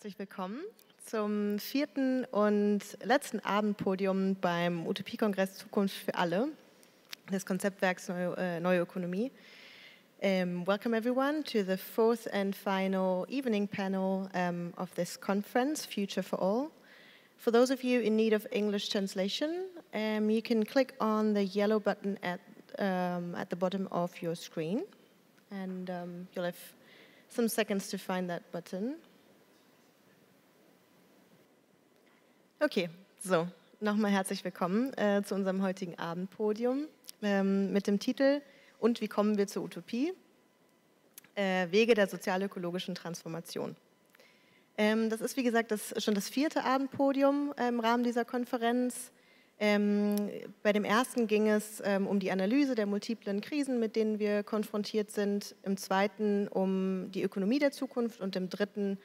Herzlich willkommen zum vierten und letzten Abendpodium beim Utopie-Kongress Zukunft für alle des Konzeptwerks Neue Ökonomie. Welcome everyone to the fourth and final evening panel of this conference, Future for All. For those of you in need of English translation, you can click on the yellow button at the bottom of your screen, and you'll have some seconds to find that button. Okay, so, nochmal herzlich willkommen zu unserem heutigen Abendpodium mit dem Titel "Und wie kommen wir zur Utopie? Wege der sozialökologischen Transformation". Das ist, wie gesagt, schon das vierte Abendpodium im Rahmen dieser Konferenz. Bei dem ersten ging es um die Analyse der multiplen Krisen, mit denen wir konfrontiert sind, im zweiten um die Ökonomie der Zukunft und im dritten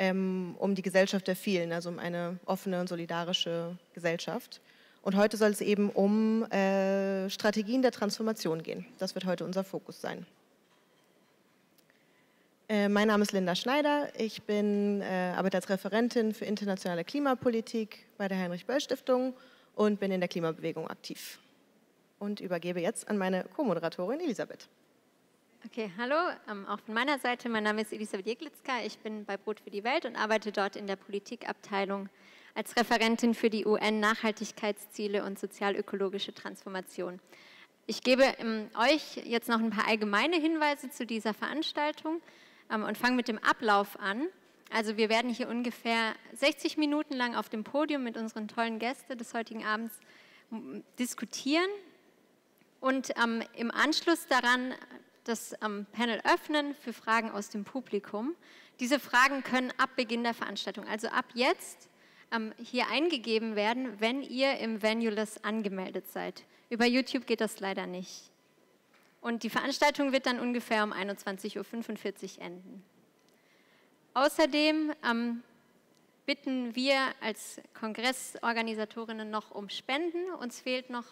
um die Gesellschaft der Vielen, also um eine offene und solidarische Gesellschaft. Und heute soll es eben um Strategien der Transformation gehen. Das wird heute unser Fokus sein. Mein Name ist Linda Schneider. Ich bin arbeite als Referentin für internationale Klimapolitik bei der Heinrich-Böll-Stiftung und bin in der Klimabewegung aktiv. Und übergebe jetzt an meine Co-Moderatorin Elisabeth. Okay, hallo, auch von meiner Seite. Mein Name ist Elisabeth Jeglitzka. Ich bin bei Brot für die Welt und arbeite dort in der Politikabteilung als Referentin für die UN-Nachhaltigkeitsziele und sozialökologische Transformation. Ich gebe euch jetzt noch ein paar allgemeine Hinweise zu dieser Veranstaltung und fange mit dem Ablauf an. Also wir werden hier ungefähr 60 Minuten lang auf dem Podium mit unseren tollen Gästen des heutigen Abends diskutieren und im Anschluss daran das Panel öffnen für Fragen aus dem Publikum. Diese Fragen können ab Beginn der Veranstaltung, also ab jetzt, hier eingegeben werden, wenn ihr im Venueless angemeldet seid. Über YouTube geht das leider nicht. Und die Veranstaltung wird dann ungefähr um 21:45 Uhr enden. Außerdem bitten wir als Kongressorganisatorinnen noch um Spenden. Uns fehlt noch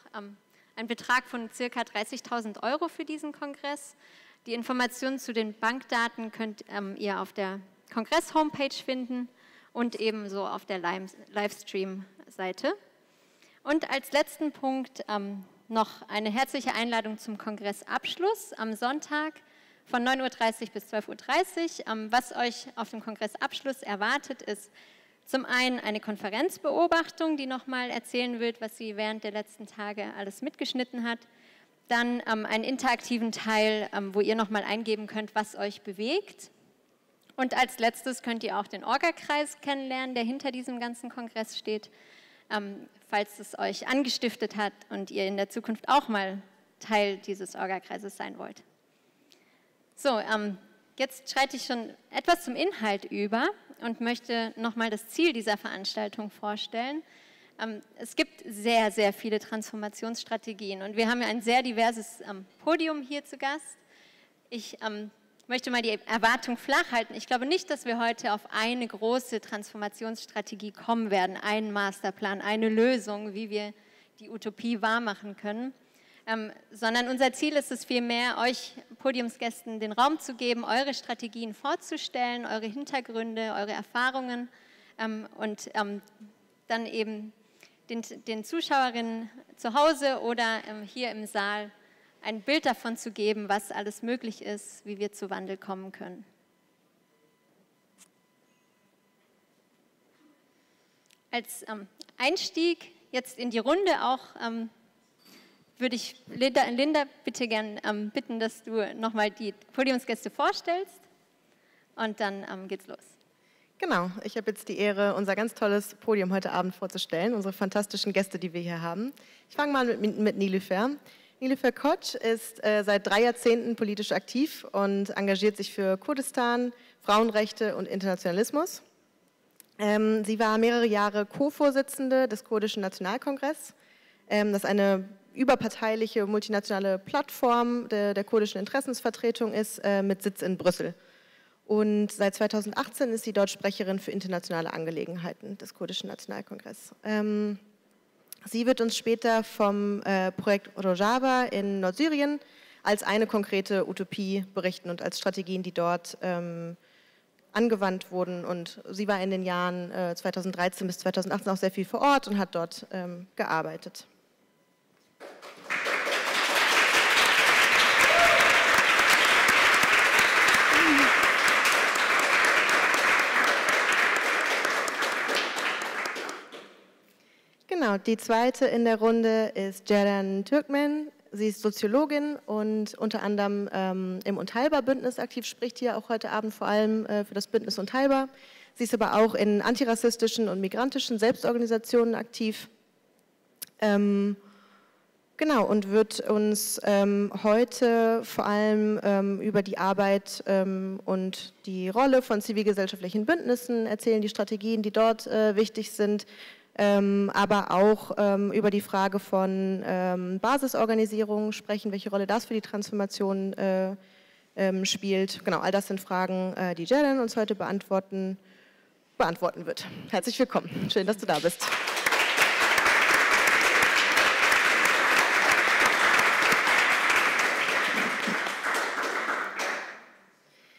ein Betrag von ca. 30.000 Euro für diesen Kongress. Die Informationen zu den Bankdaten könnt ihr auf der Kongress-Homepage finden und ebenso auf der Livestream-Seite. Und als letzten Punkt noch eine herzliche Einladung zum Kongressabschluss am Sonntag von 9:30 Uhr bis 12:30 Uhr. Was euch auf dem Kongressabschluss erwartet, ist zum einen eine Konferenzbeobachtung, die nochmal erzählen wird, was sie während der letzten Tage alles mitgeschnitten hat. Dann einen interaktiven Teil, wo ihr nochmal eingeben könnt, was euch bewegt. Und als letztes könnt ihr auch den Orga-Kreis kennenlernen, der hinter diesem ganzen Kongress steht, falls es euch angestiftet hat und ihr in der Zukunft auch mal Teil dieses Orga-Kreises sein wollt. So, jetzt schreite ich schon etwas zum Inhalt über und möchte nochmal das Ziel dieser Veranstaltung vorstellen. Es gibt sehr, sehr viele Transformationsstrategien und wir haben ja ein sehr diverses Podium hier zu Gast. Ich möchte mal die Erwartung flach halten. Ich glaube nicht, dass wir heute auf eine große Transformationsstrategie kommen werden, einen Masterplan, eine Lösung, wie wir die Utopie wahrmachen können. Sondern unser Ziel ist es vielmehr, euch Podiumsgästen den Raum zu geben, eure Strategien vorzustellen, eure Hintergründe, eure Erfahrungen und dann eben den Zuschauerinnen zu Hause oder hier im Saal ein Bild davon zu geben, was alles möglich ist, wie wir zu Wandel kommen können. Als Einstieg jetzt in die Runde auch würde ich Linda bitte gern bitten, dass du nochmal die Podiumsgäste vorstellst und dann geht's los. Genau, ich habe jetzt die Ehre, unser ganz tolles Podium heute Abend vorzustellen, unsere fantastischen Gäste, die wir hier haben. Ich fange mal mit Nilüfer. Nilüfer Koc ist seit 3 Jahrzehnten politisch aktiv und engagiert sich für Kurdistan, Frauenrechte und Internationalismus. Sie war mehrere Jahre Co-Vorsitzende des Kurdischen Nationalkongresses, das eine überparteiliche multinationale Plattform der kurdischen Interessensvertretung ist, mit Sitz in Brüssel. Und seit 2018 ist sie dort Sprecherin für internationale Angelegenheiten des Kurdischen Nationalkongresses. Sie wird uns später vom Projekt Rojava in Nordsyrien als eine konkrete Utopie berichten und als Strategien, die dort angewandt wurden. Und sie war in den Jahren 2013 bis 2018 auch sehr viel vor Ort und hat dort gearbeitet. Genau, die zweite in der Runde ist Ceren Türkmen. Sie ist Soziologin und unter anderem im Unteilbar-Bündnis aktiv, spricht hier auch heute Abend vor allem für das Bündnis Unteilbar. Sie ist aber auch in antirassistischen und migrantischen Selbstorganisationen aktiv. Genau, und wird uns heute vor allem über die Arbeit und die Rolle von zivilgesellschaftlichen Bündnissen erzählen, die Strategien, die dort wichtig sind, aber auch über die Frage von Basisorganisierung sprechen, welche Rolle das für die Transformation spielt. Genau, all das sind Fragen, die Ceren uns heute beantworten wird. Herzlich willkommen, schön, dass du da bist.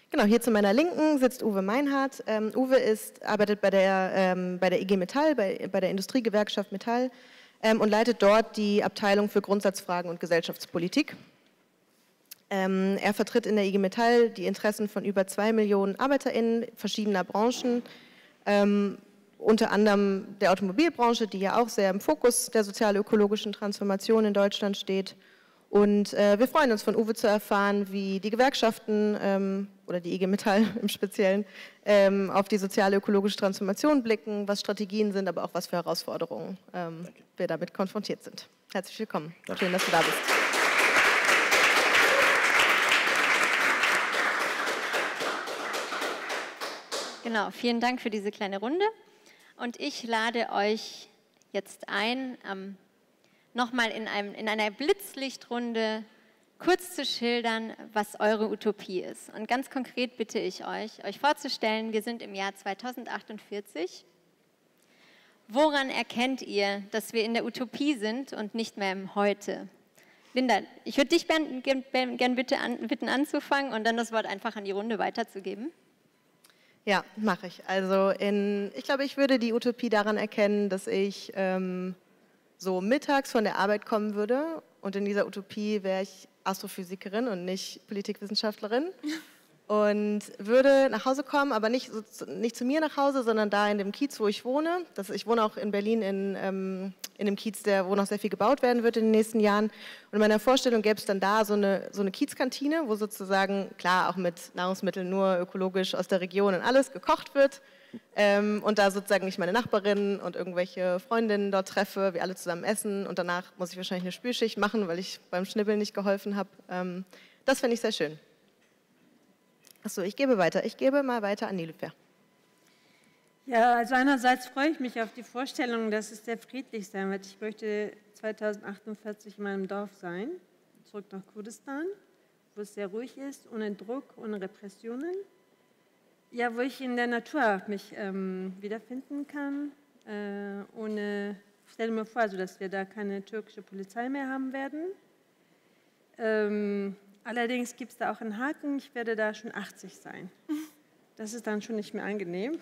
Genau, hier zu meiner Linken sitzt Uwe Meinhardt. Uwe arbeitet bei der IG Metall, bei der Industriegewerkschaft Metall und leitet dort die Abteilung für Grundsatzfragen und Gesellschaftspolitik. Er vertritt in der IG Metall die Interessen von über 2 Millionen ArbeiterInnen verschiedener Branchen, unter anderem der Automobilbranche, die ja auch sehr im Fokus der sozial-ökologischen Transformation in Deutschland steht. Und wir freuen uns, von Uwe zu erfahren, wie die Gewerkschaften oder die IG Metall im Speziellen auf die sozial-ökologische Transformation blicken, was Strategien sind, aber auch was für Herausforderungen wir damit konfrontiert sind. Herzlich willkommen. Danke. Schön, dass du da bist. Genau, vielen Dank für diese kleine Runde. Und ich lade euch jetzt ein, nochmal in einer Blitzlichtrunde kurz zu schildern, was eure Utopie ist. Und ganz konkret bitte ich euch, euch vorzustellen, wir sind im Jahr 2048. Woran erkennt ihr, dass wir in der Utopie sind und nicht mehr im Heute? Linda, ich würde dich gern bitten anzufangen und dann das Wort einfach an die Runde weiterzugeben. Ja, mache ich. Also ich glaube, ich würde die Utopie daran erkennen, dass ich so mittags von der Arbeit kommen würde und in dieser Utopie wäre ich Astrophysikerin und nicht Politikwissenschaftlerin und würde nach Hause kommen, aber nicht zu mir nach Hause, sondern da in dem Kiez, wo ich wohne. Ich wohne auch in Berlin in dem Kiez, wo noch sehr viel gebaut werden wird in den nächsten Jahren. Und in meiner Vorstellung gäbe es dann da so eine Kiezkantine, wo sozusagen, klar, auch mit Nahrungsmitteln nur ökologisch aus der Region und alles gekocht wird. Und da sozusagen ich meine Nachbarinnen und irgendwelche Freundinnen dort treffe, wir alle zusammen essen und danach muss ich wahrscheinlich eine Spülschicht machen, weil ich beim Schnibbeln nicht geholfen habe. Das finde ich sehr schön. Achso, ich gebe weiter. Ich gebe mal weiter an Nilüfer. Ja, also einerseits freue ich mich auf die Vorstellung, dass es sehr friedlich sein wird. Ich möchte 2048 in meinem Dorf sein, zurück nach Kurdistan, wo es sehr ruhig ist, ohne Druck, ohne Repressionen. Ja, wo ich in der Natur mich wiederfinden kann, ich stelle mir vor, also, dass wir da keine türkische Polizei mehr haben werden. Allerdings gibt es da auch einen Haken, ich werde da schon 80 sein. Das ist dann schon nicht mehr angenehm.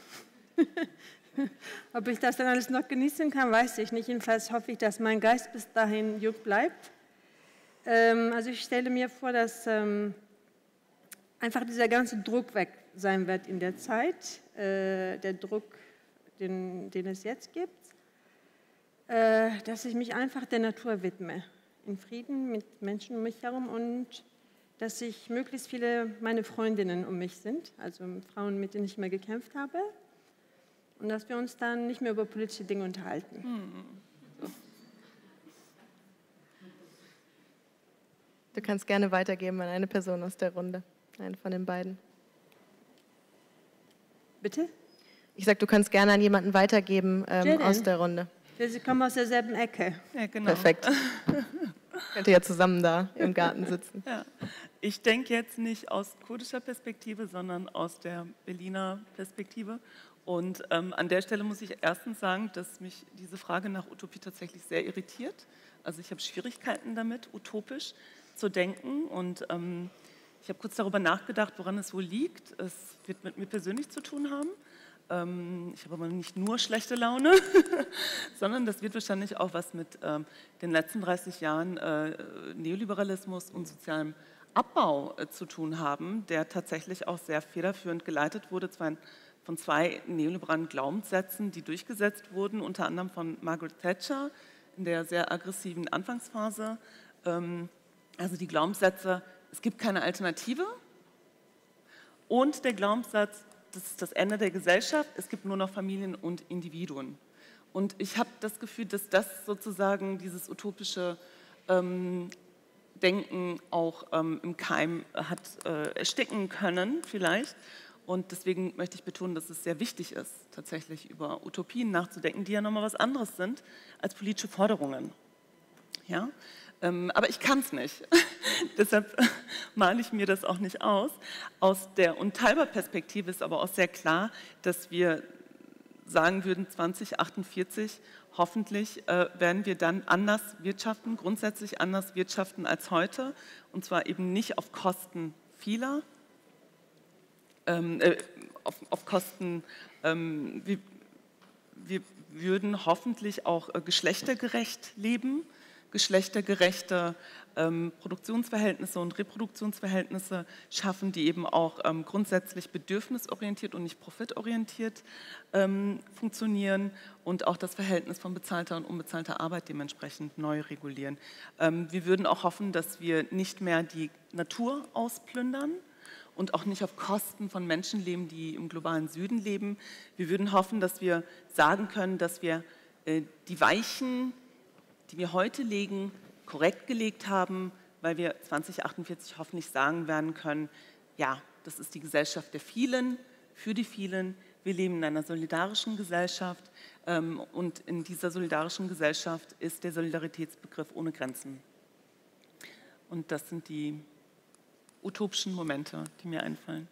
Ob ich das dann alles noch genießen kann, weiß ich nicht. Jedenfalls hoffe ich, dass mein Geist bis dahin jung bleibt. Also ich stelle mir vor, dass einfach dieser ganze Druck weg sein wird in der Zeit, der Druck, den es jetzt gibt, dass ich mich einfach der Natur widme, in Frieden mit Menschen um mich herum und dass ich möglichst viele meine Freundinnen um mich sind, also Frauen, mit denen ich mehr gekämpft habe und dass wir uns dann nicht mehr über politische Dinge unterhalten. So. Du kannst gerne weitergeben an eine Person aus der Runde, einen von den beiden. Bitte? Ich sage, du kannst gerne an jemanden weitergeben aus der Runde. Sie kommen aus derselben Ecke. Ja, genau. Perfekt. Könnt ihr ja zusammen da im Garten sitzen. Ja. Ich denke jetzt nicht aus kurdischer Perspektive, sondern aus der Berliner Perspektive. Und an der Stelle muss ich erstens sagen, dass mich diese Frage nach Utopie tatsächlich sehr irritiert. Also ich habe Schwierigkeiten damit, utopisch zu denken und Ich habe kurz darüber nachgedacht, woran es wohl liegt. Es wird mit mir persönlich zu tun haben. Ich habe aber nicht nur schlechte Laune, sondern das wird wahrscheinlich auch was mit den letzten 30 Jahren Neoliberalismus und sozialem Abbau zu tun haben, der tatsächlich auch sehr federführend geleitet wurde, zwar von zwei neoliberalen Glaubenssätzen, die durchgesetzt wurden, unter anderem von Margaret Thatcher in der sehr aggressiven Anfangsphase. Also die Glaubenssätze, es gibt keine Alternative, und der Glaubenssatz, das ist das Ende der Gesellschaft, es gibt nur noch Familien und Individuen. Und ich habe das Gefühl, dass das sozusagen dieses utopische Denken auch im Keim hat ersticken können vielleicht. Und deswegen möchte ich betonen, dass es sehr wichtig ist, tatsächlich über Utopien nachzudenken, die ja nochmal was anderes sind als politische Forderungen. Ja? Aber ich kann es nicht, deshalb male ich mir das auch nicht aus. Aus der Unteilbar-Perspektive ist aber auch sehr klar, dass wir sagen würden, 2048 hoffentlich werden wir dann anders wirtschaften, grundsätzlich anders wirtschaften als heute, und zwar eben nicht auf Kosten vieler, auf Kosten, wir würden hoffentlich auch geschlechtergerecht leben, geschlechtergerechte Produktionsverhältnisse und Reproduktionsverhältnisse schaffen, die eben auch grundsätzlich bedürfnisorientiert und nicht profitorientiert funktionieren, und auch das Verhältnis von bezahlter und unbezahlter Arbeit dementsprechend neu regulieren. Wir würden auch hoffen, dass wir nicht mehr die Natur ausplündern und auch nicht auf Kosten von Menschen leben, die im globalen Süden leben. Wir würden hoffen, dass wir sagen können, dass wir die Weichen, die wir heute legen, korrekt gelegt haben, weil wir 2048 hoffentlich sagen werden können, ja, das ist die Gesellschaft der vielen, für die vielen. Wir leben in einer solidarischen Gesellschaft, und in dieser solidarischen Gesellschaft ist der Solidaritätsbegriff ohne Grenzen. Und das sind die utopischen Momente, die mir einfallen.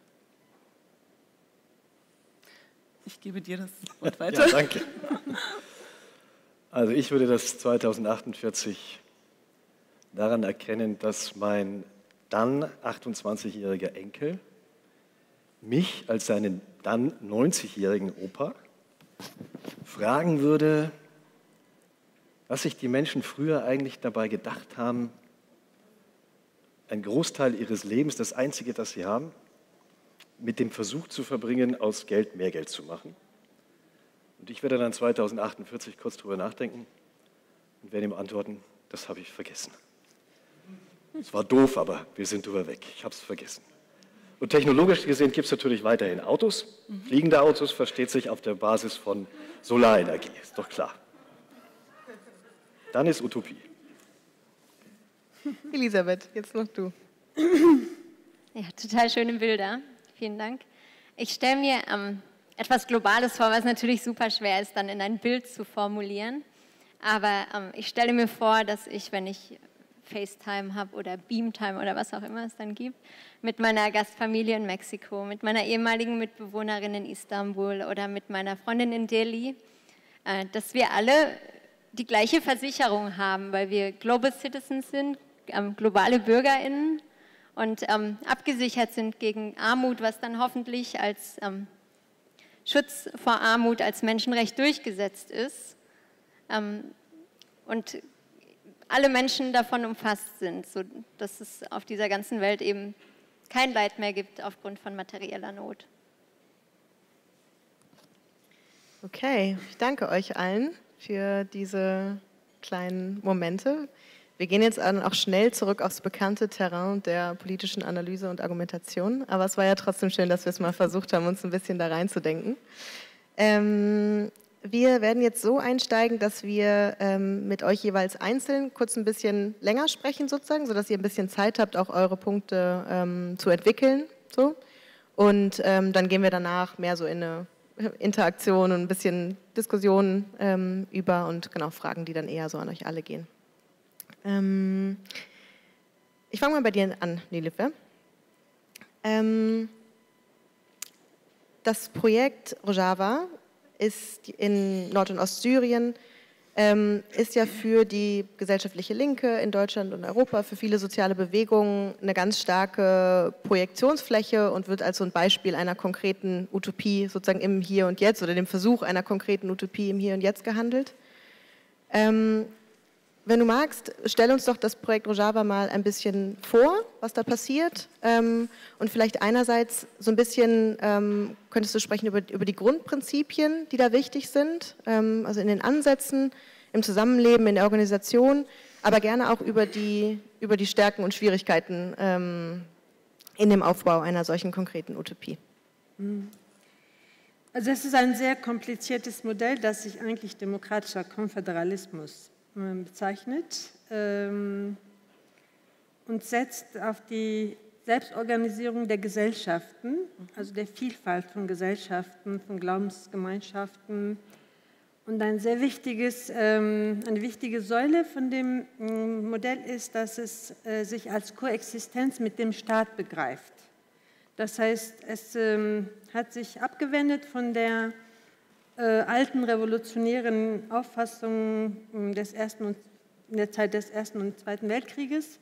Ich gebe dir das Wort weiter. Ja, danke. Also ich würde das 2048 daran erkennen, dass mein dann 28-jähriger Enkel mich als seinen dann 90-jährigen Opa fragen würde, was sich die Menschen früher eigentlich dabei gedacht haben, einen Großteil ihres Lebens, das Einzige, das sie haben, mit dem Versuch zu verbringen, aus Geld mehr Geld zu machen. Und ich werde dann 2048 kurz drüber nachdenken und werde ihm antworten, das habe ich vergessen. Es war doof, aber wir sind drüber weg. Ich habe es vergessen. Und technologisch gesehen gibt es natürlich weiterhin Autos. Fliegende Autos, versteht sich, auf der Basis von Solarenergie. Ist doch klar. Dann ist Utopie. Elisabeth, jetzt noch du. Ja, total schöne Bilder. Vielen Dank. Ich stelle mir etwas Globales vor, was natürlich super schwer ist, dann in ein Bild zu formulieren. Aber ich stelle mir vor, dass ich, wenn ich FaceTime habe oder Beamtime oder was auch immer es dann gibt, mit meiner Gastfamilie in Mexiko, mit meiner ehemaligen Mitbewohnerin in Istanbul oder mit meiner Freundin in Delhi, dass wir alle die gleiche Versicherung haben, weil wir Global Citizens sind, globale BürgerInnen, und abgesichert sind gegen Armut, was dann hoffentlich als Schutz vor Armut als Menschenrecht durchgesetzt ist, und alle Menschen davon umfasst sind, so dass es auf dieser ganzen Welt eben kein Leid mehr gibt aufgrund von materieller Not. Okay, ich danke euch allen für diese kleinen Momente. Wir gehen jetzt auch schnell zurück aufs bekannte Terrain der politischen Analyse und Argumentation. Aber es war ja trotzdem schön, dass wir es mal versucht haben, uns ein bisschen da reinzudenken. Wir werden jetzt so einsteigen, dass wir mit euch jeweils einzeln kurz ein bisschen länger sprechen sozusagen, sodass ihr ein bisschen Zeit habt, auch eure Punkte zu entwickeln. So. Und dann gehen wir danach mehr so in eine Interaktion und ein bisschen Diskussion über, und genau Fragen, die dann eher so an euch alle gehen. Ich fange mal bei dir an, Nilüfer. Das Projekt Rojava ist in Nord- und Ostsyrien ist ja für die gesellschaftliche Linke in Deutschland und Europa, für viele soziale Bewegungen eine ganz starke Projektionsfläche und wird als so ein Beispiel einer konkreten Utopie sozusagen im Hier und Jetzt oder dem Versuch einer konkreten Utopie im Hier und Jetzt gehandelt. Wenn du magst, stell uns doch das Projekt Rojava mal ein bisschen vor, was da passiert. Und vielleicht einerseits so ein bisschen, könntest du sprechen über die Grundprinzipien, die da wichtig sind, also in den Ansätzen, im Zusammenleben, in der Organisation, aber gerne auch über die Stärken und Schwierigkeiten in dem Aufbau einer solchen konkreten Utopie. Also das ist ein sehr kompliziertes Modell, das sich eigentlich demokratischer Konföderalismus bezeichnet und setzt auf die Selbstorganisierung der Gesellschaften, also der Vielfalt von Gesellschaften, von Glaubensgemeinschaften und ein sehr wichtiges, eine wichtige Säule von dem Modell ist, dass es sich als Koexistenz mit dem Staat begreift. Das heißt, es hat sich abgewendet von der alten revolutionären Auffassungen in der Zeit des Ersten und Zweiten Weltkrieges,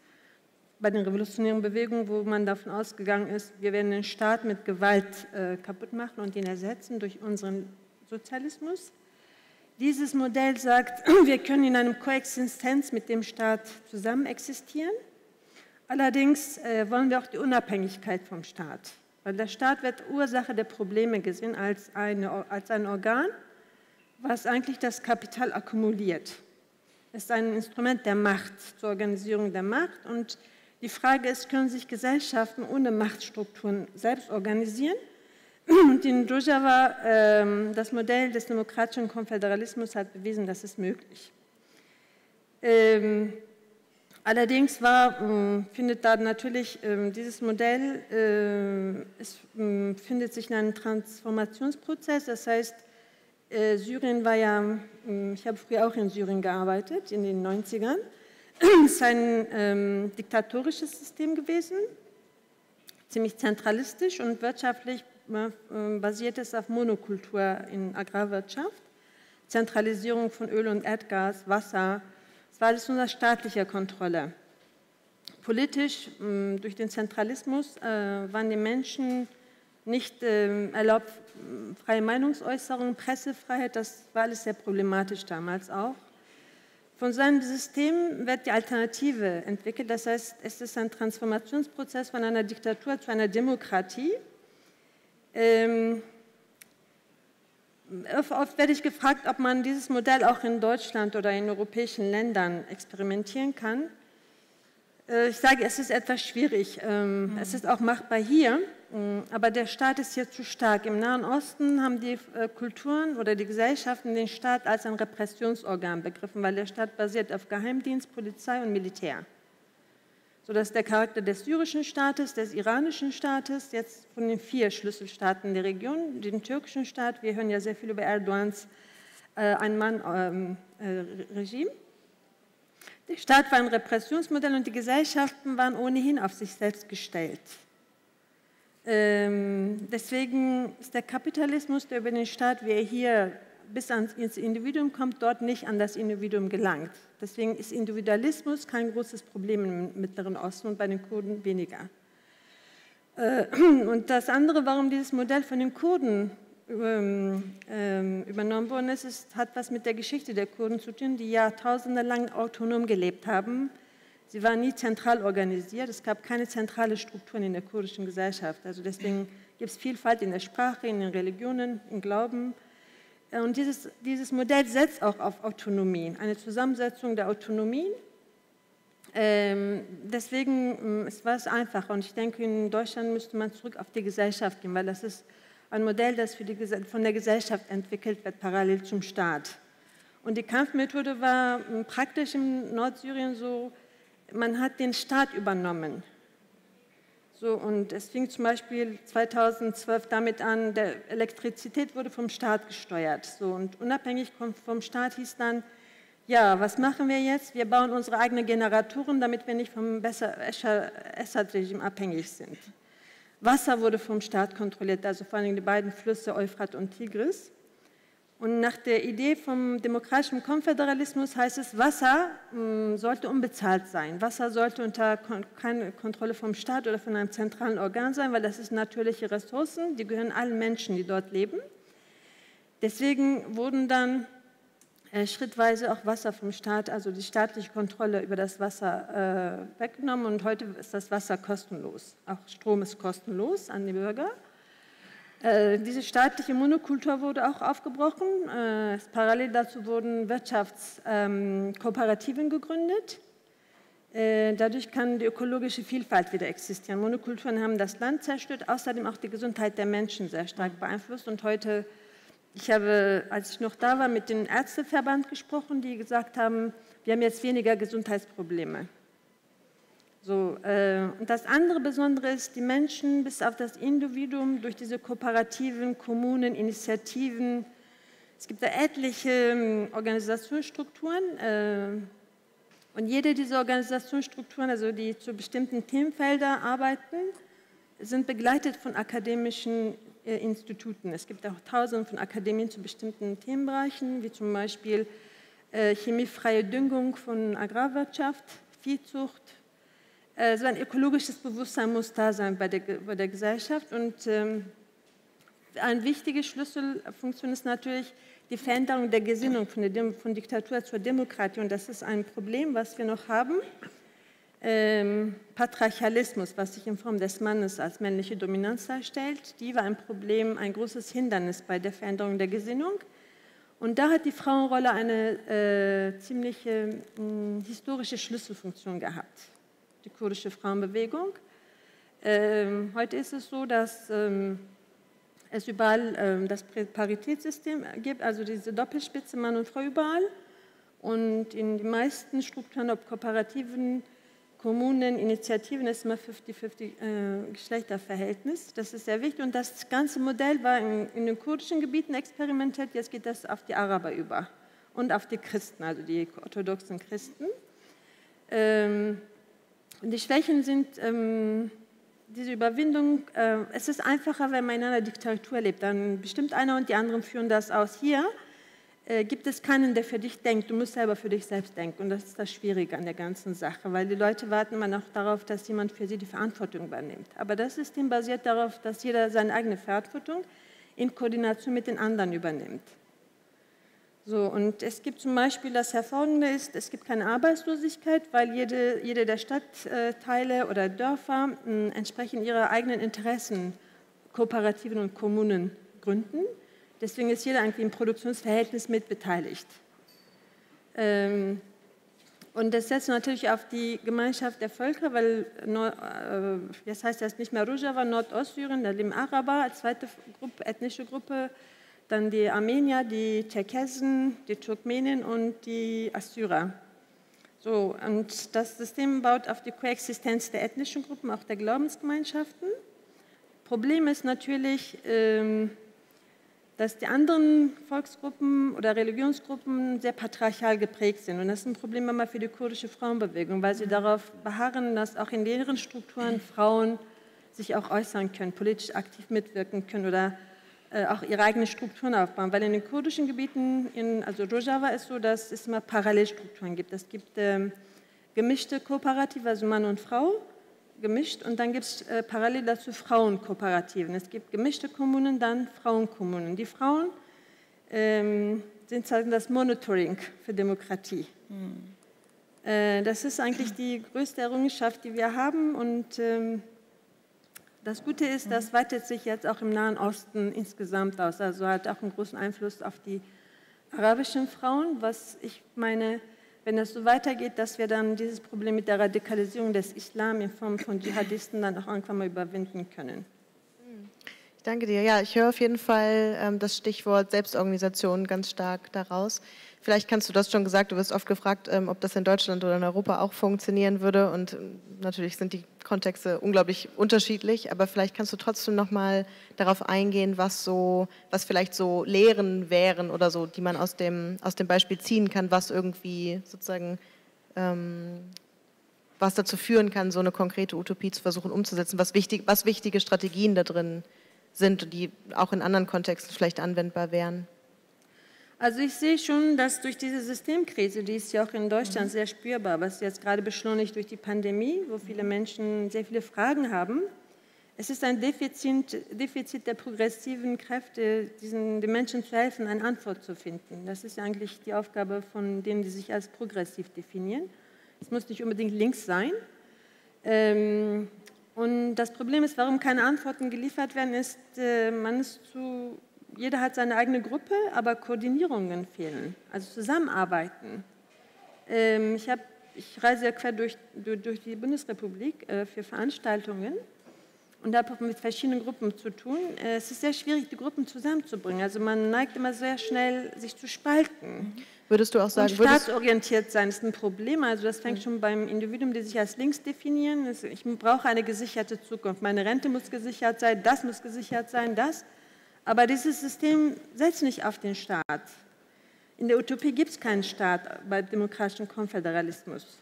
bei den revolutionären Bewegungen, wo man davon ausgegangen ist, wir werden den Staat mit Gewalt kaputt machen und ihn ersetzen durch unseren Sozialismus. Dieses Modell sagt, wir können in einer Koexistenz mit dem Staat zusammen existieren. Allerdings wollen wir auch die Unabhängigkeit vom Staat. Weil der Staat wird Ursache der Probleme gesehen als ein Organ, was eigentlich das Kapital akkumuliert. Es ist ein Instrument der Macht, zur Organisierung der Macht. Und die Frage ist, können sich Gesellschaften ohne Machtstrukturen selbst organisieren? Und in Rojava, das Modell des demokratischen Konföderalismus hat bewiesen, dass es möglich ist. Allerdings findet da natürlich dieses Modell, findet sich in einem Transformationsprozess. Das heißt, Syrien war ja, ich habe früher auch in Syrien gearbeitet, in den 90ern. Es ist ein diktatorisches System gewesen, ziemlich zentralistisch und wirtschaftlich basiert es auf Monokultur in Agrarwirtschaft, Zentralisierung von Öl und Erdgas, Wasser. Es war alles unter staatlicher Kontrolle. Politisch, durch den Zentralismus, waren den Menschen nicht erlaubt, freie Meinungsäußerung, Pressefreiheit, das war alles sehr problematisch damals auch. Von so einem System wird die Alternative entwickelt, das heißt, es ist ein Transformationsprozess von einer Diktatur zu einer Demokratie. Oft werde ich gefragt, ob man dieses Modell auch in Deutschland oder in europäischen Ländern experimentieren kann. Ich sage, es ist etwas schwierig. Es ist auch machbar hier, aber der Staat ist hier zu stark. Im Nahen Osten haben die Kulturen oder die Gesellschaften den Staat als ein Repressionsorgan begriffen, weil der Staat basiert auf Geheimdienst, Polizei und Militär. Sodass der Charakter des syrischen Staates, des iranischen Staates, jetzt von den 4 Schlüsselstaaten der Region, den türkischen Staat, wir hören ja sehr viel über Erdogans Ein-Mann-Regime. Der Staat war ein Repressionsmodell und die Gesellschaften waren ohnehin auf sich selbst gestellt. Deswegen ist der Kapitalismus, der über den Staat, wie er hier bis ans Individuum kommt, dort nicht an das Individuum gelangt. Deswegen ist Individualismus kein großes Problem im Mittleren Osten und bei den Kurden weniger. Und das andere, warum dieses Modell von den Kurden übernommen worden ist, hat was mit der Geschichte der Kurden zu tun, die jahrtausende lang autonom gelebt haben. Sie waren nie zentral organisiert, es gab keine zentrale Strukturen in der kurdischen Gesellschaft. Also deswegen gibt es Vielfalt in der Sprache, in den Religionen, im Glauben. Und dieses Modell setzt auch auf Autonomien, eine Zusammensetzung der Autonomien. Deswegen war es einfacher. Und ich denke, in Deutschland müsste man zurück auf die Gesellschaft gehen, weil das ist ein Modell, das von der Gesellschaft entwickelt wird, parallel zum Staat. Und die Kampfmethode war praktisch in Nordsyrien so, man hat den Staat übernommen. So, und es fing zum Beispiel 2012 damit an, der Elektrizität wurde vom Staat gesteuert. So, und unabhängig vom Staat hieß dann, ja, was machen wir jetzt? Wir bauen unsere eigenen Generatoren, damit wir nicht vom Assad-Regime abhängig sind. Wasser wurde vom Staat kontrolliert, also vor allem die beiden Flüsse Euphrat und Tigris. Und nach der Idee vom demokratischen Konföderalismus heißt es, Wasser sollte unbezahlt sein. Wasser sollte unter keine Kontrolle vom Staat oder von einem zentralen Organ sein, weil das ist natürliche Ressourcen, die gehören allen Menschen, die dort leben. Deswegen wurden dann schrittweise auch Wasser vom Staat, also die staatliche Kontrolle über das Wasser weggenommen. Und heute ist das Wasser kostenlos. Auch Strom ist kostenlos an die Bürger. Diese staatliche Monokultur wurde auch aufgebrochen. Parallel dazu wurden Wirtschaftskooperativen gegründet. Dadurch kann die ökologische Vielfalt wieder existieren. Monokulturen haben das Land zerstört, außerdem auch die Gesundheit der Menschen sehr stark beeinflusst. Und heute, ich habe, als ich noch da war, mit dem Ärzteverband gesprochen, die gesagt haben, wir haben jetzt weniger Gesundheitsprobleme. So, und das andere Besondere ist, die Menschen bis auf das Individuum durch diese Kooperativen, Kommunen, Initiativen, es gibt da etliche Organisationsstrukturen und jede dieser Organisationsstrukturen, also die zu bestimmten Themenfeldern arbeiten, sind begleitet von akademischen Instituten. Es gibt auch tausende von Akademien zu bestimmten Themenbereichen, wie zum Beispiel chemiefreie Düngung von Agrarwirtschaft, Viehzucht. So ein ökologisches Bewusstsein muss da sein bei der Gesellschaft. Und eine wichtige Schlüsselfunktion ist natürlich die Veränderung der Gesinnung von Diktatur zur Demokratie. Und das ist ein Problem, was wir noch haben. Patriarchalismus, was sich in Form des Mannes als männliche Dominanz darstellt, die war ein Problem, ein großes Hindernis bei der Veränderung der Gesinnung. Und da hat die Frauenrolle eine ziemliche historische Schlüsselfunktion gehabt. Die kurdische Frauenbewegung. Heute ist es so, dass es überall das Paritätssystem gibt, also diese Doppelspitze Mann und Frau überall. Und in den meisten Strukturen, ob Kooperativen, Kommunen, Initiativen, ist immer 50-50 Geschlechterverhältnis. Das ist sehr wichtig. Und das ganze Modell war in den kurdischen Gebieten experimentiert. Jetzt geht das auf die Araber über und auf die Christen, also die orthodoxen Christen. Und die Schwächen sind diese Überwindung. Es ist einfacher, wenn man in einer Diktatur lebt. Dann bestimmt einer und die anderen führen das aus. Hier gibt es keinen, der für dich denkt. Du musst selber für dich selbst denken. Und das ist das Schwierige an der ganzen Sache, weil die Leute warten immer noch darauf, dass jemand für sie die Verantwortung übernimmt. Aber das System basiert darauf, dass jeder seine eigene Verantwortung in Koordination mit den anderen übernimmt. So, und es gibt zum Beispiel, das Hervorragende ist, es gibt keine Arbeitslosigkeit, weil jede der Stadtteile oder Dörfer entsprechend ihrer eigenen Interessen Kooperativen und Kommunen gründen. Deswegen ist jeder irgendwie im Produktionsverhältnis mitbeteiligt. Und das setzt natürlich auf die Gemeinschaft der Völker, weil jetzt heißt das nicht mehr Rojava, Nordostsyrien, da leben Araber als zweite Gruppe, ethnische Gruppe. Dann die Armenier, die Tscherkessen, die Turkmenen und die Assyrer. So, und das System baut auf die Koexistenz der ethnischen Gruppen, auch der Glaubensgemeinschaften. Problem ist natürlich, dass die anderen Volksgruppen oder Religionsgruppen sehr patriarchal geprägt sind. Und das ist ein Problem immer für die kurdische Frauenbewegung, weil sie darauf beharren, dass auch in deren Strukturen Frauen sich auch äußern können, politisch aktiv mitwirken können oder auch ihre eigenen Strukturen aufbauen, weil in den kurdischen Gebieten, also Rojava ist so, dass es immer Parallelstrukturen gibt. Es gibt gemischte Kooperative, also Mann und Frau, gemischt, und dann gibt es parallel dazu Frauenkooperativen. Es gibt gemischte Kommunen, dann Frauenkommunen. Die Frauen sind das Monitoring für Demokratie. Mhm. Das ist eigentlich die größte Errungenschaft, die wir haben, und das Gute ist, das weitet sich jetzt auch im Nahen Osten insgesamt aus, also hat auch einen großen Einfluss auf die arabischen Frauen, was ich meine, wenn das so weitergeht, dass wir dann dieses Problem mit der Radikalisierung des Islam in Form von Dschihadisten dann auch irgendwann mal überwinden können. Ich danke dir. Ja, ich höre auf jeden Fall das Stichwort Selbstorganisation ganz stark daraus. Vielleicht kannst du das schon gesagt, du wirst oft gefragt, ob das in Deutschland oder in Europa auch funktionieren würde, und natürlich sind die Kontexte unglaublich unterschiedlich, aber vielleicht kannst du trotzdem nochmal darauf eingehen, was vielleicht so Lehren wären oder so, die man aus dem Beispiel ziehen kann, was irgendwie sozusagen, was dazu führen kann, so eine konkrete Utopie zu versuchen umzusetzen, was wichtige Strategien da drin sind, die auch in anderen Kontexten vielleicht anwendbar wären. Also ich sehe schon, dass durch diese Systemkrise, die ist ja auch in Deutschland sehr spürbar, was jetzt gerade beschleunigt durch die Pandemie, wo viele Menschen sehr viele Fragen haben, es ist ein Defizit der progressiven Kräfte, den Menschen zu helfen, eine Antwort zu finden. Das ist eigentlich die Aufgabe von denen, die sich als progressiv definieren. Es muss nicht unbedingt links sein. Und das Problem ist, warum keine Antworten geliefert werden, ist, jeder hat seine eigene Gruppe, aber Koordinierungen fehlen, also Zusammenarbeiten. Ich reise ja quer durch die Bundesrepublik für Veranstaltungen und habe auch mit verschiedenen Gruppen zu tun. Es ist sehr schwierig, die Gruppen zusammenzubringen. Also man neigt immer sehr schnell, sich zu spalten. Würdest du auch sagen, staatsorientiert sein ist ein Problem. Also das fängt schon beim Individuum, die sich als links definieren. Ich brauche eine gesicherte Zukunft. Meine Rente muss gesichert sein, das muss gesichert sein, das. Aber dieses System setzt nicht auf den Staat. In der Utopie gibt es keinen Staat bei demokratischem Konföderalismus.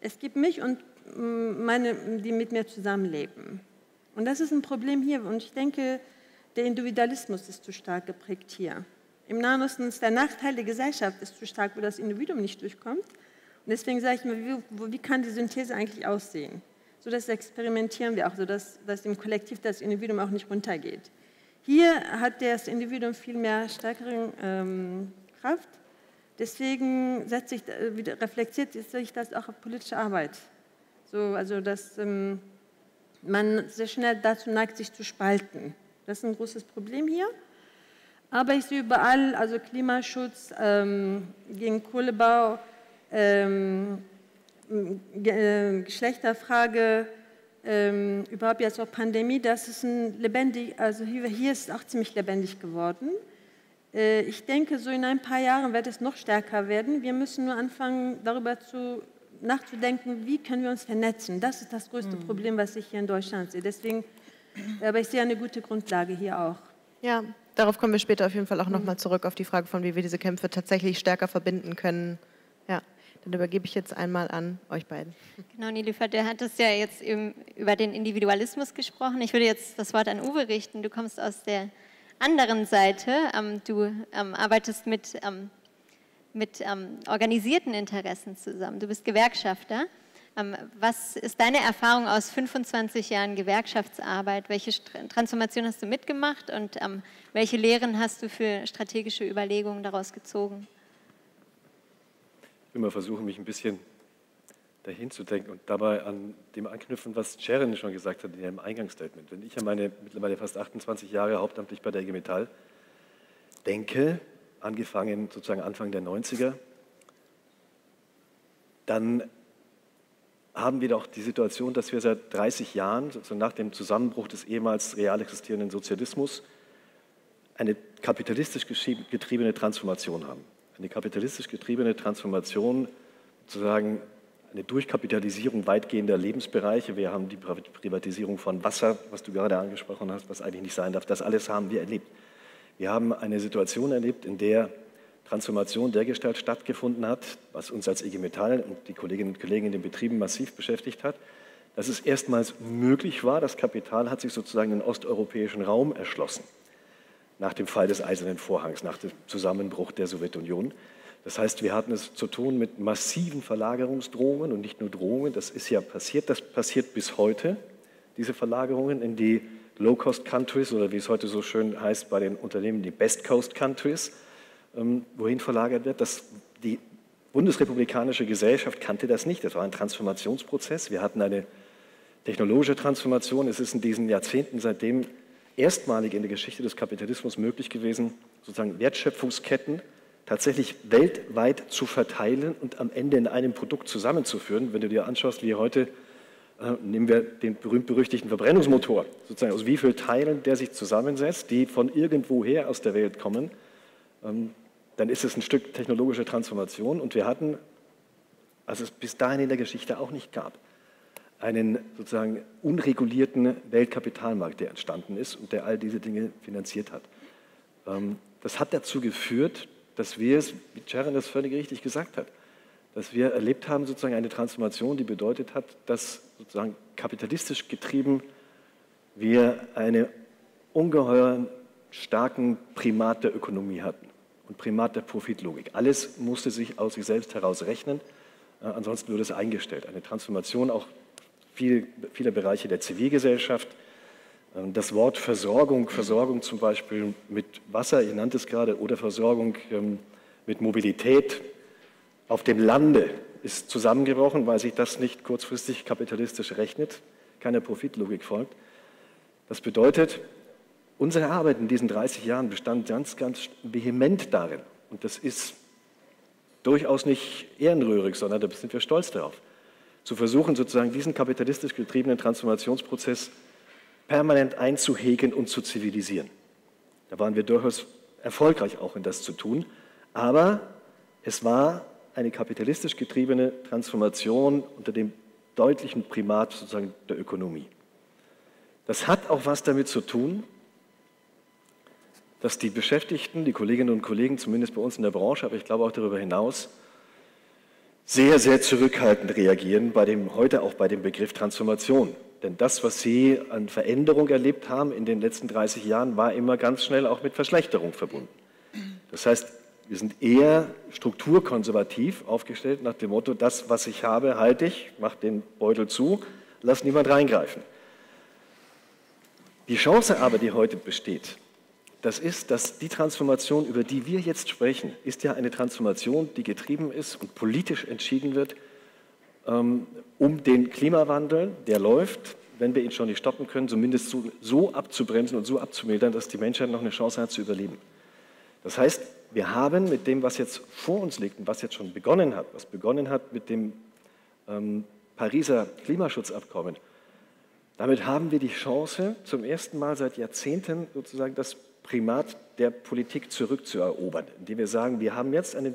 Es gibt mich und meine, die mit mir zusammenleben. Und das ist ein Problem hier. Und ich denke, der Individualismus ist zu stark geprägt hier. Im Nahen Osten ist der Nachteil der Gesellschaft ist zu stark, wo das Individuum nicht durchkommt. Und deswegen sage ich mir, wie kann die Synthese eigentlich aussehen? So das experimentieren wir auch, sodass im Kollektiv das Individuum auch nicht runtergeht. Hier hat das Individuum viel mehr stärkere Kraft. Deswegen reflektiert sich das auch auf politische Arbeit. So, also dass man sehr schnell dazu neigt, sich zu spalten. Das ist ein großes Problem hier. Aber ich sehe überall, also Klimaschutz, gegen Kohlebau, Geschlechterfrage, überhaupt jetzt auch Pandemie, das ist hier ist es auch ziemlich lebendig geworden. Ich denke, so in ein paar Jahren wird es noch stärker werden. Wir müssen nur anfangen, darüber nachzudenken, wie können wir uns vernetzen. Das ist das größte Problem, was ich hier in Deutschland sehe. Deswegen, aber ich sehe eine gute Grundlage hier auch. Ja, darauf kommen wir später auf jeden Fall auch nochmal zurück, auf die Frage von, wie wir diese Kämpfe tatsächlich stärker verbinden können. Ja. Dann übergebe ich jetzt einmal an euch beiden. Genau, Nilüfer, du hattest ja jetzt eben über den Individualismus gesprochen. Ich würde jetzt das Wort an Uwe richten. Du kommst aus der anderen Seite. Du arbeitest mit organisierten Interessen zusammen. Du bist Gewerkschafter. Was ist deine Erfahrung aus 25 Jahren Gewerkschaftsarbeit? Welche Transformation hast du mitgemacht und welche Lehren hast du für strategische Überlegungen daraus gezogen? Immer versuchen, mich ein bisschen dahin zu denken und dabei an dem anknüpfen, was Ceren schon gesagt hat in ihrem Eingangsstatement. Wenn ich an meine mittlerweile fast 28 Jahre hauptamtlich bei der IG Metall denke, angefangen sozusagen Anfang der 90er, dann haben wir doch die Situation, dass wir seit 30 Jahren, sozusagen nach dem Zusammenbruch des ehemals real existierenden Sozialismus, eine kapitalistisch getriebene Transformation haben. Eine kapitalistisch getriebene Transformation, sozusagen eine Durchkapitalisierung weitgehender Lebensbereiche. Wir haben die Privatisierung von Wasser, was du gerade angesprochen hast, was eigentlich nicht sein darf. Das alles haben wir erlebt. Wir haben eine Situation erlebt, in der Transformation dergestalt stattgefunden hat, was uns als IG Metall und die Kolleginnen und Kollegen in den Betrieben massiv beschäftigt hat, dass es erstmals möglich war, das Kapital hat sich sozusagen den osteuropäischen Raum erschlossen. Nach dem Fall des Eisernen Vorhangs, nach dem Zusammenbruch der Sowjetunion. Das heißt, wir hatten es zu tun mit massiven Verlagerungsdrohungen und nicht nur Drohungen. Das ist ja passiert, das passiert bis heute, diese Verlagerungen in die Low-Cost-Countries oder wie es heute so schön heißt bei den Unternehmen, die Best-Cost-Countries, wohin verlagert wird. Die bundesrepublikanische Gesellschaft kannte das nicht. Das war ein Transformationsprozess. Wir hatten eine technologische Transformation. Es ist in diesen Jahrzehnten seitdem erstmalig in der Geschichte des Kapitalismus möglich gewesen, sozusagen Wertschöpfungsketten tatsächlich weltweit zu verteilen und am Ende in einem Produkt zusammenzuführen. Wenn du dir anschaust, wie heute, nehmen wir den berühmt-berüchtigten Verbrennungsmotor, sozusagen aus wie vielen Teilen der sich zusammensetzt, die von irgendwoher aus der Welt kommen, dann ist es ein Stück technologische Transformation. Und wir hatten, was es bis dahin in der Geschichte auch nicht gab, einen sozusagen unregulierten Weltkapitalmarkt, der entstanden ist und der all diese Dinge finanziert hat. Das hat dazu geführt, dass wir es, wie Ceren das völlig richtig gesagt hat, dass wir erlebt haben sozusagen eine Transformation, die bedeutet hat, dass sozusagen kapitalistisch getrieben wir einen ungeheuer starken Primat der Ökonomie hatten. und Primat der Profitlogik. Alles musste sich aus sich selbst heraus rechnen, ansonsten würde es eingestellt. Eine Transformation auch vieler Bereiche der Zivilgesellschaft. Das Wort Versorgung, Versorgung zum Beispiel mit Wasser, ich nannte es gerade, oder Versorgung mit Mobilität auf dem Lande ist zusammengebrochen, weil sich das nicht kurzfristig kapitalistisch rechnet, keiner Profitlogik folgt. Das bedeutet, unsere Arbeit in diesen 30 Jahren bestand ganz, ganz vehement darin, und das ist durchaus nicht ehrenrührig, sondern da sind wir stolz darauf, zu versuchen, sozusagen diesen kapitalistisch getriebenen Transformationsprozess permanent einzuhegen und zu zivilisieren. Da waren wir durchaus erfolgreich auch in das zu tun, aber es war eine kapitalistisch getriebene Transformation unter dem deutlichen Primat sozusagen der Ökonomie. Das hat auch was damit zu tun, dass die Beschäftigten, die Kolleginnen und Kollegen, zumindest bei uns in der Branche, aber ich glaube auch darüber hinaus, sehr, sehr zurückhaltend reagieren, heute auch bei dem Begriff Transformation. Denn das, was sie an Veränderung erlebt haben in den letzten 30 Jahren, war immer ganz schnell auch mit Verschlechterung verbunden. Das heißt, wir sind eher strukturkonservativ aufgestellt nach dem Motto, das, was ich habe, halte ich, mache den Beutel zu, lass niemand reingreifen. Die Chance aber, die heute besteht, das ist, dass die Transformation, über die wir jetzt sprechen, ist ja eine Transformation, die getrieben ist und politisch entschieden wird, um den Klimawandel, der läuft, wenn wir ihn schon nicht stoppen können, zumindest so abzubremsen und so abzumildern, dass die Menschheit noch eine Chance hat zu überleben. Das heißt, wir haben mit dem, was jetzt vor uns liegt und was jetzt schon begonnen hat, mit dem Pariser Klimaschutzabkommen, damit haben wir die Chance, zum ersten Mal seit Jahrzehnten sozusagen das Primat der Politik zurückzuerobern, indem wir sagen, wir haben jetzt einen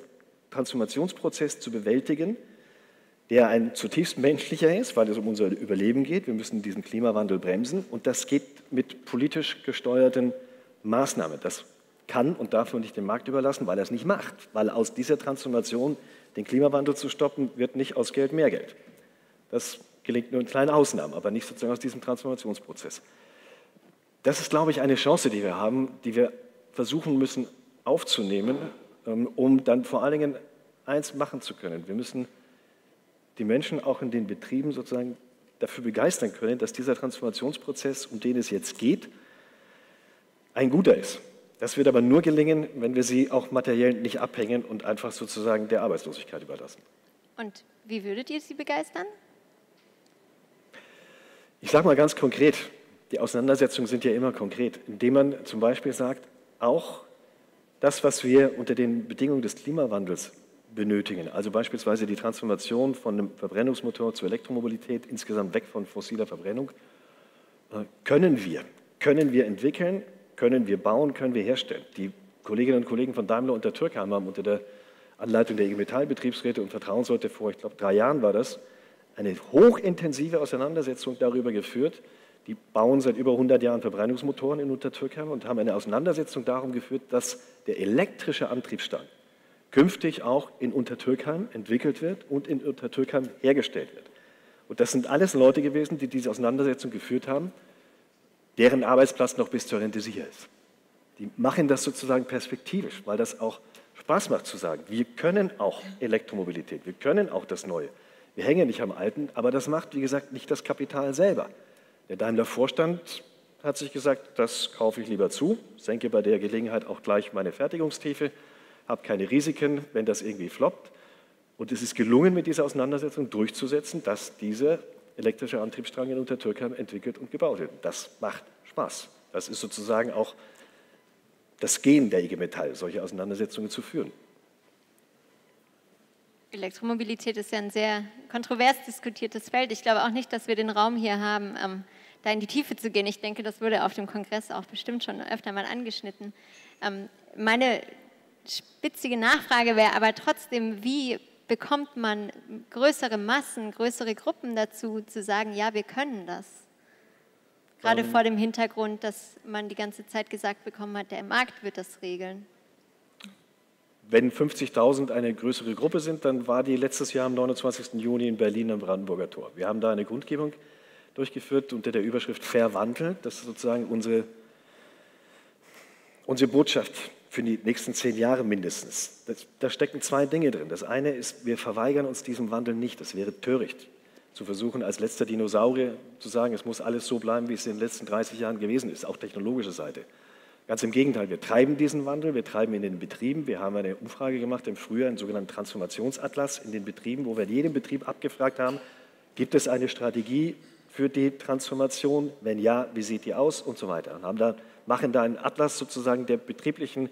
Transformationsprozess zu bewältigen, der ein zutiefst menschlicher ist, weil es um unser Überleben geht. Wir müssen diesen Klimawandel bremsen und das geht mit politisch gesteuerten Maßnahmen. Das kann und darf man nicht dem Markt überlassen, weil er es nicht macht. Weil aus dieser Transformation, den Klimawandel zu stoppen, wird nicht aus Geld mehr Geld. Das gelingt nur in kleinen Ausnahmen, aber nicht sozusagen aus diesem Transformationsprozess. Das ist, glaube ich, eine Chance, die wir haben, die wir versuchen müssen aufzunehmen, um dann vor allen Dingen eins machen zu können. Wir müssen die Menschen auch in den Betrieben sozusagen dafür begeistern können, dass dieser Transformationsprozess, um den es jetzt geht, ein guter ist. Das wird aber nur gelingen, wenn wir sie auch materiell nicht abhängen und einfach sozusagen der Arbeitslosigkeit überlassen. Und wie würdet ihr sie begeistern? Ich sage mal ganz konkret, die Auseinandersetzungen sind ja immer konkret, indem man zum Beispiel sagt, auch das, was wir unter den Bedingungen des Klimawandels benötigen, also beispielsweise die Transformation von einem Verbrennungsmotor zur Elektromobilität, insgesamt weg von fossiler Verbrennung, können wir entwickeln, können wir bauen, können wir herstellen. Die Kolleginnen und Kollegen von Daimler und Untertürkheim haben unter der Anleitung der IG Metall-Betriebsräte und Vertrauensleute vor, ich glaube, 3 Jahren war das, eine hochintensive Auseinandersetzung darüber geführt. Die bauen seit über 100 Jahren Verbrennungsmotoren in Untertürkheim und haben eine Auseinandersetzung darum geführt, dass der elektrische Antriebsstrang künftig auch in Untertürkheim entwickelt wird und in Untertürkheim hergestellt wird. Und das sind alles Leute gewesen, die diese Auseinandersetzung geführt haben, deren Arbeitsplatz noch bis zur Rente sicher ist. Die machen das sozusagen perspektivisch, weil das auch Spaß macht zu sagen, wir können auch Elektromobilität, wir können auch das Neue. Wir hängen nicht am Alten, aber das macht, wie gesagt, nicht das Kapital selber. Der Daimler-Vorstand hat sich gesagt, das kaufe ich lieber zu, senke bei der Gelegenheit auch gleich meine Fertigungstiefe, habe keine Risiken, wenn das irgendwie floppt. Und es ist gelungen, mit dieser Auseinandersetzung durchzusetzen, dass dieser elektrische Antriebsstrang in Untertürkheim entwickelt und gebaut wird. Das macht Spaß. Das ist sozusagen auch das Gen der IG Metall, solche Auseinandersetzungen zu führen. Elektromobilität ist ja ein sehr kontrovers diskutiertes Feld. Ich glaube auch nicht, dass wir den Raum hier haben, da in die Tiefe zu gehen. Ich denke, das wurde auf dem Kongress auch bestimmt schon öfter mal angeschnitten. Meine spitzige Nachfrage wäre aber trotzdem, wie bekommt man größere Massen, größere Gruppen dazu, zu sagen, ja, wir können das? Gerade vor dem Hintergrund, dass man die ganze Zeit gesagt bekommen hat, der Markt wird das regeln. Wenn 50.000 eine größere Gruppe sind, dann war die letztes Jahr am 29. Juni in Berlin am Brandenburger Tor. Wir haben da eine Kundgebung durchgeführt unter der Überschrift Verwandelt. Das ist sozusagen unsere Botschaft für die nächsten 10 Jahre mindestens. Da stecken 2 Dinge drin. Das eine ist, wir verweigern uns diesem Wandel nicht. Das wäre töricht, zu versuchen, als letzter Dinosaurier zu sagen, es muss alles so bleiben, wie es in den letzten 30 Jahren gewesen ist, auch technologische Seite. Ganz im Gegenteil, wir treiben diesen Wandel, wir treiben in den Betrieben. Wir haben eine Umfrage gemacht im Frühjahr, einen sogenannten Transformationsatlas in den Betrieben, wo wir in jedem Betrieb abgefragt haben, gibt es eine Strategie für die Transformation? Wenn ja, wie sieht die aus? Und so weiter. Und machen da einen Atlas sozusagen der betrieblichen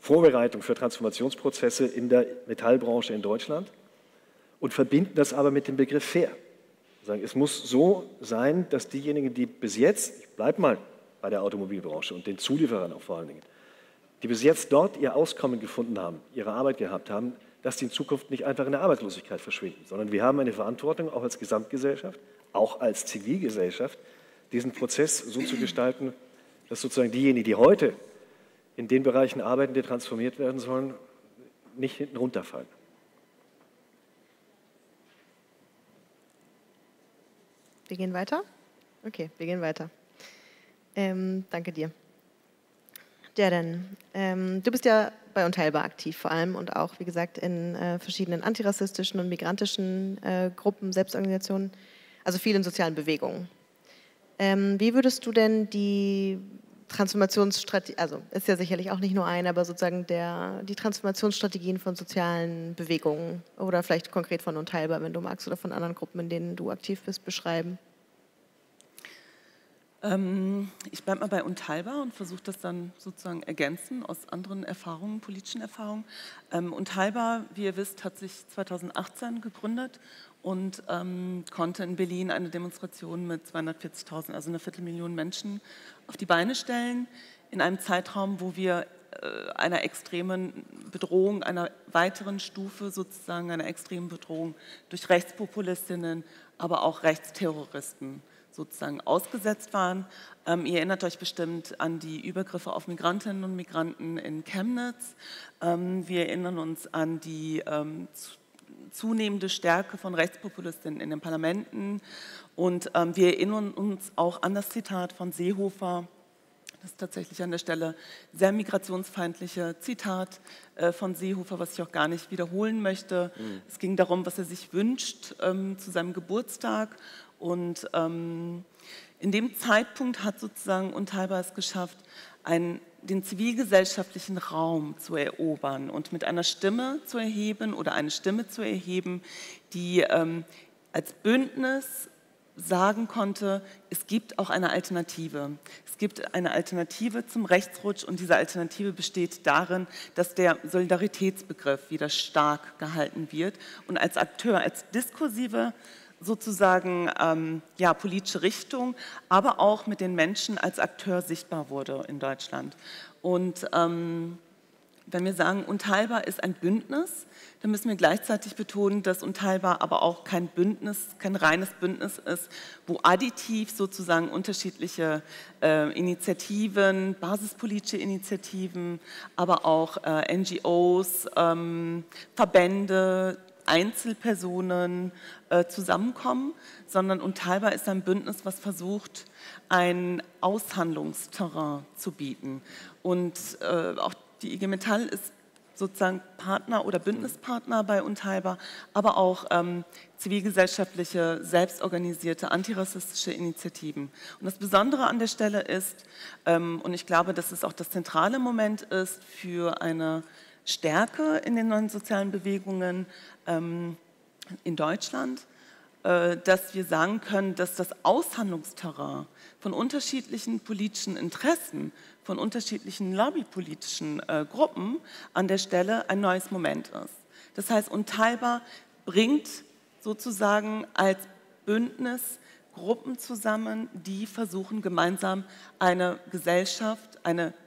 Vorbereitung für Transformationsprozesse in der Metallbranche in Deutschland und verbinden das aber mit dem Begriff fair. Es muss so sein, dass diejenigen, die bis jetzt, ich bleibe mal bei der Automobilbranche und den Zulieferern auch vor allen Dingen, die bis jetzt dort ihr Auskommen gefunden haben, ihre Arbeit gehabt haben, dass die in Zukunft nicht einfach in der Arbeitslosigkeit verschwinden, sondern wir haben eine Verantwortung auch als Gesamtgesellschaft, auch als Zivilgesellschaft, diesen Prozess so zu gestalten, dass sozusagen diejenigen, die heute in den Bereichen arbeiten, die transformiert werden sollen, nicht hinten runterfallen. Wir gehen weiter? Okay, wir gehen weiter. Danke dir. Ceren, du bist ja bei Unteilbar aktiv vor allem und auch, wie gesagt, in verschiedenen antirassistischen und migrantischen Gruppen, Selbstorganisationen, also vielen sozialen Bewegungen. Wie würdest du denn die Transformationsstrategie, also ist ja sicherlich auch nicht nur eine, aber sozusagen die Transformationsstrategien von sozialen Bewegungen oder vielleicht konkret von Unteilbar, wenn du magst, oder von anderen Gruppen, in denen du aktiv bist, beschreiben? Ich bleibe mal bei Unteilbar und versuche das dann sozusagen ergänzen aus anderen Erfahrungen, politischen Erfahrungen. Unteilbar, wie ihr wisst, hat sich 2018 gegründet und konnte in Berlin eine Demonstration mit 240.000, also einer 250.000 Menschen, auf die Beine stellen, in einem Zeitraum, wo wir einer extremen Bedrohung, einer weiteren Stufe sozusagen, einer extremen Bedrohung durch Rechtspopulistinnen, aber auch Rechtsterroristen sozusagen ausgesetzt waren. Ihr erinnert euch bestimmt an die Übergriffe auf Migrantinnen und Migranten in Chemnitz. Wir erinnern uns an die zunehmende Stärke von Rechtspopulistinnen in den Parlamenten und wir erinnern uns auch an das Zitat von Seehofer, das ist tatsächlich an der Stelle sehr migrationsfeindliche Zitat von Seehofer, was ich auch gar nicht wiederholen möchte. Es ging darum, was er sich wünscht zu seinem Geburtstag. Und in dem Zeitpunkt hat sozusagen Unteilbar es geschafft, den zivilgesellschaftlichen Raum zu erobern und mit einer Stimme zu erheben oder eine Stimme zu erheben, die als Bündnis sagen konnte, es gibt auch eine Alternative. Es gibt eine Alternative zum Rechtsrutsch und diese Alternative besteht darin, dass der Solidaritätsbegriff wieder stark gehalten wird und als Akteur, als diskursive sozusagen ja, politische Richtung, aber auch mit den Menschen als Akteur sichtbar wurde in Deutschland. Und wenn wir sagen, Unteilbar ist ein Bündnis, dann müssen wir gleichzeitig betonen, dass Unteilbar aber auch kein Bündnis, kein reines Bündnis ist, wo additiv sozusagen unterschiedliche Initiativen, basispolitische Initiativen, aber auch NGOs, Verbände, Einzelpersonen zusammenkommen, sondern Unteilbar ist ein Bündnis, was versucht, ein Aushandlungsterrain zu bieten. Und auch die IG Metall ist sozusagen Partner oder Bündnispartner bei Unteilbar, aber auch zivilgesellschaftliche, selbstorganisierte, antirassistische Initiativen. Und das Besondere an der Stelle ist, und ich glaube, dass es auch das zentrale Moment ist für eine Stärke in den neuen sozialen Bewegungen in Deutschland, dass wir sagen können, dass das Aushandlungsterrain von unterschiedlichen politischen Interessen, von unterschiedlichen lobbypolitischen Gruppen an der Stelle ein neues Moment ist. Das heißt, Unteilbar bringt sozusagen als Bündnis Gruppen zusammen, die versuchen, gemeinsam eine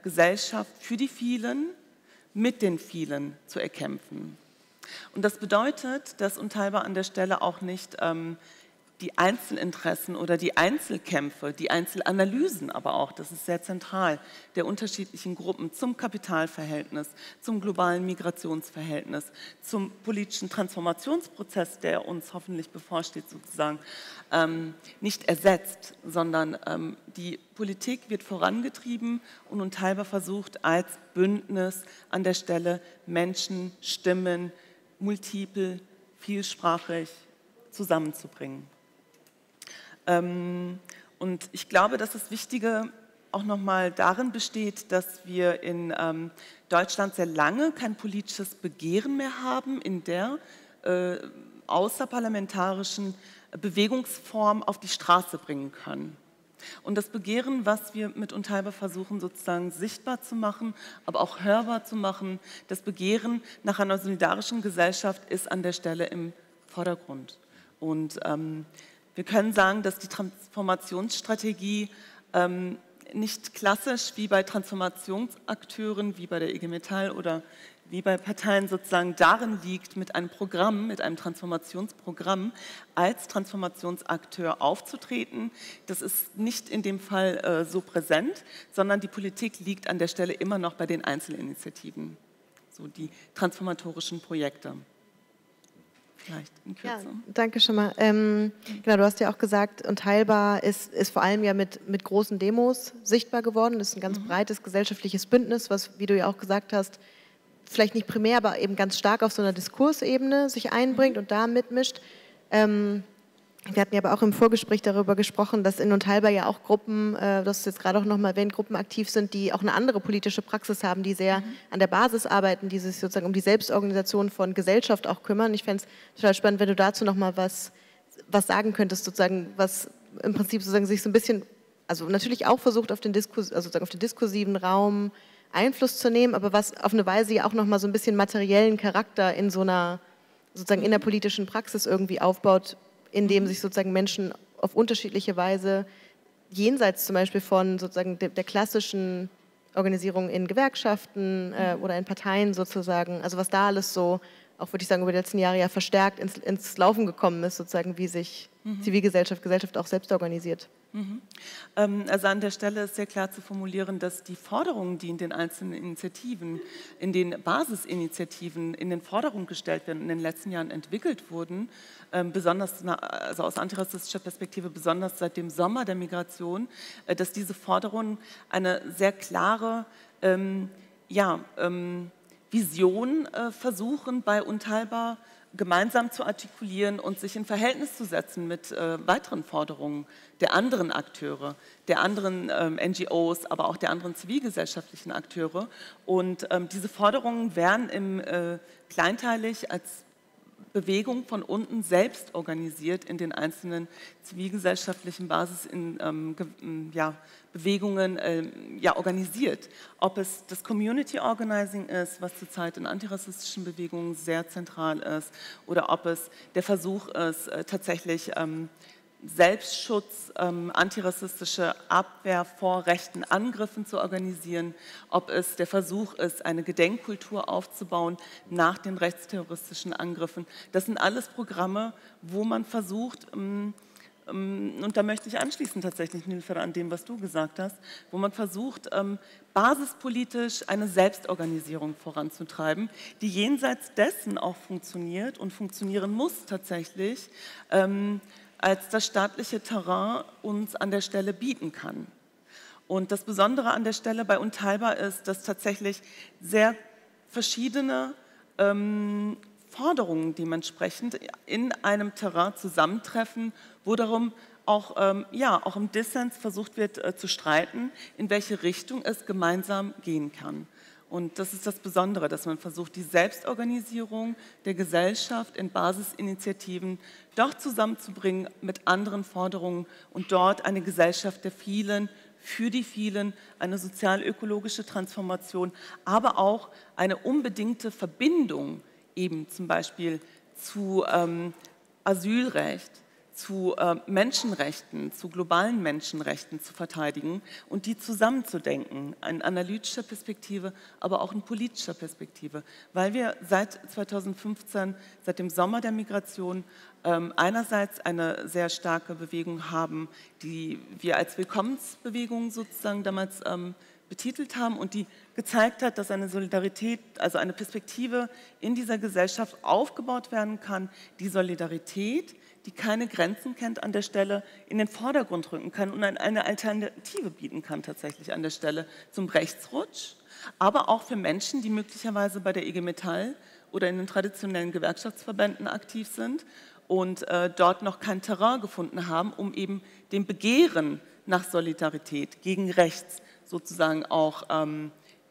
Gesellschaft für die vielen, mit den vielen zu erkämpfen. Und das bedeutet, dass Unteilbar an der Stelle auch nicht die Einzelinteressen oder die Einzelkämpfe, die Einzelanalysen aber auch, das ist sehr zentral, der unterschiedlichen Gruppen zum Kapitalverhältnis, zum globalen Migrationsverhältnis, zum politischen Transformationsprozess, der uns hoffentlich bevorsteht sozusagen, nicht ersetzt, sondern die Politik wird vorangetrieben und unteilbar versucht, als Bündnis an der Stelle Menschen, Stimmen, multiple, vielsprachig zusammenzubringen. Und ich glaube, dass das Wichtige auch nochmal darin besteht, dass wir in Deutschland sehr lange kein politisches Begehren mehr haben, in der außerparlamentarischen Bewegungsform auf die Straße bringen können. Und das Begehren, was wir mit Unteilbar versuchen, sozusagen sichtbar zu machen, aber auch hörbar zu machen, das Begehren nach einer solidarischen Gesellschaft ist an der Stelle im Vordergrund. Und wir können sagen, dass die Transformationsstrategie nicht klassisch wie bei Transformationsakteuren, wie bei der IG Metall oder wie bei Parteien sozusagen darin liegt, mit einem Programm, mit einem Transformationsprogramm als Transformationsakteur aufzutreten. Das ist nicht in dem Fall so präsent, sondern die Politik liegt an der Stelle immer noch bei den Einzelinitiativen, so die transformatorischen Projekte. Vielleicht in Kürze. Ja, danke schon mal. Genau, du hast ja auch gesagt, Unteilbar ist vor allem ja mit großen Demos sichtbar geworden. Das ist ein ganz breites gesellschaftliches Bündnis, was, wie du ja auch gesagt hast, vielleicht nicht primär, aber eben ganz stark auf so einer Diskursebene sich einbringt und da mitmischt. Wir hatten ja aber auch im Vorgespräch darüber gesprochen, dass in Unteilbar ja auch Gruppen, du hast es jetzt gerade auch nochmal erwähnt, Gruppen aktiv sind, die auch eine andere politische Praxis haben, die sehr an der Basis arbeiten, die sich sozusagen um die Selbstorganisation von Gesellschaft auch kümmern. Ich fände es total spannend, wenn du dazu nochmal was sagen könntest, sozusagen, was im Prinzip sozusagen sich so ein bisschen, also natürlich auch versucht, auf den diskursiven Raum Einfluss zu nehmen, aber was auf eine Weise ja auch nochmal so ein bisschen materiellen Charakter in so einer, sozusagen in der politischen Praxis irgendwie aufbaut, indem sich sozusagen Menschen auf unterschiedliche Weise jenseits zum Beispiel von sozusagen der klassischen Organisierung in Gewerkschaften oder in Parteien sozusagen, also was da alles so, auch würde ich sagen, über die letzten Jahre ja verstärkt ins Laufen gekommen ist, sozusagen wie sich Zivilgesellschaft, Gesellschaft auch selbst organisiert. Also an der Stelle ist sehr klar zu formulieren, dass die Forderungen, die in den einzelnen Initiativen, in den Basisinitiativen in den Forderungen gestellt werden, in den letzten Jahren entwickelt wurden, besonders also aus antirassistischer Perspektive, besonders seit dem Sommer der Migration, dass diese Forderungen eine sehr klare Vision versuchen, bei Unteilbar gemeinsam zu artikulieren und sich in Verhältnis zu setzen mit weiteren Forderungen der anderen Akteure, der anderen NGOs, aber auch der anderen zivilgesellschaftlichen Akteure. Und diese Forderungen werden kleinteilig als Bewegung von unten selbst organisiert in den einzelnen zivilgesellschaftlichen Basis in Bewegungen organisiert. Ob es das Community Organizing ist, was zurzeit in antirassistischen Bewegungen sehr zentral ist, oder ob es der Versuch ist, tatsächlich Selbstschutz, antirassistische Abwehr vor rechten Angriffen zu organisieren, ob es der Versuch ist, eine Gedenkkultur aufzubauen nach den rechtsterroristischen Angriffen. Das sind alles Programme, wo man versucht, und da möchte ich anschließen tatsächlich, Nilüfer, an dem, was du gesagt hast, wo man versucht, basispolitisch eine Selbstorganisierung voranzutreiben, die jenseits dessen auch funktioniert und funktionieren muss tatsächlich, als das staatliche Terrain uns an der Stelle bieten kann. Und das Besondere an der Stelle bei Unteilbar ist, dass tatsächlich sehr verschiedene Forderungen dementsprechend in einem Terrain zusammentreffen, wo darum auch im Dissens versucht wird zu streiten, in welche Richtung es gemeinsam gehen kann. Und das ist das Besondere, dass man versucht, die Selbstorganisierung der Gesellschaft in Basisinitiativen doch zusammenzubringen mit anderen Forderungen und dort eine Gesellschaft der vielen, für die vielen, eine sozial-ökologische Transformation, aber auch eine unbedingte Verbindung eben zum Beispiel zu Asylrecht, zu Menschenrechten, zu globalen Menschenrechten zu verteidigen und die zusammenzudenken, in analytischer Perspektive, aber auch in politischer Perspektive, weil wir seit 2015, seit dem Sommer der Migration, einerseits eine sehr starke Bewegung haben, die wir als Willkommensbewegung sozusagen damals betitelt haben und die gezeigt hat, dass eine Solidarität, also eine Perspektive in dieser Gesellschaft aufgebaut werden kann, die Solidarität, die keine Grenzen kennt, an der Stelle in den Vordergrund rücken kann und eine Alternative bieten kann tatsächlich an der Stelle zum Rechtsrutsch, aber auch für Menschen, die möglicherweise bei der IG Metall oder in den traditionellen Gewerkschaftsverbänden aktiv sind und dort noch kein Terrain gefunden haben, um eben dem Begehren nach Solidarität gegen rechts sozusagen auch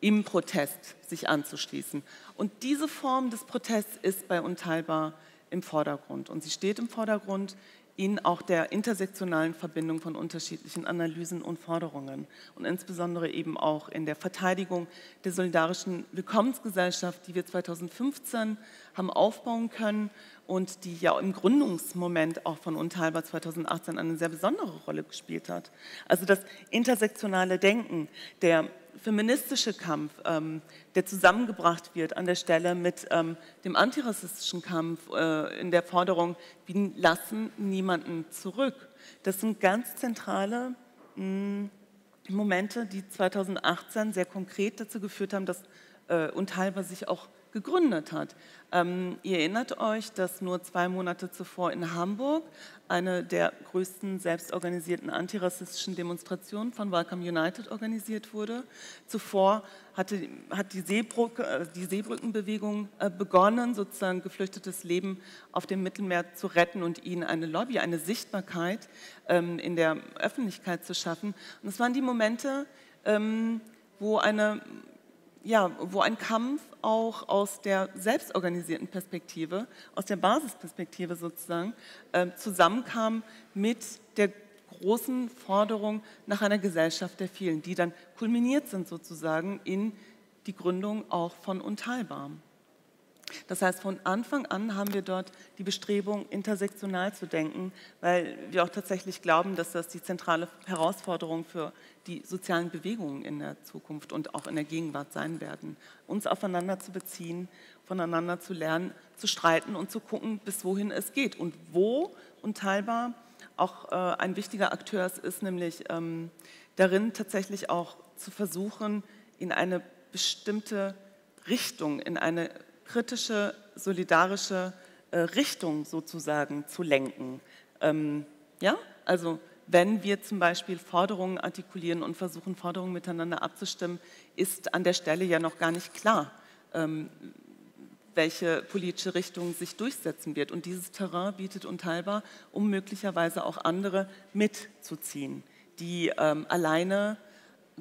im Protest sich anzuschließen. Und diese Form des Protests ist bei Unteilbar im Vordergrund. Und sie steht im Vordergrund in auch der intersektionalen Verbindung von unterschiedlichen Analysen und Forderungen und insbesondere eben auch in der Verteidigung der solidarischen Willkommensgesellschaft, die wir 2015 haben aufbauen können und die ja im Gründungsmoment auch von Unteilbar 2018 eine sehr besondere Rolle gespielt hat. Also das intersektionale Denken, der feministische Kampf, der zusammengebracht wird an der Stelle mit dem antirassistischen Kampf in der Forderung, wir lassen niemanden zurück. Das sind ganz zentrale Momente, die 2018 sehr konkret dazu geführt haben, dass Unteilbar sich auch gegründet hat. Ihr erinnert euch, dass nur 2 Monate zuvor in Hamburg eine der größten selbstorganisierten antirassistischen Demonstrationen von Welcome United organisiert wurde. Zuvor hat die Seebrückenbewegung begonnen, sozusagen geflüchtetes Leben auf dem Mittelmeer zu retten und ihnen eine Lobby, eine Sichtbarkeit in der Öffentlichkeit zu schaffen. Und es waren die Momente, wo ein Kampf auch aus der selbstorganisierten Perspektive, aus der Basisperspektive sozusagen, zusammenkam mit der großen Forderung nach einer Gesellschaft der vielen, die dann kulminiert sind sozusagen in die Gründung auch von Unteilbar. Das heißt, von Anfang an haben wir dort die Bestrebung, intersektional zu denken, weil wir auch tatsächlich glauben, dass das die zentrale Herausforderung für die sozialen Bewegungen in der Zukunft und auch in der Gegenwart sein werden. Uns aufeinander zu beziehen, voneinander zu lernen, zu streiten und zu gucken, bis wohin es geht und wo Unteilbar auch ein wichtiger Akteur ist, nämlich darin tatsächlich auch zu versuchen, in eine bestimmte Richtung, in eine kritische, solidarische Richtung sozusagen zu lenken. Also wenn wir zum Beispiel Forderungen artikulieren und versuchen, Forderungen miteinander abzustimmen, ist an der Stelle ja noch gar nicht klar, welche politische Richtung sich durchsetzen wird. Und dieses Terrain bietet Unteilbar, um möglicherweise auch andere mitzuziehen, die alleine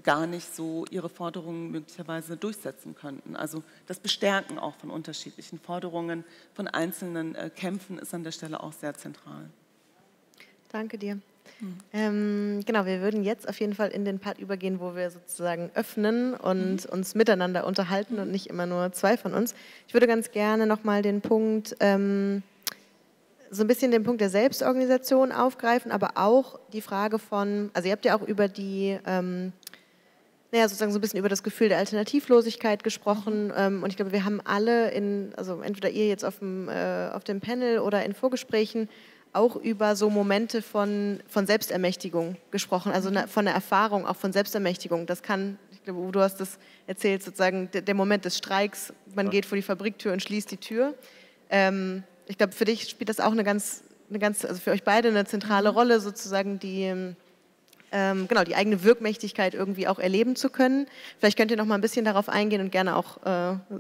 gar nicht so ihre Forderungen möglicherweise durchsetzen könnten. Also das Bestärken auch von unterschiedlichen Forderungen, von einzelnen Kämpfen ist an der Stelle auch sehr zentral. Danke dir. Genau, wir würden jetzt auf jeden Fall in den Part übergehen, wo wir sozusagen öffnen und uns miteinander unterhalten und nicht immer nur zwei von uns. Ich würde ganz gerne nochmal den Punkt, so ein bisschen den Punkt der Selbstorganisation aufgreifen, aber auch die Frage von, also ihr habt ja auch über die sozusagen so ein bisschen über das Gefühl der Alternativlosigkeit gesprochen und ich glaube, wir haben alle, also entweder ihr jetzt auf dem Panel oder in Vorgesprächen, auch über so Momente von Selbstermächtigung gesprochen, also von der Erfahrung auch von Selbstermächtigung. Das kann, ich glaube, du hast das erzählt, sozusagen der Moment des Streiks, man geht vor die Fabriktür und schließt die Tür. Ich glaube, für dich spielt das auch also für euch beide eine zentrale Rolle, sozusagen die eigene Wirkmächtigkeit irgendwie auch erleben zu können. Vielleicht könnt ihr noch mal ein bisschen darauf eingehen und gerne auch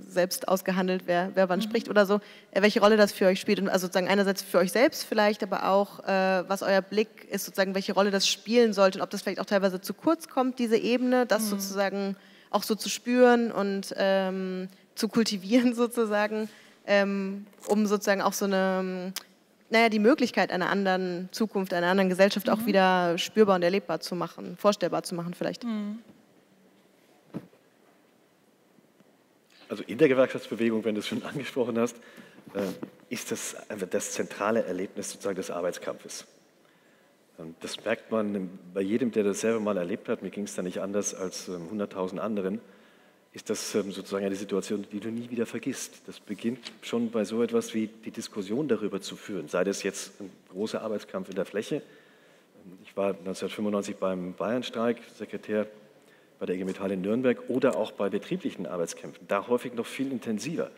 selbst ausgehandelt, wer wann spricht oder so, welche Rolle das für euch spielt. Und also sozusagen einerseits für euch selbst vielleicht, aber auch, was euer Blick ist, sozusagen, welche Rolle das spielen sollte und ob das vielleicht auch teilweise zu kurz kommt, diese Ebene, das sozusagen auch so zu spüren und zu kultivieren sozusagen, um sozusagen auch so eine... die Möglichkeit einer anderen Zukunft, einer anderen Gesellschaft auch wieder spürbar und erlebbar zu machen, vorstellbar zu machen vielleicht. Also in der Gewerkschaftsbewegung, wenn du es schon angesprochen hast, ist das zentrale Erlebnis sozusagen des Arbeitskampfes. Das merkt man bei jedem, der das selber mal erlebt hat, mir ging es da nicht anders als 100.000 anderen, ist das sozusagen eine Situation, die du nie wieder vergisst. Das beginnt schon bei so etwas wie die Diskussion darüber zu führen, sei das jetzt ein großer Arbeitskampf in der Fläche. Ich war 1995 beim Bayernstreik, Sekretär bei der IG Metall in Nürnberg oder auch bei betrieblichen Arbeitskämpfen, da häufig noch viel intensiver,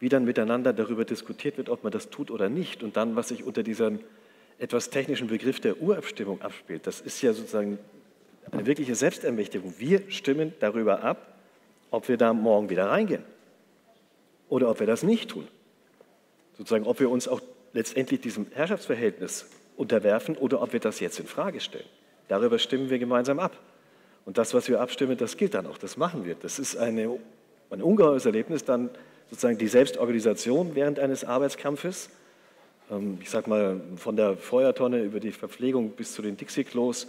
wie dann miteinander darüber diskutiert wird, ob man das tut oder nicht und dann, was sich unter diesem etwas technischen Begriff der Urabstimmung abspielt. Das ist ja sozusagen eine wirkliche Selbstermächtigung. Wir stimmen darüber ab, ob wir da morgen wieder reingehen oder ob wir das nicht tun. Sozusagen, ob wir uns auch letztendlich diesem Herrschaftsverhältnis unterwerfen oder ob wir das jetzt in Frage stellen. Darüber stimmen wir gemeinsam ab. Und das, was wir abstimmen, das gilt dann auch, das machen wir. Das ist ein ungeheures Erlebnis, dann sozusagen die Selbstorganisation während eines Arbeitskampfes, ich sage mal von der Feuertonne über die Verpflegung bis zu den Dixie-Klos,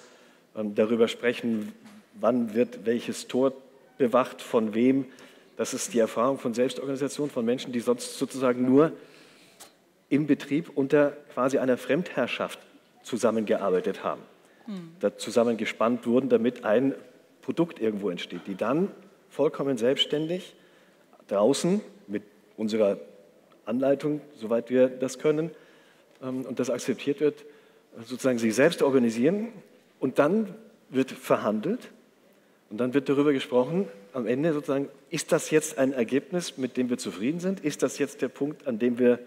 darüber sprechen, wann wird welches Tor bewacht, von wem. Das ist die Erfahrung von Selbstorganisation, von Menschen, die sonst sozusagen nur im Betrieb unter quasi einer Fremdherrschaft zusammengearbeitet haben, da zusammengespannt wurden, damit ein Produkt irgendwo entsteht, die dann vollkommen selbstständig draußen mit unserer Anleitung, soweit wir das können und das akzeptiert wird, sozusagen sich selbst organisieren und dann wird verhandelt und dann wird darüber gesprochen, am Ende sozusagen, ist das jetzt ein Ergebnis, mit dem wir zufrieden sind? Ist das jetzt der Punkt, an dem wir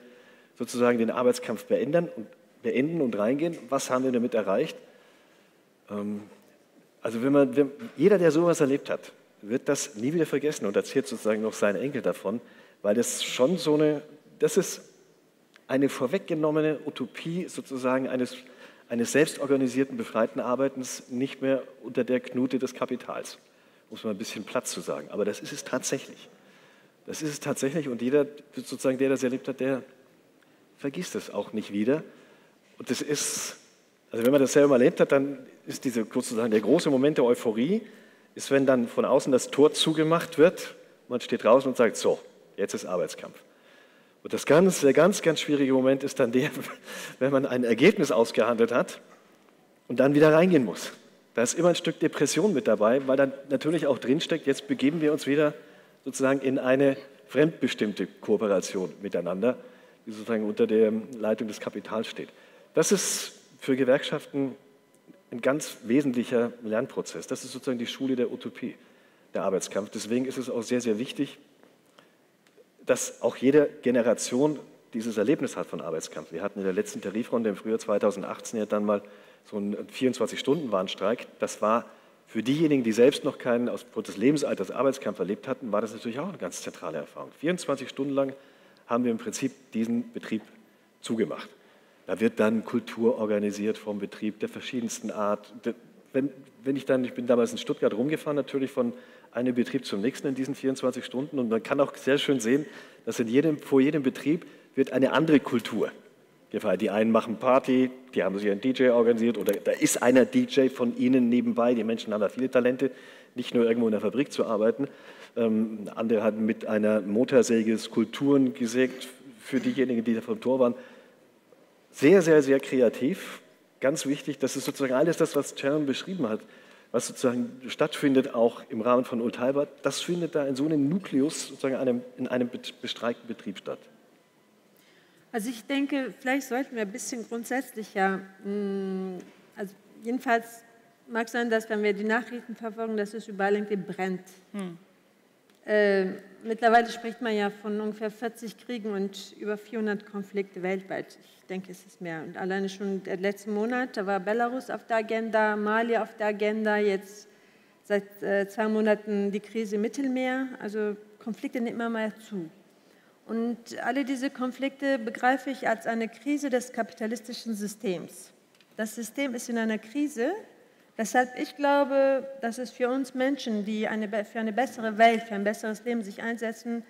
sozusagen den Arbeitskampf beenden und reingehen? Was haben wir damit erreicht? Also jeder, der sowas erlebt hat, wird das nie wieder vergessen und erzählt sozusagen noch seinen Enkel davon, weil das schon so eine, das ist eine vorweggenommene Utopie sozusagen eines selbstorganisierten, befreiten Arbeitens, nicht mehr unter der Knute des Kapitals, um es mal ein bisschen platt zu sagen. Aber das ist es tatsächlich. Das ist es tatsächlich und jeder, sozusagen, der das erlebt hat, der vergisst es auch nicht wieder. Und das ist, also wenn man das selber mal erlebt hat, dann ist diese, sozusagen der große Moment der Euphorie, ist, wenn dann von außen das Tor zugemacht wird, man steht draußen und sagt, so, jetzt ist Arbeitskampf. Und der ganz, ganz schwierige Moment ist dann der, wenn man ein Ergebnis ausgehandelt hat und dann wieder reingehen muss. Da ist immer ein Stück Depression mit dabei, weil dann natürlich auch drinsteckt, jetzt begeben wir uns wieder sozusagen in eine fremdbestimmte Kooperation miteinander, die sozusagen unter der Leitung des Kapitals steht. Das ist für Gewerkschaften ein ganz wesentlicher Lernprozess. Das ist sozusagen die Schule der Utopie, der Arbeitskampf. Deswegen ist es auch sehr, sehr wichtig, dass auch jede Generation dieses Erlebnis hat von Arbeitskampf. Wir hatten in der letzten Tarifrunde im Frühjahr 2018 ja dann mal so einen 24-Stunden-Warnstreik. Das war für diejenigen, die selbst noch keinen aufgrund des Lebensalters Arbeitskampf erlebt hatten, war das natürlich auch eine ganz zentrale Erfahrung. 24 Stunden lang haben wir im Prinzip diesen Betrieb zugemacht. Da wird dann Kultur organisiert vom Betrieb der verschiedensten Art. Ich bin damals in Stuttgart rumgefahren, natürlich von einem Betrieb zum nächsten in diesen 24 Stunden und man kann auch sehr schön sehen, dass vor jedem Betrieb wird eine andere Kultur gefeiert. Die einen machen Party, die haben sich einen DJ organisiert oder da ist einer DJ von ihnen nebenbei. Die Menschen haben da viele Talente, nicht nur irgendwo in der Fabrik zu arbeiten. Andere hatten mit einer Motorsäge Skulpturen gesägt für diejenigen, die da vom Tor waren. Sehr, sehr, sehr kreativ. Ganz wichtig, das ist sozusagen alles das, was Ceren beschrieben hat, was sozusagen stattfindet, auch im Rahmen von Unteilbar. Das findet da in so einem Nukleus, sozusagen in einem bestreikten Betrieb statt. Also ich denke, vielleicht sollten wir ein bisschen grundsätzlicher, also jedenfalls mag es sein, dass wenn wir die Nachrichten verfolgen, dass es überall irgendwie brennt. Mittlerweile spricht man ja von ungefähr 40 Kriegen und über 400 Konflikte weltweit. Ich denke, es ist mehr. Und alleine schon der letzten Monat, da war Belarus auf der Agenda, Mali auf der Agenda, jetzt seit 2 Monaten die Krise im Mittelmeer. Also Konflikte nehmen immer mehr zu. Und alle diese Konflikte begreife ich als eine Krise des kapitalistischen Systems. Das System ist in einer Krise. Deshalb, ich glaube, dass es für uns Menschen, die für eine bessere Welt, für ein besseres Leben sich einsetzen,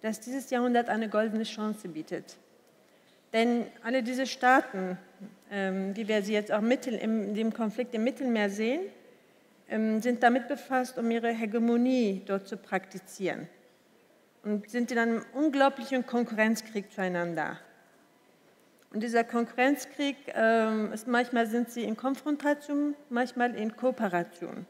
dass dieses Jahrhundert eine goldene Chance bietet. Denn alle diese Staaten, wie wir sie jetzt auch in dem Konflikt im Mittelmeer sehen, sind damit befasst, um ihre Hegemonie dort zu praktizieren und sind in einem unglaublichen Konkurrenzkrieg zueinander. Und dieser Konkurrenzkrieg, manchmal sind sie in Konfrontation, manchmal in Kooperation.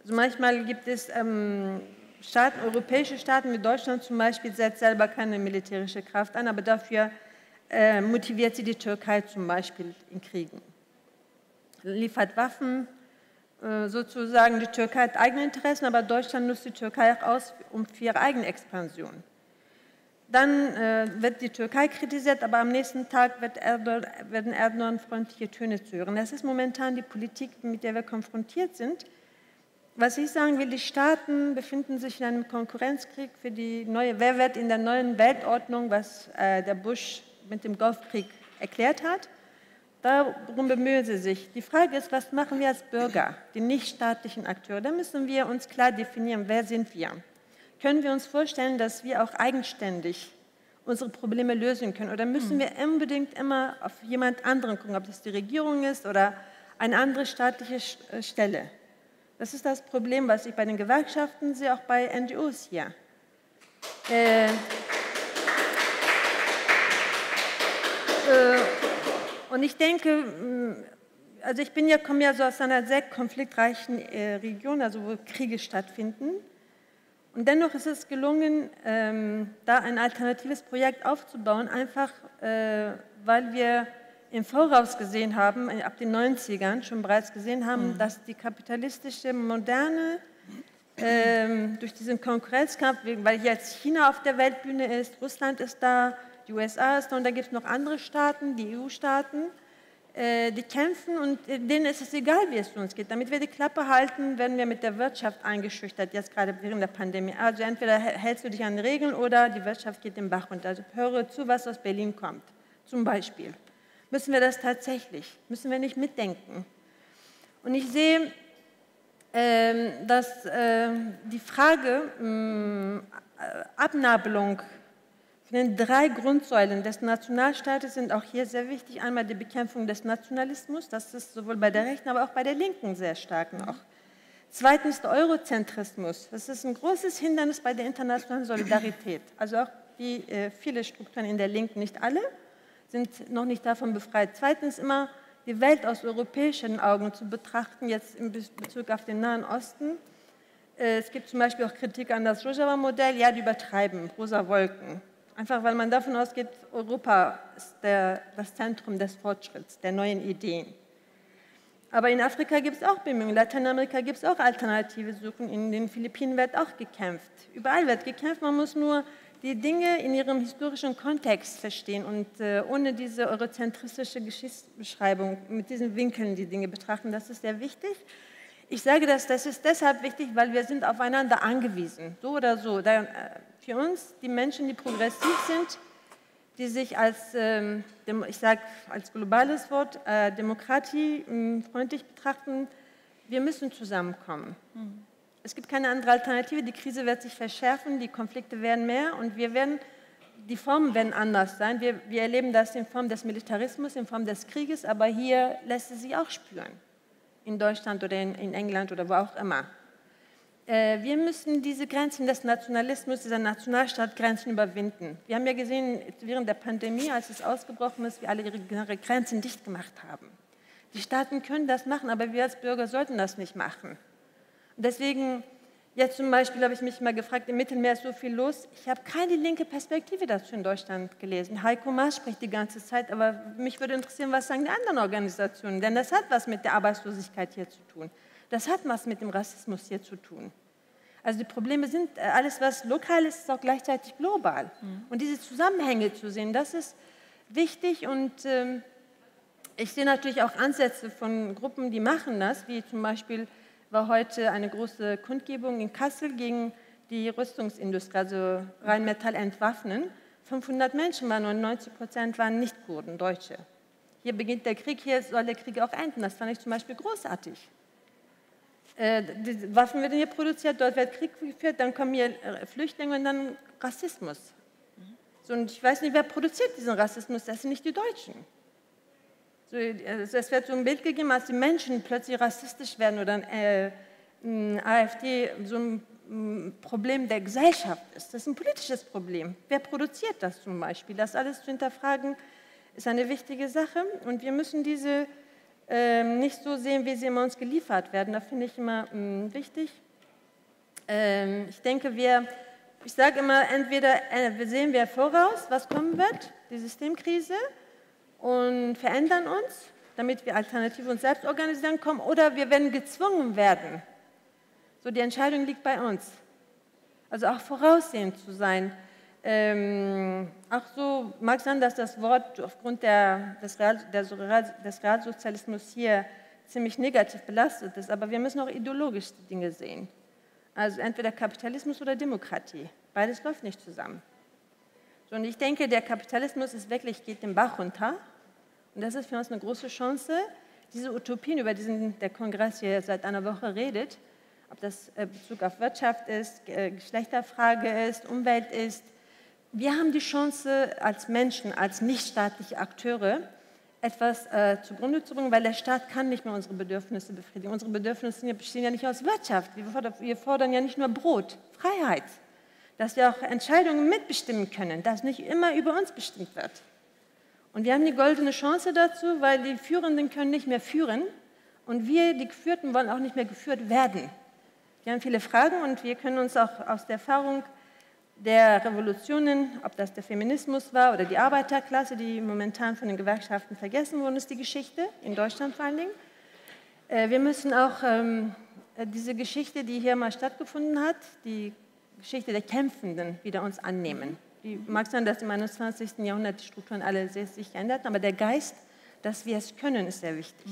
Also manchmal gibt es Staaten, europäische Staaten wie Deutschland zum Beispiel, setzt selber keine militärische Kraft an, aber dafür motiviert sie die Türkei zum Beispiel in Kriegen. Liefert Waffen, sozusagen die Türkei hat eigene Interessen, aber Deutschland nutzt die Türkei auch aus für ihre eigene Expansion. Dann wird die Türkei kritisiert, aber am nächsten Tag werden Erdogan-freundliche Töne zu hören. Das ist momentan die Politik, mit der wir konfrontiert sind. Was ich sagen will, die Staaten befinden sich in einem Konkurrenzkrieg für die neue, wer wird in der neuen Weltordnung, was der Bush mit dem Golfkrieg erklärt hat. Darum bemühen sie sich. Die Frage ist, was machen wir als Bürger, die nichtstaatlichen Akteure? Da müssen wir uns klar definieren, wer sind wir? Können wir uns vorstellen, dass wir auch eigenständig unsere Probleme lösen können? Oder müssen wir unbedingt immer auf jemand anderen gucken, ob das die Regierung ist oder eine andere staatliche Stelle? Das ist das Problem, was ich bei den Gewerkschaften sehe, auch bei NGOs hier. Und ich denke, also ich bin ja, komme ja so aus einer sehr konfliktreichen Region, also wo Kriege stattfinden. Und dennoch ist es gelungen, da ein alternatives Projekt aufzubauen, einfach weil wir im Voraus gesehen haben, ab den 90ern schon bereits gesehen haben, dass die kapitalistische Moderne durch diesen Konkurrenzkampf, weil jetzt China auf der Weltbühne ist, Russland ist da, die USA ist da und da gibt es noch andere Staaten, die EU-Staaten, die kämpfen und denen ist es egal, wie es für uns geht. Damit wir die Klappe halten, werden wir mit der Wirtschaft eingeschüchtert, jetzt gerade während der Pandemie. Also entweder hältst du dich an Regeln oder die Wirtschaft geht den Bach runter. Also höre zu, was aus Berlin kommt, zum Beispiel. Müssen wir das tatsächlich? Müssen wir nicht mitdenken? Und ich sehe, dass die Frage Abnabelung von den drei Grundsäulen des Nationalstaates sind auch hier sehr wichtig. Einmal die Bekämpfung des Nationalismus, das ist sowohl bei der Rechten, aber auch bei der Linken sehr stark noch. Zweitens der Eurozentrismus, das ist ein großes Hindernis bei der internationalen Solidarität. Also auch die viele Strukturen in der Linken, nicht alle, sind noch nicht davon befreit. Zweitens immer die Welt aus europäischen Augen zu betrachten, jetzt in Bezug auf den Nahen Osten. Es gibt zum Beispiel auch Kritik an das Rojava-Modell, ja, die übertreiben, rosa Wolken. Einfach, weil man davon ausgeht, Europa ist das Zentrum des Fortschritts, der neuen Ideen. Aber in Afrika gibt es auch Bemühungen, in Lateinamerika gibt es auch alternative Suchen, in den Philippinen wird auch gekämpft. Überall wird gekämpft, man muss nur die Dinge in ihrem historischen Kontext verstehen und ohne diese eurozentristische Geschichtsbeschreibung, mit diesen Winkeln die Dinge betrachten, das ist sehr wichtig. Ich sage das, das ist deshalb wichtig, weil wir sind aufeinander angewiesen, so oder so. Für uns, die Menschen, die progressiv sind, die sich als, ich sage als globales Wort, demokratiefreundlich betrachten, wir müssen zusammenkommen. Mhm. Es gibt keine andere Alternative, die Krise wird sich verschärfen, die Konflikte werden mehr und die Formen werden anders sein. Wir erleben das in Form des Militarismus, in Form des Krieges, aber hier lässt es sich auch spüren, in Deutschland oder in England oder wo auch immer. Wir müssen diese Grenzen des Nationalismus, dieser Nationalstaatgrenzen überwinden. Wir haben ja gesehen, während der Pandemie, als es ausgebrochen ist, wie alle ihre Grenzen dicht gemacht haben. Die Staaten können das machen, aber wir als Bürger sollten das nicht machen. Deswegen, jetzt zum Beispiel habe ich mich mal gefragt, im Mittelmeer ist so viel los, ich habe keine linke Perspektive dazu in Deutschland gelesen. Heiko Maas spricht die ganze Zeit, aber mich würde interessieren, was sagen die anderen Organisationen, denn das hat was mit der Arbeitslosigkeit hier zu tun. Das hat was mit dem Rassismus hier zu tun. Also die Probleme sind, alles was lokal ist, ist auch gleichzeitig global. Und diese Zusammenhänge zu sehen, das ist wichtig und ich sehe natürlich auch Ansätze von Gruppen, die machen das, wie zum Beispiel war heute eine große Kundgebung in Kassel gegen die Rüstungsindustrie, also Rheinmetall entwaffnen. 500 Menschen waren und 90% waren Nicht-Kurden, Deutsche. Hier beginnt der Krieg, hier soll der Krieg auch enden. Das fand ich zum Beispiel großartig. Die Waffen werden hier produziert, dort wird Krieg geführt, dann kommen hier Flüchtlinge und dann Rassismus. So, und ich weiß nicht, wer produziert diesen Rassismus, das sind nicht die Deutschen. Es wird so ein Bild gegeben, als die Menschen plötzlich rassistisch werden oder ein AfD so ein Problem der Gesellschaft ist. Das ist ein politisches Problem. Wer produziert das zum Beispiel? Das alles zu hinterfragen, ist eine wichtige Sache und wir müssen diese nicht so sehen, wie sie immer uns geliefert werden. Das finde ich immer wichtig. Ich denke, ich sage immer, entweder sehen wir voraus, was kommen wird, die Systemkrise, und verändern uns, damit wir alternativ uns selbst organisieren kommen, oder wir werden gezwungen werden. So, die Entscheidung liegt bei uns. Also auch voraussehend zu sein. Auch so mag es sein, dass das Wort aufgrund des Realsozialismus hier ziemlich negativ belastet ist, aber wir müssen auch ideologisch die Dinge sehen. Also entweder Kapitalismus oder Demokratie. Beides läuft nicht zusammen. So, und ich denke, der Kapitalismus ist wirklich, geht den Bach runter. Und das ist für uns eine große Chance, diese Utopien, über die der Kongress hier seit einer Woche redet, ob das Bezug auf Wirtschaft ist, Geschlechterfrage ist, Umwelt ist. Wir haben die Chance als Menschen, als nichtstaatliche Akteure, etwas zugrunde zu bringen, weil der Staat kann nicht mehr unsere Bedürfnisse befriedigen. Unsere Bedürfnisse bestehen ja nicht aus Wirtschaft. Wir fordern ja nicht nur Brot, Freiheit, dass wir auch Entscheidungen mitbestimmen können, dass nicht immer über uns bestimmt wird. Und wir haben die goldene Chance dazu, weil die Führenden können nicht mehr führen und wir, die Geführten, wollen auch nicht mehr geführt werden. Wir haben viele Fragen und wir können uns auch aus der Erfahrung der Revolutionen, ob das der Feminismus war oder die Arbeiterklasse, die momentan von den Gewerkschaften vergessen worden ist, die Geschichte, in Deutschland vor allen Dingen. Wir müssen auch diese Geschichte, die hier mal stattgefunden hat, die Geschichte der Kämpfenden wieder uns annehmen. Die mag sein, dass im 21. Jahrhundert die Strukturen alle sehr sich geändert haben, aber der Geist, dass wir es können, ist sehr wichtig.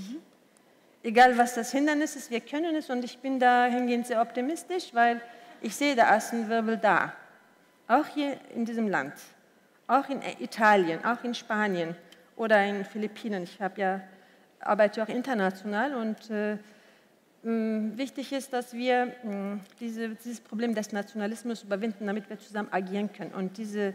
Egal was das Hindernis ist, wir können es und ich bin dahingehend sehr optimistisch, weil ich sehe der Assenwirbel da. Auch hier in diesem Land, auch in Italien, auch in Spanien oder in den Philippinen. Ich arbeite auch international und wichtig ist, dass wir dieses Problem des Nationalismus überwinden, damit wir zusammen agieren können und diese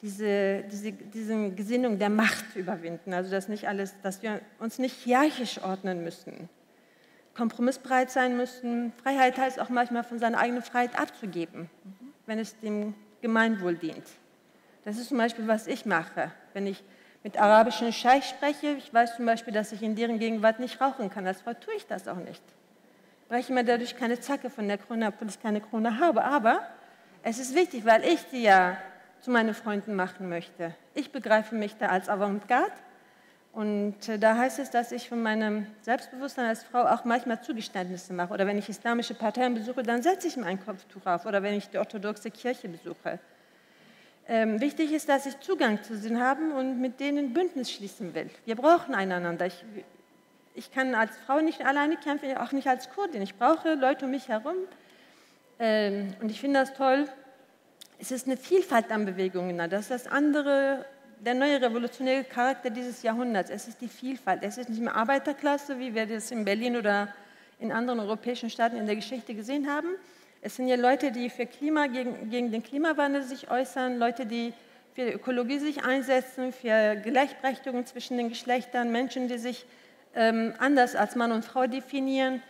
Gesinnung der Macht überwinden. Also dass nicht alles, dass wir uns nicht hierarchisch ordnen müssen, kompromissbereit sein müssen. Freiheit heißt auch manchmal von seiner eigenen Freiheit abzugeben, wenn es dem Gemeinwohl dient. Das ist zum Beispiel, was ich mache. Wenn ich mit arabischen Scheichs spreche, ich weiß zum Beispiel, dass ich in deren Gegenwart nicht rauchen kann. Als Frau tue ich das auch nicht. Weil ich mir dadurch keine Zacke von der Krone, obwohl ich keine Krone habe. Aber es ist wichtig, weil ich die ja zu meinen Freunden machen möchte. Ich begreife mich da als Avantgarde. Und da heißt es, dass ich von meinem Selbstbewusstsein als Frau auch manchmal Zugeständnisse mache. Oder wenn ich islamische Parteien besuche, dann setze ich mir ein Kopftuch auf. Oder wenn ich die orthodoxe Kirche besuche. Wichtig ist, dass ich Zugang zu denen habe und mit denen Bündnis schließen will. Wir brauchen einander. Ich kann als Frau nicht alleine kämpfen, auch nicht als Kurdin. Ich brauche Leute um mich herum. Und ich finde das toll. Es ist eine Vielfalt an Bewegungen. Das ist das andere, der neue revolutionäre Charakter dieses Jahrhunderts. Es ist die Vielfalt. Es ist nicht mehr Arbeiterklasse, wie wir das in Berlin oder in anderen europäischen Staaten in der Geschichte gesehen haben. Es sind ja Leute, die für Klima, gegen den Klimawandel sich äußern, Leute, die für Ökologie sich einsetzen, für Gleichberechtigung zwischen den Geschlechtern, Menschen, die sich anders als Mann und Frau definieren,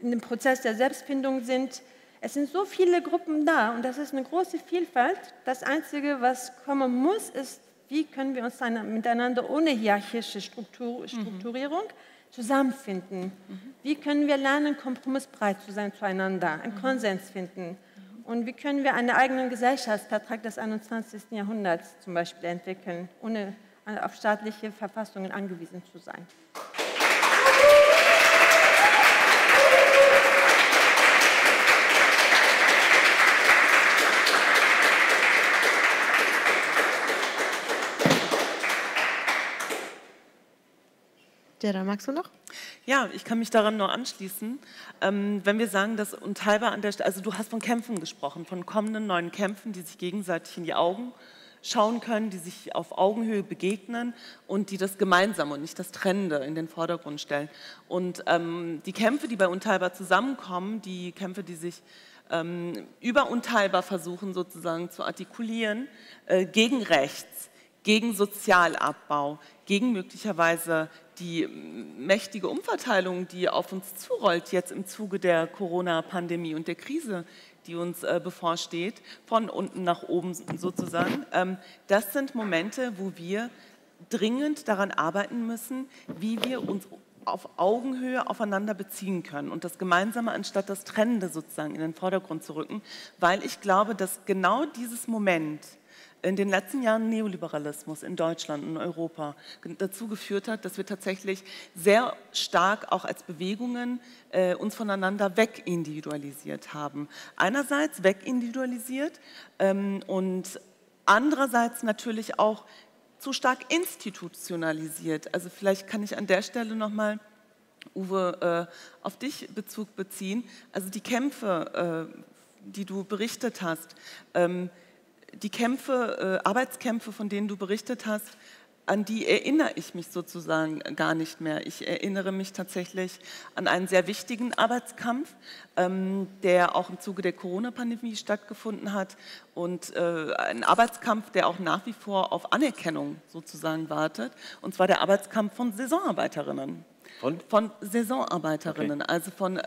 in dem Prozess der Selbstfindung sind. Es sind so viele Gruppen da und das ist eine große Vielfalt. Das Einzige, was kommen muss, ist, wie können wir uns miteinander ohne hierarchische Strukturierung zusammenfinden? Wie können wir lernen, kompromissbereit zu sein zueinander, einen Konsens finden? Und wie können wir einen eigenen Gesellschaftsvertrag des 21. Jahrhunderts zum Beispiel entwickeln, ohne auf staatliche Verfassungen angewiesen zu sein? Jera, magst du noch? Ja, ich kann mich daran nur anschließen. Wenn wir sagen, dass Unteilbar an der Stelle, also du hast von Kämpfen gesprochen, von kommenden neuen Kämpfen, die sich gegenseitig in die Augen schauen können, die sich auf Augenhöhe begegnen und die das Gemeinsame und nicht das Trennende in den Vordergrund stellen. Und die Kämpfe, die bei Unteilbar zusammenkommen, die Kämpfe, die sich über Unteilbar versuchen sozusagen zu artikulieren, gegen rechts, gegen Sozialabbau, gegen möglicherweise die mächtige Umverteilung, die auf uns zurollt jetzt im Zuge der Corona-Pandemie und der Krise, die uns bevorsteht, von unten nach oben sozusagen. Das sind Momente, wo wir dringend daran arbeiten müssen, wie wir uns auf Augenhöhe aufeinander beziehen können und das Gemeinsame anstatt das Trennende sozusagen in den Vordergrund zu rücken, weil ich glaube, dass genau dieses Moment in den letzten Jahren Neoliberalismus in Deutschland und Europa dazu geführt hat, dass wir tatsächlich sehr stark auch als Bewegungen uns voneinander wegindividualisiert haben. Einerseits wegindividualisiert und andererseits natürlich auch zu stark institutionalisiert. Also vielleicht kann ich an der Stelle nochmal, Uwe, auf dich Bezug beziehen. Also die Kämpfe, die du berichtet hast, die Kämpfe, Arbeitskämpfe, von denen du berichtet hast, an die erinnere ich mich sozusagen gar nicht mehr. Ich erinnere mich tatsächlich an einen sehr wichtigen Arbeitskampf, der auch im Zuge der Corona-Pandemie stattgefunden hat und ein Arbeitskampf, der auch nach wie vor auf Anerkennung sozusagen wartet, und zwar der Arbeitskampf von Saisonarbeiterinnen. Von Saisonarbeiterinnen, okay. Also von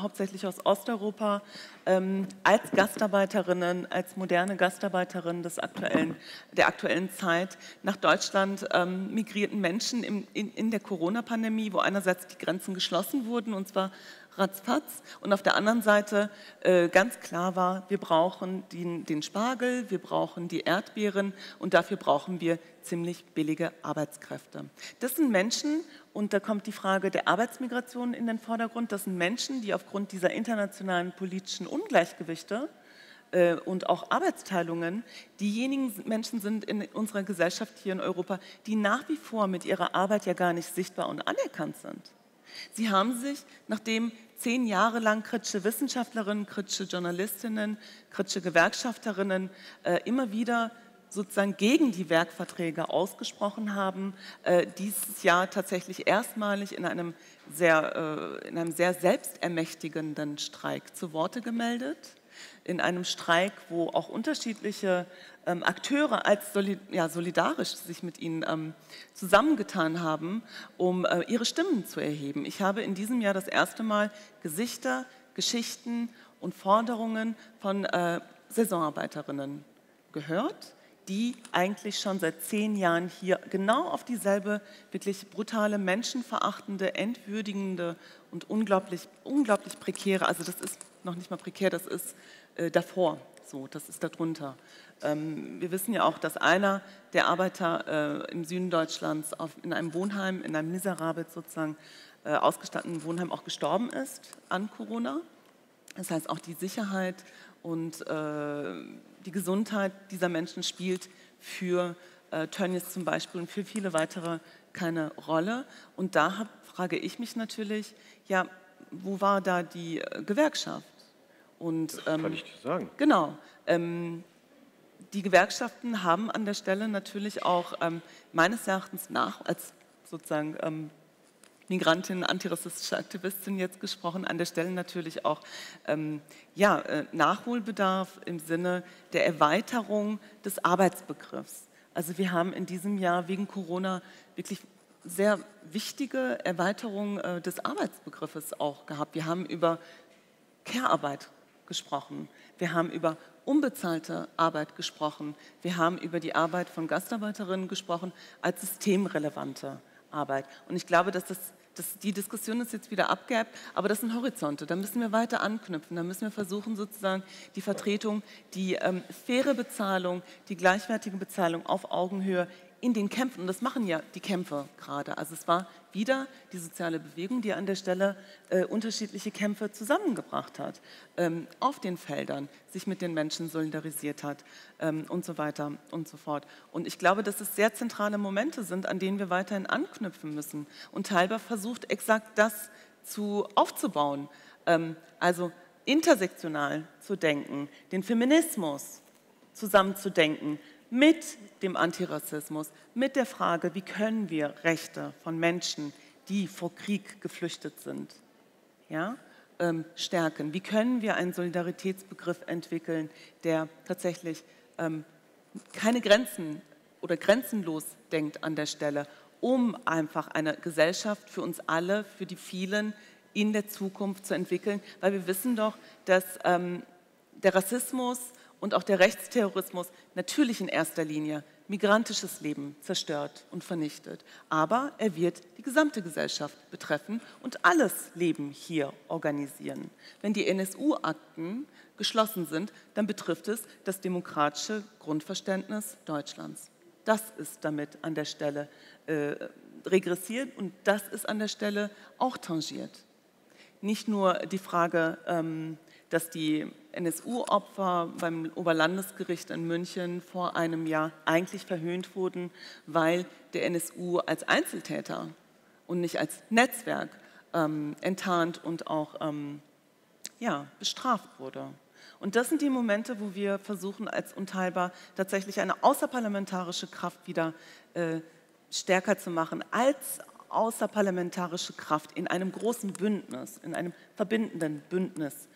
hauptsächlich aus Osteuropa, als Gastarbeiterinnen, als moderne Gastarbeiterinnen der aktuellen Zeit nach Deutschland migrierten Menschen in der Corona-Pandemie, wo einerseits die Grenzen geschlossen wurden, und zwar ratzfatz, und auf der anderen Seite ganz klar war, wir brauchen den Spargel, wir brauchen die Erdbeeren und dafür brauchen wir ziemlich billige Arbeitskräfte. Das sind Menschen, und da kommt die Frage der Arbeitsmigration in den Vordergrund, das sind Menschen, die aufgrund dieser internationalen politischen Ungleichgewichte und auch Arbeitsteilungen diejenigen Menschen sind in unserer Gesellschaft hier in Europa, die nach wie vor mit ihrer Arbeit ja gar nicht sichtbar und anerkannt sind. Sie haben sich, nachdem 10 Jahre lang kritische Wissenschaftlerinnen, kritische Journalistinnen, kritische Gewerkschafterinnen immer wieder sozusagen gegen die Werkverträge ausgesprochen haben, dieses Jahr tatsächlich erstmalig in einem sehr selbstermächtigenden Streik zu Worte gemeldet. In einem Streik, wo auch unterschiedliche Akteure als solidarisch sich mit ihnen zusammengetan haben, um ihre Stimmen zu erheben. Ich habe in diesem Jahr das erste Mal Gesichter, Geschichten und Forderungen von Saisonarbeiterinnen gehört, die eigentlich schon seit 10 Jahren hier genau auf dieselbe wirklich brutale, menschenverachtende, entwürdigende und unglaublich prekäre, also das ist noch nicht mal prekär, das ist davor, so, das ist darunter. Wir wissen ja auch, dass einer der Arbeiter im Süden Deutschlands in einem Wohnheim, in einem miserabel sozusagen ausgestatteten Wohnheim auch gestorben ist an Corona. Das heißt, auch die Sicherheit und die Gesundheit dieser Menschen spielt für Tönnies zum Beispiel und für viele weitere keine Rolle. Und da frage ich mich natürlich, ja, wo war da die Gewerkschaft? Und, das kann ich dir sagen. Genau. Die Gewerkschaften haben an der Stelle natürlich auch meines Erachtens nach, als sozusagen Migrantin, antirassistische Aktivistin jetzt gesprochen, an der Stelle natürlich auch Nachholbedarf im Sinne der Erweiterung des Arbeitsbegriffs. Also wir haben in diesem Jahr wegen Corona wirklich sehr wichtige Erweiterung des Arbeitsbegriffes auch gehabt. Wir haben über Care-Arbeit gesprochen, wir haben über unbezahlte Arbeit gesprochen, wir haben über die Arbeit von Gastarbeiterinnen gesprochen als systemrelevante Arbeit. Und ich glaube, dass die Diskussion ist jetzt wieder abgeebbt, aber das sind Horizonte, da müssen wir weiter anknüpfen, da müssen wir versuchen sozusagen die Vertretung, die faire Bezahlung, die gleichwertige Bezahlung auf Augenhöhe in den Kämpfen, und das machen ja die Kämpfe gerade, also es war wieder die soziale Bewegung, die an der Stelle unterschiedliche Kämpfe zusammengebracht hat, auf den Feldern, sich mit den Menschen solidarisiert hat und so weiter und so fort. Und ich glaube, dass es sehr zentrale Momente sind, an denen wir weiterhin anknüpfen müssen. Und Unteilbar versucht exakt das aufzubauen, also intersektional zu denken, den Feminismus zusammenzudenken, mit dem Antirassismus, mit der Frage, wie können wir Rechte von Menschen, die vor Krieg geflüchtet sind, ja, stärken? Wie können wir einen Solidaritätsbegriff entwickeln, der tatsächlich keine Grenzen oder grenzenlos denkt an der Stelle, um einfach eine Gesellschaft für uns alle, für die vielen in der Zukunft zu entwickeln? Weil wir wissen doch, dass der Rassismus und auch der Rechtsterrorismus natürlich in erster Linie migrantisches Leben zerstört und vernichtet. Aber er wird die gesamte Gesellschaft betreffen und alles Leben hier organisieren. Wenn die NSU-Akten geschlossen sind, dann betrifft es das demokratische Grundverständnis Deutschlands. Das ist damit an der Stelle regressiert und das ist an der Stelle auch tangiert. Nicht nur die Frage, dass die NSU-Opfer beim Oberlandesgericht in München vor einem Jahr eigentlich verhöhnt wurden, weil der NSU als Einzeltäter und nicht als Netzwerk enttarnt und auch bestraft wurde. Und das sind die Momente, wo wir versuchen, als Unteilbar tatsächlich eine außerparlamentarische Kraft wieder stärker zu machen, als außerparlamentarische Kraft in einem großen Bündnis, in einem verbindenden Bündnis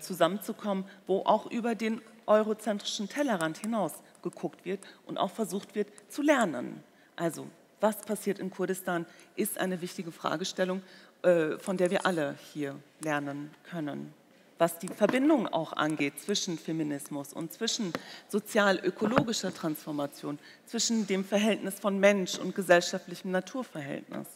zusammenzukommen, wo auch über den eurozentrischen Tellerrand hinaus geguckt wird und auch versucht wird zu lernen. Also, was passiert in Kurdistan, ist eine wichtige Fragestellung, von der wir alle hier lernen können. Was die Verbindung auch angeht zwischen Feminismus und zwischen sozial-ökologischer Transformation, zwischen dem Verhältnis von Mensch und gesellschaftlichem Naturverhältnis.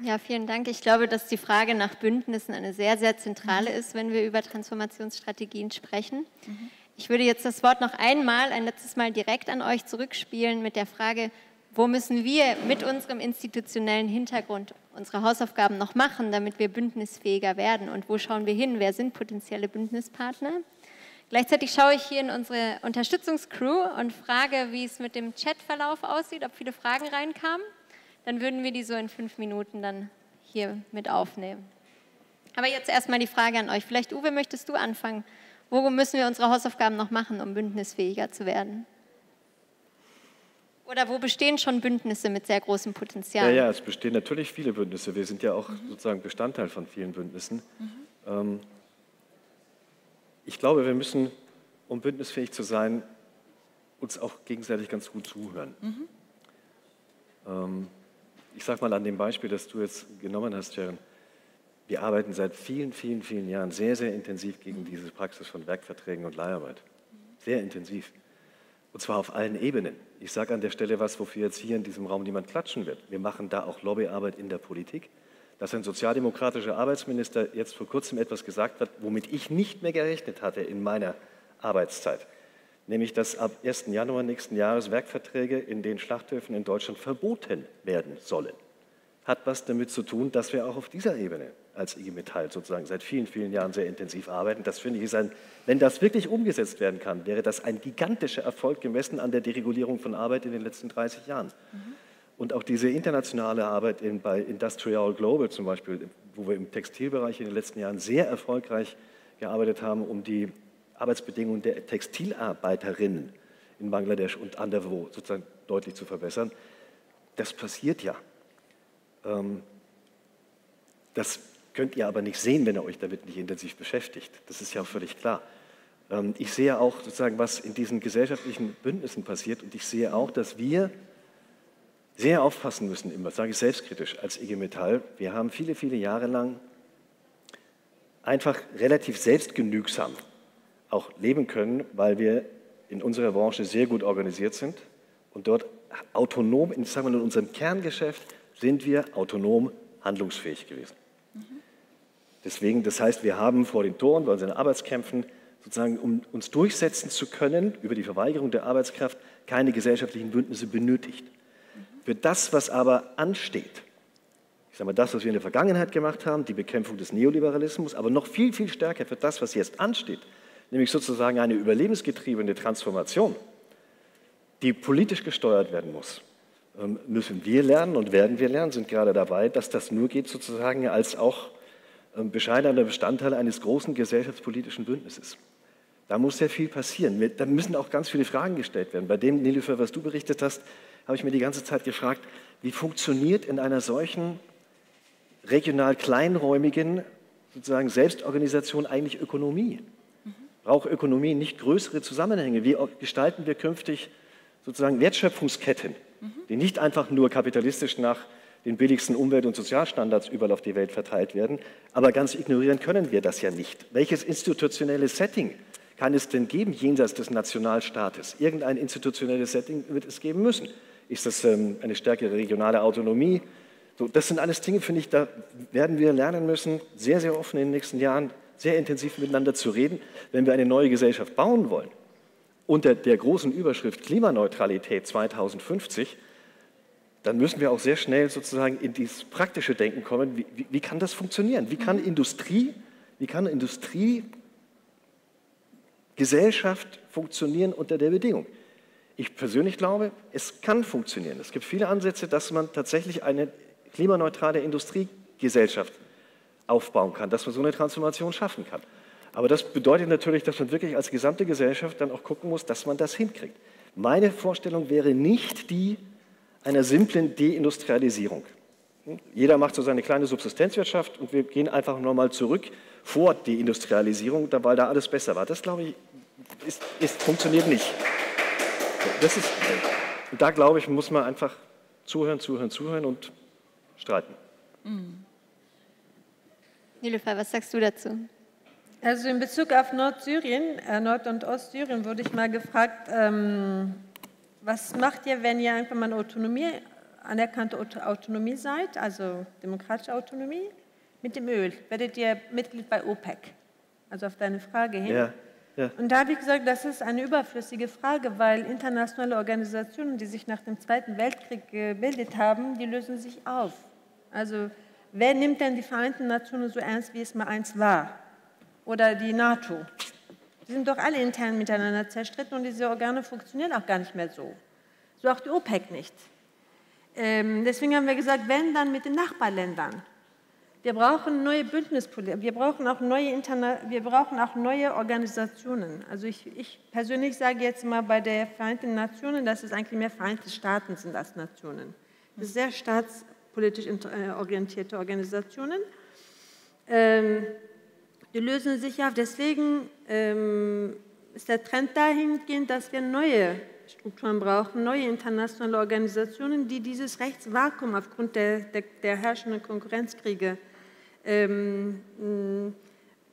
Ja, vielen Dank. Ich glaube, dass die Frage nach Bündnissen eine sehr, sehr zentrale ist, wenn wir über Transformationsstrategien sprechen. Ich würde jetzt das Wort noch einmal, ein letztes Mal direkt an euch zurückspielen mit der Frage, wo müssen wir mit unserem institutionellen Hintergrund unsere Hausaufgaben noch machen, damit wir bündnisfähiger werden und wo schauen wir hin, wer sind potenzielle Bündnispartner? Gleichzeitig schaue ich hier in unsere Unterstützungscrew und frage, wie es mit dem Chatverlauf aussieht, ob viele Fragen reinkamen. Dann würden wir die so in 5 Minuten dann hier mit aufnehmen. Aber jetzt erstmal die Frage an euch. Vielleicht, Uwe, möchtest du anfangen? Wo müssen wir unsere Hausaufgaben noch machen, um bündnisfähiger zu werden? Oder wo bestehen schon Bündnisse mit sehr großem Potenzial? Ja, ja, es bestehen natürlich viele Bündnisse. Wir sind ja auch sozusagen Bestandteil von vielen Bündnissen. Ich glaube, wir müssen, um bündnisfähig zu sein, uns auch gegenseitig ganz gut zuhören. Ich sage mal an dem Beispiel, das du jetzt genommen hast, Ceren, wir arbeiten seit vielen, vielen, vielen Jahren sehr, sehr intensiv gegen diese Praxis von Werkverträgen und Leiharbeit. Sehr intensiv. Und zwar auf allen Ebenen. Ich sage an der Stelle was, wofür jetzt hier in diesem Raum niemand klatschen wird. Wir machen da auch Lobbyarbeit in der Politik. Dass ein sozialdemokratischer Arbeitsminister jetzt vor kurzem etwas gesagt hat, womit ich nicht mehr gerechnet hatte in meiner Arbeitszeit. Nämlich, dass ab 1. Januar nächsten Jahres Werkverträge in den Schlachthöfen in Deutschland verboten werden sollen. Hat was damit zu tun, dass wir auch auf dieser Ebene als IG Metall sozusagen seit vielen, vielen Jahren sehr intensiv arbeiten. Das finde ich, ist ein, wenn das wirklich umgesetzt werden kann, wäre das ein gigantischer Erfolg gemessen an der Deregulierung von Arbeit in den letzten 30 Jahren. Und auch diese internationale Arbeit bei Industrial Global zum Beispiel, wo wir im Textilbereich in den letzten Jahren sehr erfolgreich gearbeitet haben, um die Arbeitsbedingungen der Textilarbeiterinnen in Bangladesch und anderswo sozusagen deutlich zu verbessern. Das passiert ja. Das könnt ihr aber nicht sehen, wenn ihr euch damit nicht intensiv beschäftigt. Das ist ja auch völlig klar. Ich sehe ja auch sozusagen, was in diesen gesellschaftlichen Bündnissen passiert und ich sehe auch, dass wir sehr aufpassen müssen, immer, sage ich selbstkritisch als IG Metall. Wir haben viele, viele Jahre lang einfach relativ selbstgenügsam auch leben können, weil wir in unserer Branche sehr gut organisiert sind und dort autonom, sagen wir in unserem Kerngeschäft, sind wir autonom handlungsfähig gewesen. Deswegen, das heißt, wir haben vor den Toren bei unseren Arbeitskämpfen sozusagen, um uns durchsetzen zu können über die Verweigerung der Arbeitskraft, keine gesellschaftlichen Bündnisse benötigt. Für das, was aber ansteht, ich sage mal, das, was wir in der Vergangenheit gemacht haben, die Bekämpfung des Neoliberalismus, aber noch viel, viel stärker für das, was jetzt ansteht, nämlich sozusagen eine überlebensgetriebene Transformation, die politisch gesteuert werden muss, müssen wir lernen und werden wir lernen, sind gerade dabei, dass das nur geht sozusagen als auch bescheidener Bestandteil eines großen gesellschaftspolitischen Bündnisses. Da muss sehr viel passieren. Da müssen auch ganz viele Fragen gestellt werden. Bei dem, Nilüfer, was du berichtet hast, habe ich mir die ganze Zeit gefragt, wie funktioniert in einer solchen regional kleinräumigen sozusagen Selbstorganisation eigentlich Ökonomie? Braucht Ökonomie nicht größere Zusammenhänge? Wie gestalten wir künftig sozusagen Wertschöpfungsketten, die nicht einfach nur kapitalistisch nach den billigsten Umwelt- und Sozialstandards überall auf die Welt verteilt werden. Aber ganz ignorieren können wir das ja nicht. Welches institutionelles Setting kann es denn geben, jenseits des Nationalstaates? Irgendein institutionelles Setting wird es geben müssen. Ist das eine stärkere regionale Autonomie? So, das sind alles Dinge, finde ich, da werden wir lernen müssen, sehr, sehr offen in den nächsten Jahren, sehr intensiv miteinander zu reden, wenn wir eine neue Gesellschaft bauen wollen. Unter der großen Überschrift Klimaneutralität 2050, dann müssen wir auch sehr schnell sozusagen in dieses praktische Denken kommen. Wie kann das funktionieren? Wie kann Industrie, Gesellschaft funktionieren unter der Bedingung? Ich persönlich glaube, es kann funktionieren. Es gibt viele Ansätze, dass man tatsächlich eine klimaneutrale Industriegesellschaft aufbauen kann, dass man so eine Transformation schaffen kann. Aber das bedeutet natürlich, dass man wirklich als gesamte Gesellschaft dann auch gucken muss, dass man das hinkriegt. Meine Vorstellung wäre nicht die einer simplen Deindustrialisierung. Jeder macht so seine kleine Subsistenzwirtschaft und wir gehen einfach nochmal zurück vor Deindustrialisierung, weil da alles besser war. Das, glaube ich, funktioniert nicht. Da, glaube ich, muss man einfach zuhören und streiten. Mhm. Nilüfer, was sagst du dazu? Also in Bezug auf Nordsyrien, Nord- und Ostsyrien, wurde ich mal gefragt, was macht ihr, wenn ihr einfach mal eine Autonomie, anerkannte Autonomie seid, also demokratische Autonomie, mit dem Öl? Werdet ihr Mitglied bei OPEC? Also auf deine Frage hin. Ja, ja. Und da habe ich gesagt, das ist eine überflüssige Frage, weil internationale Organisationen, die sich nach dem Zweiten Weltkrieg gebildet haben, die lösen sich auf. Also wer nimmt denn die Vereinten Nationen so ernst, wie es mal eins war? Oder die NATO. Die sind doch alle intern miteinander zerstritten und diese Organe funktionieren auch gar nicht mehr so. So auch die OPEC nicht. Deswegen haben wir gesagt, wenn, dann mit den Nachbarländern. Wir brauchen neue Bündnispolitik, wir brauchen auch neue Organisationen. Also ich persönlich sage jetzt mal bei der Vereinten Nationen, dass es eigentlich mehr Vereinigte Staaten sind als Nationen. Das sind sehr staatspolitisch orientierte Organisationen. Die lösen sich auf. Deswegen ist der Trend dahingehend, dass wir neue Strukturen brauchen, neue internationale Organisationen, die dieses Rechtsvakuum aufgrund der herrschenden Konkurrenzkriege,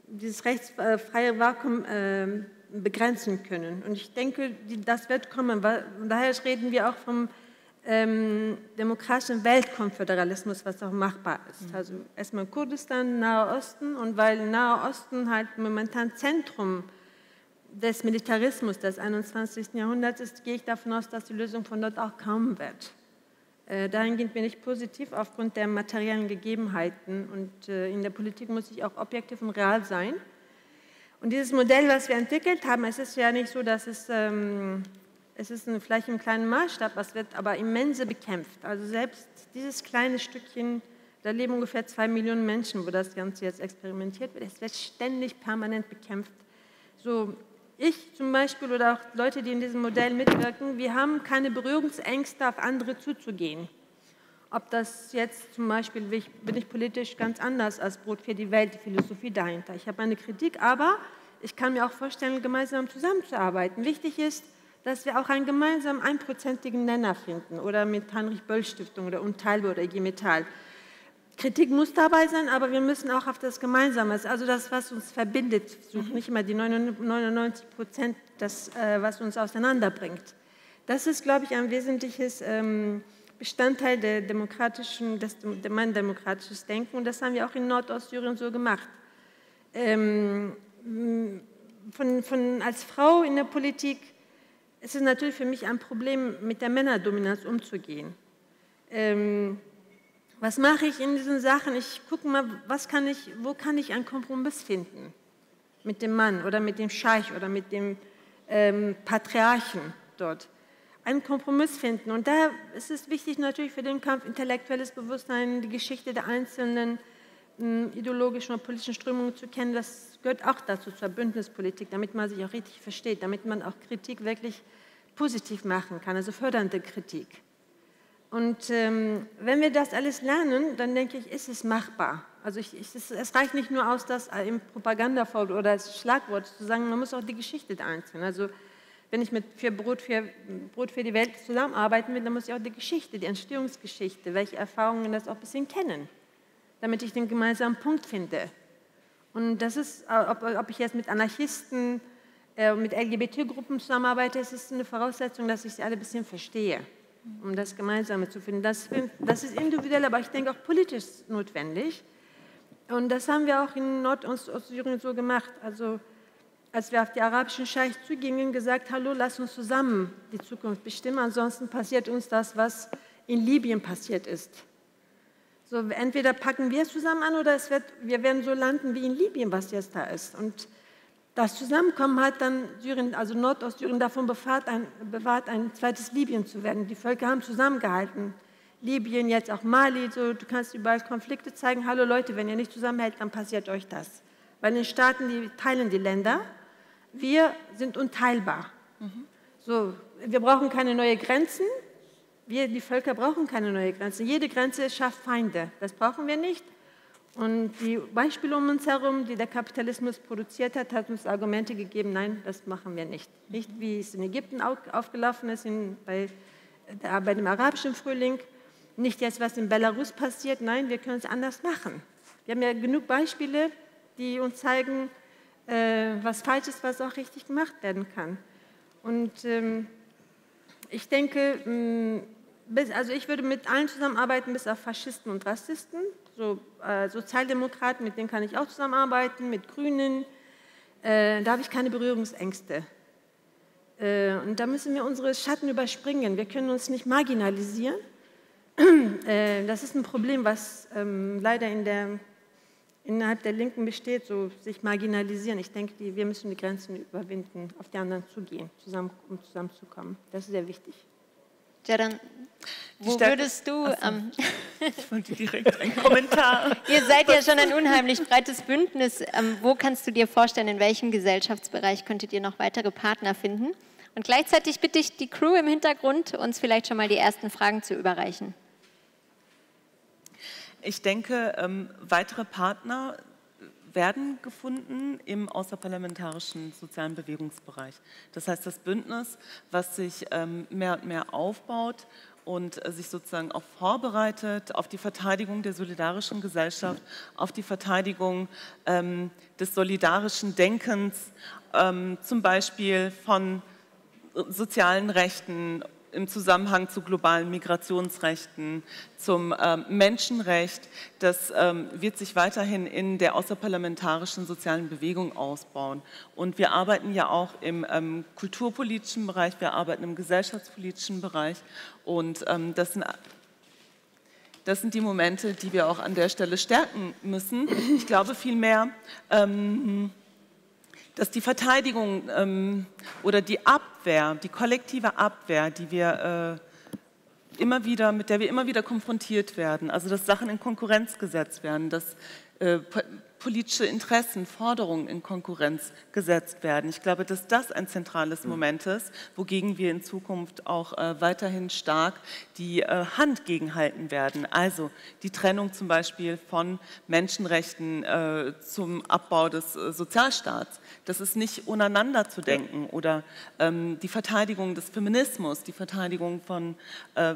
dieses rechtsfreie Vakuum begrenzen können. Und ich denke, das wird kommen. Daher reden wir auch vom demokratischen Weltkonföderalismus, was auch machbar ist. Also erstmal Kurdistan, Nahe Osten, und weil Nahe Osten halt momentan Zentrum des Militarismus des 21. Jahrhunderts ist, gehe ich davon aus, dass die Lösung von dort auch kommen wird. Dahingehend bin ich positiv aufgrund der materiellen Gegebenheiten, und in der Politik muss ich auch objektiv und real sein. Und dieses Modell, was wir entwickelt haben, es ist ja nicht so, dass es ist vielleicht im kleinen Maßstab, es wird aber immense bekämpft. Also selbst dieses kleine Stückchen, da leben ungefähr 2 Millionen Menschen, wo das Ganze jetzt experimentiert wird, es wird ständig permanent bekämpft. So, ich zum Beispiel oder auch Leute, die in diesem Modell mitwirken, wir haben keine Berührungsängste, auf andere zuzugehen. Ob das jetzt zum Beispiel, bin ich politisch ganz anders als Brot für die Welt, die Philosophie dahinter. Ich habe meine Kritik, aber ich kann mir auch vorstellen, gemeinsam zusammenzuarbeiten. Wichtig ist, dass wir auch einen gemeinsamen 1%igen Nenner finden, oder mit Heinrich-Böll-Stiftung oder Unteilbar oder IG Metall. Kritik muss dabei sein, aber wir müssen auch auf das Gemeinsame, also das, was uns verbindet, suchen, nicht immer die 99%, das, was uns auseinanderbringt. Das ist, glaube ich, ein wesentliches Bestandteil mein demokratisches Denken, und das haben wir auch in Nordostsyrien so gemacht. Als Frau in der Politik, es ist natürlich für mich ein Problem, mit der Männerdominanz umzugehen. Was mache ich in diesen Sachen? Ich gucke mal, wo kann ich einen Kompromiss finden? Mit dem Mann oder mit dem Scheich oder mit dem Patriarchen dort. Einen Kompromiss finden. Und da ist es wichtig natürlich für den Kampf intellektuelles Bewusstsein, die Geschichte der einzelnen ideologischen und politischen Strömungen zu kennen, das gehört auch dazu, zur Bündnispolitik, damit man sich auch richtig versteht, damit man auch Kritik wirklich positiv machen kann, also fördernde Kritik. Und wenn wir das alles lernen, dann denke ich, ist es machbar. Also es reicht nicht nur aus, das im Propaganda oder als Schlagwort zu sagen, man muss auch die Geschichte der Einzelnen. Also wenn ich mit Brot für die Welt zusammenarbeiten will, dann muss ich auch die Geschichte, die Entstehungsgeschichte, welche Erfahrungen das auch ein bisschen kennen, damit ich den gemeinsamen Punkt finde. Und das ist, ob ich jetzt mit Anarchisten, mit LGBT-Gruppen zusammenarbeite, es ist eine Voraussetzung, dass ich sie alle ein bisschen verstehe, um das Gemeinsame zu finden. Das ist individuell, aber ich denke auch politisch notwendig. Und das haben wir auch in Nord- und Ostsyrien so gemacht. Also als wir auf die arabischen Scheichs zugingen, gesagt, hallo, lass uns zusammen die Zukunft bestimmen, ansonsten passiert uns das, was in Libyen passiert ist. So, entweder packen wir es zusammen an oder wir werden so landen wie in Libyen, was jetzt da ist. Und das Zusammenkommen hat dann Syrien, also Nordostsyrien, davon bewahrt, ein zweites Libyen zu werden. Die Völker haben zusammengehalten. Libyen, jetzt auch Mali, so, du kannst überall Konflikte zeigen. Hallo Leute, wenn ihr nicht zusammenhält, dann passiert euch das. Weil in den Staaten, die teilen die Länder, wir sind unteilbar. So, wir brauchen keine neuen Grenzen. Wir, die Völker, brauchen keine neuen Grenzen. Jede Grenze schafft Feinde. Das brauchen wir nicht. Und die Beispiele um uns herum, die der Kapitalismus produziert hat, hat uns Argumente gegeben, nein, das machen wir nicht. Nicht wie es in Ägypten aufgelaufen ist, bei dem arabischen Frühling. Nicht jetzt, was in Belarus passiert, nein, wir können es anders machen. Wir haben ja genug Beispiele, die uns zeigen, was falsch ist, was auch richtig gemacht werden kann. Und ich denke, also ich würde mit allen zusammenarbeiten, bis auf Faschisten und Rassisten. So, Sozialdemokraten, mit denen kann ich auch zusammenarbeiten, mit Grünen. Da habe ich keine Berührungsängste. Und da müssen wir unsere Schatten überspringen. Wir können uns nicht marginalisieren. Das ist ein Problem, was leider innerhalb der Linken besteht, so sich marginalisieren. Ich denke, wir müssen die Grenzen überwinden, auf die anderen zugehen, um zusammenzukommen. Das ist sehr wichtig. Ceren, wo würdest du... Ich wollte direkt einen Kommentar. Ihr seid ja schon ein unheimlich breites Bündnis. Wo kannst du dir vorstellen, in welchem Gesellschaftsbereich könntet ihr noch weitere Partner finden? Und gleichzeitig bitte ich die Crew im Hintergrund, uns vielleicht schon mal die ersten Fragen zu überreichen. Ich denke, weitere Partner werden gefunden im außerparlamentarischen sozialen Bewegungsbereich. Das heißt, das Bündnis, was sich mehr und mehr aufbaut und sich sozusagen auch vorbereitet auf die Verteidigung der solidarischen Gesellschaft, auf die Verteidigung des solidarischen Denkens, zum Beispiel von sozialen Rechten im Zusammenhang zu globalen Migrationsrechten, zum Menschenrecht. Das wird sich weiterhin in der außerparlamentarischen sozialen Bewegung ausbauen. Und wir arbeiten ja auch im kulturpolitischen Bereich, wir arbeiten im gesellschaftspolitischen Bereich. Und das sind die Momente, die wir auch an der Stelle stärken müssen. Ich glaube vielmehr, dass die Verteidigung oder die Abwehr, die kollektive Abwehr, mit der wir immer wieder konfrontiert werden, also dass Sachen in Konkurrenz gesetzt werden, dass politische Interessen, Forderungen in Konkurrenz gesetzt werden. Ich glaube, dass das ein zentrales Moment ist, wogegen wir in Zukunft auch weiterhin stark die Hand gegenhalten werden. Also die Trennung zum Beispiel von Menschenrechten zum Abbau des Sozialstaats. Das ist nicht untereinander zu denken. Oder die Verteidigung des Feminismus, die Verteidigung von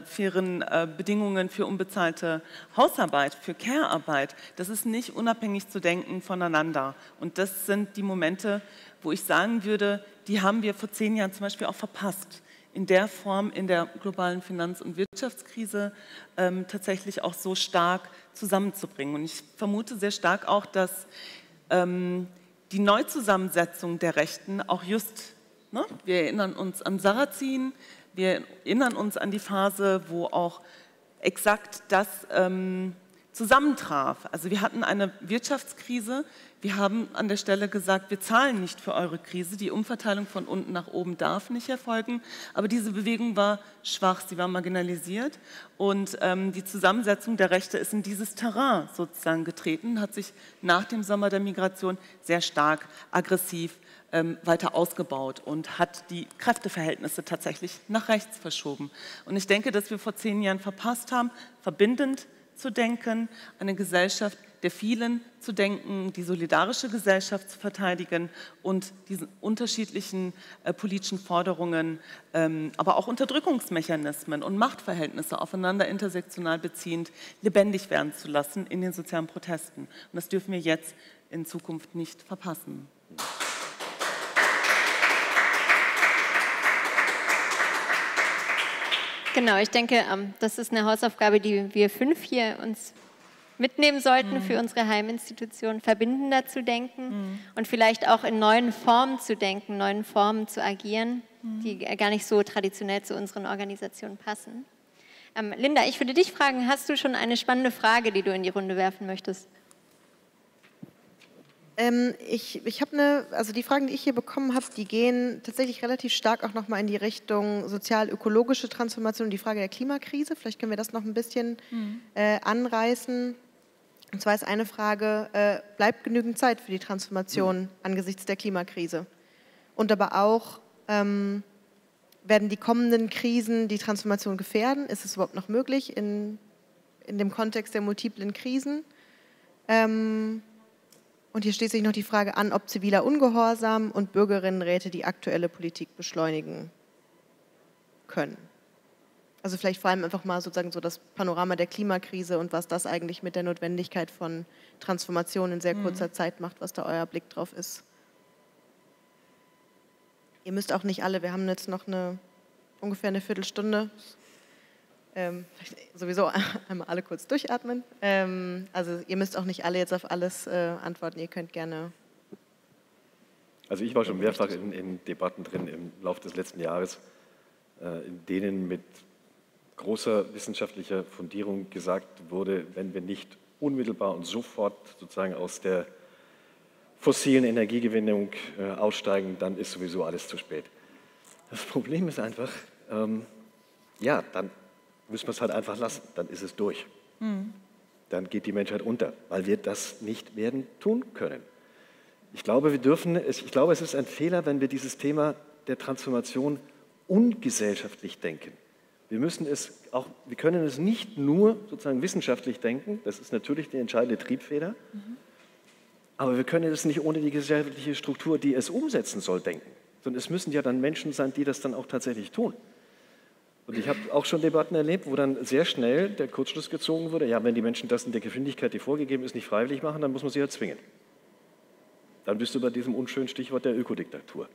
fairen Bedingungen für unbezahlte Hausarbeit, für Care-Arbeit. Das ist nicht unabhängig zu denken voneinander. Und das sind die Momente, wo ich sagen würde, die haben wir vor 10 Jahren zum Beispiel auch verpasst, in der Form in der globalen Finanz- und Wirtschaftskrise tatsächlich auch so stark zusammenzubringen. Und ich vermute sehr stark auch, dass die Neuzusammensetzung der Rechten auch just, ne, wir erinnern uns an Sarrazin, wir erinnern uns an die Phase, wo auch exakt das zusammentraf. Also wir hatten eine Wirtschaftskrise, wir haben an der Stelle gesagt, wir zahlen nicht für eure Krise, die Umverteilung von unten nach oben darf nicht erfolgen, aber diese Bewegung war schwach, sie war marginalisiert und die Zusammensetzung der Rechte ist in dieses Terrain sozusagen getreten, hat sich nach dem Sommer der Migration sehr stark aggressiv weiter ausgebaut und hat die Kräfteverhältnisse tatsächlich nach rechts verschoben. Und ich denke, dass wir vor 10 Jahren verpasst haben, verbindend zu denken, eine Gesellschaft, der vielen zu denken, die solidarische Gesellschaft zu verteidigen und diesen unterschiedlichen politischen Forderungen, aber auch Unterdrückungsmechanismen und Machtverhältnisse aufeinander intersektional beziehend lebendig werden zu lassen in den sozialen Protesten. Und das dürfen wir jetzt in Zukunft nicht verpassen. Genau, ich denke, das ist eine Hausaufgabe, die wir 5 hier uns mitnehmen sollten für unsere Heiminstitutionen, verbindender zu denken und vielleicht auch in neuen Formen zu denken, neuen Formen zu agieren, die gar nicht so traditionell zu unseren Organisationen passen. Linda, ich würde dich fragen, hast du schon eine spannende Frage, die du in die Runde werfen möchtest? Ich habe also die Fragen, die ich hier bekommen habe, die gehen tatsächlich relativ stark auch nochmal in die Richtung sozial-ökologische Transformation und die Frage der Klimakrise. Vielleicht können wir das noch ein bisschen anreißen. Und zwar ist eine Frage, bleibt genügend Zeit für die Transformation angesichts der Klimakrise? Und aber auch, werden die kommenden Krisen die Transformation gefährden? Ist es überhaupt noch möglich in dem Kontext der multiplen Krisen? Und hier steht sich noch die Frage an, ob ziviler Ungehorsam und Bürgerinnenräte die aktuelle Politik beschleunigen können. Also vielleicht vor allem einfach mal sozusagen so das Panorama der Klimakrise und was das eigentlich mit der Notwendigkeit von Transformation in sehr kurzer Zeit macht, was da euer Blick drauf ist. Ihr müsst auch nicht alle, wir haben jetzt noch ungefähr eine Viertelstunde. Sowieso einmal alle kurz durchatmen. Also ihr müsst auch nicht alle jetzt auf alles antworten, ihr könnt gerne. Also ich war schon mehrfach in Debatten drin im Laufe des letzten Jahres, in denen mit großer wissenschaftlicher Fundierung gesagt wurde, wenn wir nicht unmittelbar und sofort sozusagen aus der fossilen Energiegewinnung aussteigen, dann ist sowieso alles zu spät. Das Problem ist einfach, ja, dann müssen wir es halt einfach lassen, dann ist es durch. Dann geht die Menschheit unter, weil wir das nicht werden tun können. Ich glaube, es ist ein Fehler, wenn wir dieses Thema der Transformation ungesellschaftlich denken. Wir können es nicht nur sozusagen wissenschaftlich denken, das ist natürlich der entscheidende Triebfeder, aber wir können es nicht ohne die gesellschaftliche Struktur, die es umsetzen soll, denken. Sondern es müssen ja dann Menschen sein, die das dann auch tatsächlich tun. Und ich habe auch schon Debatten erlebt, wo dann sehr schnell der Kurzschluss gezogen wurde, ja, wenn die Menschen das in der Geschwindigkeit, die vorgegeben ist, nicht freiwillig machen, dann muss man sie ja zwingen. Dann bist du bei diesem unschönen Stichwort der Ökodiktatur,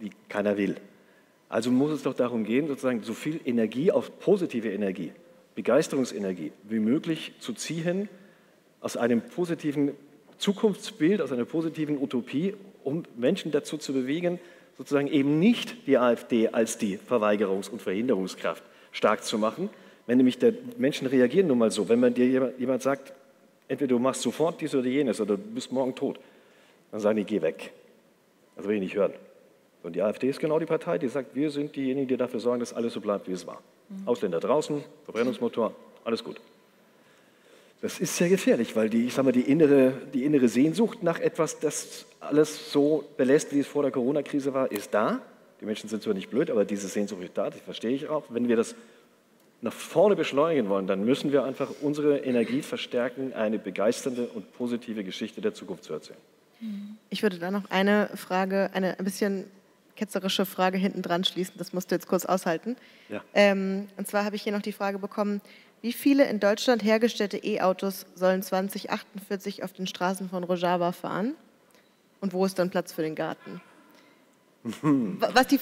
die keiner will. Also muss es doch darum gehen, sozusagen so viel Energie auf positive Energie, Begeisterungsenergie wie möglich zu ziehen aus einem positiven Zukunftsbild, aus einer positiven Utopie, um Menschen dazu zu bewegen, sozusagen eben nicht die AfD als die Verweigerungs- und Verhinderungskraft stark zu machen. Wenn nämlich die Menschen reagieren nun mal so, wenn man dir jemand sagt, entweder du machst sofort dies oder jenes oder du bist morgen tot, dann sagen die, geh weg. Das will ich nicht hören. Und die AfD ist genau die Partei, die sagt, wir sind diejenigen, die dafür sorgen, dass alles so bleibt, wie es war. Ausländer draußen, Verbrennungsmotor, alles gut. Das ist sehr gefährlich, weil die innere Sehnsucht nach etwas, das alles so belässt, wie es vor der Corona-Krise war, ist da. Die Menschen sind zwar nicht blöd, aber diese Sehnsucht ist da, das verstehe ich auch. Wenn wir das nach vorne beschleunigen wollen, dann müssen wir einfach unsere Energie verstärken, eine begeisternde und positive Geschichte der Zukunft zu erzählen. Ich würde da noch eine Frage, eine ein bisschen ketzerische Frage hinten dran schließen, das musst du jetzt kurz aushalten. Ja. Und zwar habe ich hier noch die Frage bekommen, wie viele in Deutschland hergestellte E-Autos sollen 2048 auf den Straßen von Rojava fahren? Und wo ist dann Platz für den Garten? Was die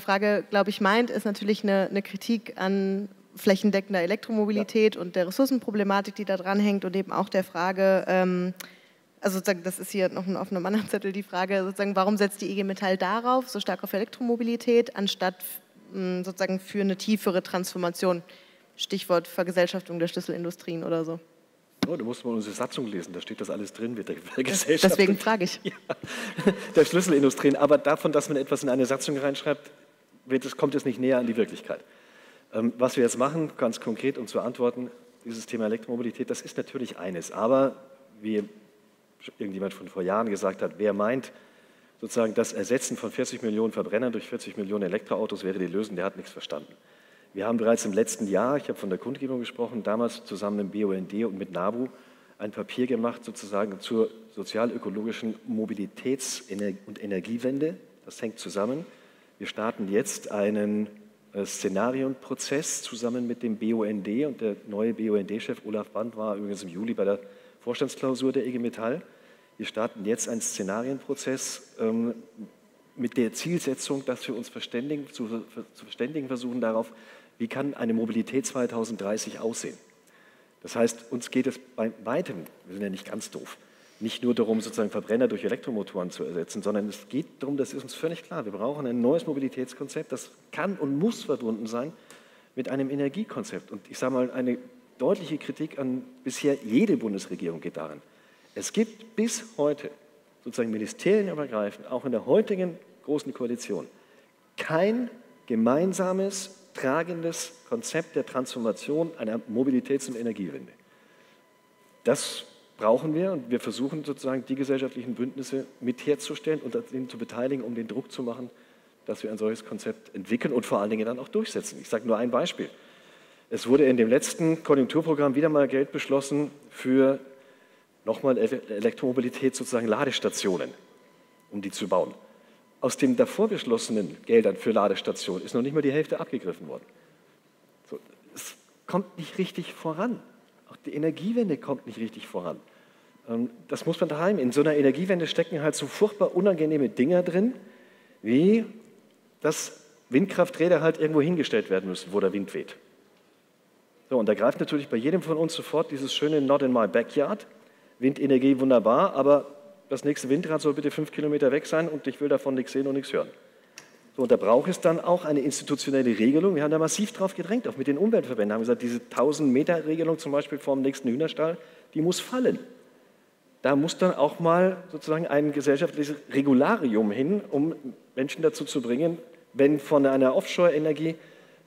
Frage, glaube ich, meint, ist natürlich eine Kritik an flächendeckender Elektromobilität und der Ressourcenproblematik, die da dranhängt und eben auch der Frage, also sozusagen, das ist hier noch auf einem anderen Zettel die Frage, sozusagen, warum setzt die IG Metall darauf, so stark auf Elektromobilität, anstatt sozusagen für eine tiefere Transformation? Stichwort Vergesellschaftung der Schlüsselindustrien oder so. Oh, du musst mal unsere Satzung lesen, da steht das alles drin mit der Vergesellschaftung. Deswegen frage ich. Ja, der Schlüsselindustrien, aber davon, dass man etwas in eine Satzung reinschreibt, kommt es nicht näher an die Wirklichkeit. Was wir jetzt machen, ganz konkret, um zu antworten, dieses Thema Elektromobilität, das ist natürlich eines, aber wie irgendjemand von vor Jahren gesagt hat, wer meint, sozusagen das Ersetzen von 40 Millionen Verbrennern durch 40 Millionen Elektroautos wäre die Lösung, der hat nichts verstanden. Wir haben bereits im letzten Jahr, ich habe von der Kundgebung gesprochen, damals zusammen im BUND und mit NABU ein Papier gemacht sozusagen zur sozial-ökologischen Mobilitäts- und Energiewende. Das hängt zusammen. Wir starten jetzt einen Szenarienprozess zusammen mit dem BUND, und der neue BUND-Chef Olaf Brandt war übrigens im Juli bei der Vorstandsklausur der IG Metall. Wir starten jetzt einen Szenarienprozess mit der Zielsetzung, dass wir uns zu verständigen versuchen darauf, wie kann eine Mobilität 2030 aussehen. Das heißt, uns geht es bei weitem, wir sind ja nicht ganz doof, nicht nur darum, sozusagen Verbrenner durch Elektromotoren zu ersetzen, sondern es geht darum, das ist uns völlig klar, wir brauchen ein neues Mobilitätskonzept, das kann und muss verbunden sein mit einem Energiekonzept. Und ich sage mal, eine deutliche Kritik an bisher jede Bundesregierung geht daran. Es gibt bis heute, sozusagen ministerienübergreifend, auch in der heutigen Großen Koalition, kein gemeinsames, tragendes Konzept der Transformation einer Mobilitäts- und Energiewende. Das brauchen wir, und wir versuchen sozusagen die gesellschaftlichen Bündnisse mit herzustellen und ihnen zu beteiligen, um den Druck zu machen, dass wir ein solches Konzept entwickeln und vor allen Dingen dann auch durchsetzen. Ich sage nur ein Beispiel. Es wurde in dem letzten Konjunkturprogramm wieder mal Geld beschlossen für nochmal Elektromobilität, sozusagen Ladestationen, um die zu bauen. Aus den davor beschlossenen Geldern für Ladestationen ist noch nicht mal die Hälfte abgegriffen worden. So, es kommt nicht richtig voran. Auch die Energiewende kommt nicht richtig voran. Das muss man daheim. In so einer Energiewende stecken halt so furchtbar unangenehme Dinger drin, wie dass Windkrafträder halt irgendwo hingestellt werden müssen, wo der Wind weht. So, und da greift natürlich bei jedem von uns sofort dieses schöne Not in my backyard. Windenergie wunderbar, aber das nächste Windrad soll bitte 5 Kilometer weg sein und ich will davon nichts sehen und nichts hören. So, und da braucht es dann auch eine institutionelle Regelung. Wir haben da massiv drauf gedrängt, auch mit den Umweltverbänden. Wir haben gesagt, diese 1000-Meter-Regelung zum Beispiel vor dem nächsten Hühnerstall, die muss fallen. Da muss dann auch mal sozusagen ein gesellschaftliches Regularium hin, um Menschen dazu zu bringen, wenn von einer Offshore-Energie,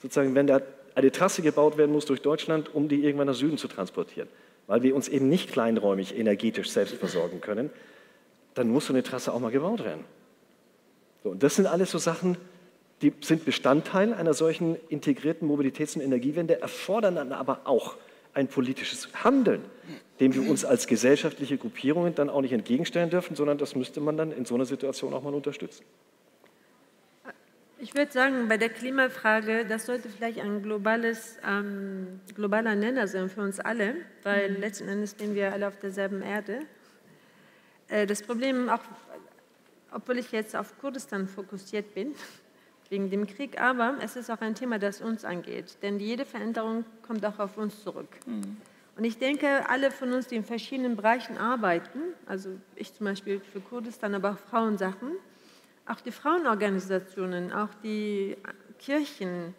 sozusagen, wenn da eine Trasse gebaut werden muss durch Deutschland, um die irgendwann nach Süden zu transportieren, weil wir uns eben nicht kleinräumig energetisch selbst versorgen können, dann muss so eine Trasse auch mal gebaut werden. So, und das sind alles so Sachen, die sind Bestandteil einer solchen integrierten Mobilitäts- und Energiewende, erfordern dann aber auch ein politisches Handeln, dem wir uns als gesellschaftliche Gruppierungen dann auch nicht entgegenstellen dürfen, sondern das müsste man dann in so einer Situation auch mal unterstützen. Ich würde sagen, bei der Klimafrage, das sollte vielleicht ein globaler Nenner sein für uns alle, weil letzten Endes stehen wir alle auf derselben Erde. Das Problem, auch, obwohl ich jetzt auf Kurdistan fokussiert bin, wegen dem Krieg, aber es ist auch ein Thema, das uns angeht, denn jede Veränderung kommt auch auf uns zurück. Mhm. Und ich denke, alle von uns, die in verschiedenen Bereichen arbeiten, also ich zum Beispiel für Kurdistan, aber auch Frauensachen, auch die Frauenorganisationen, auch die Kirchen,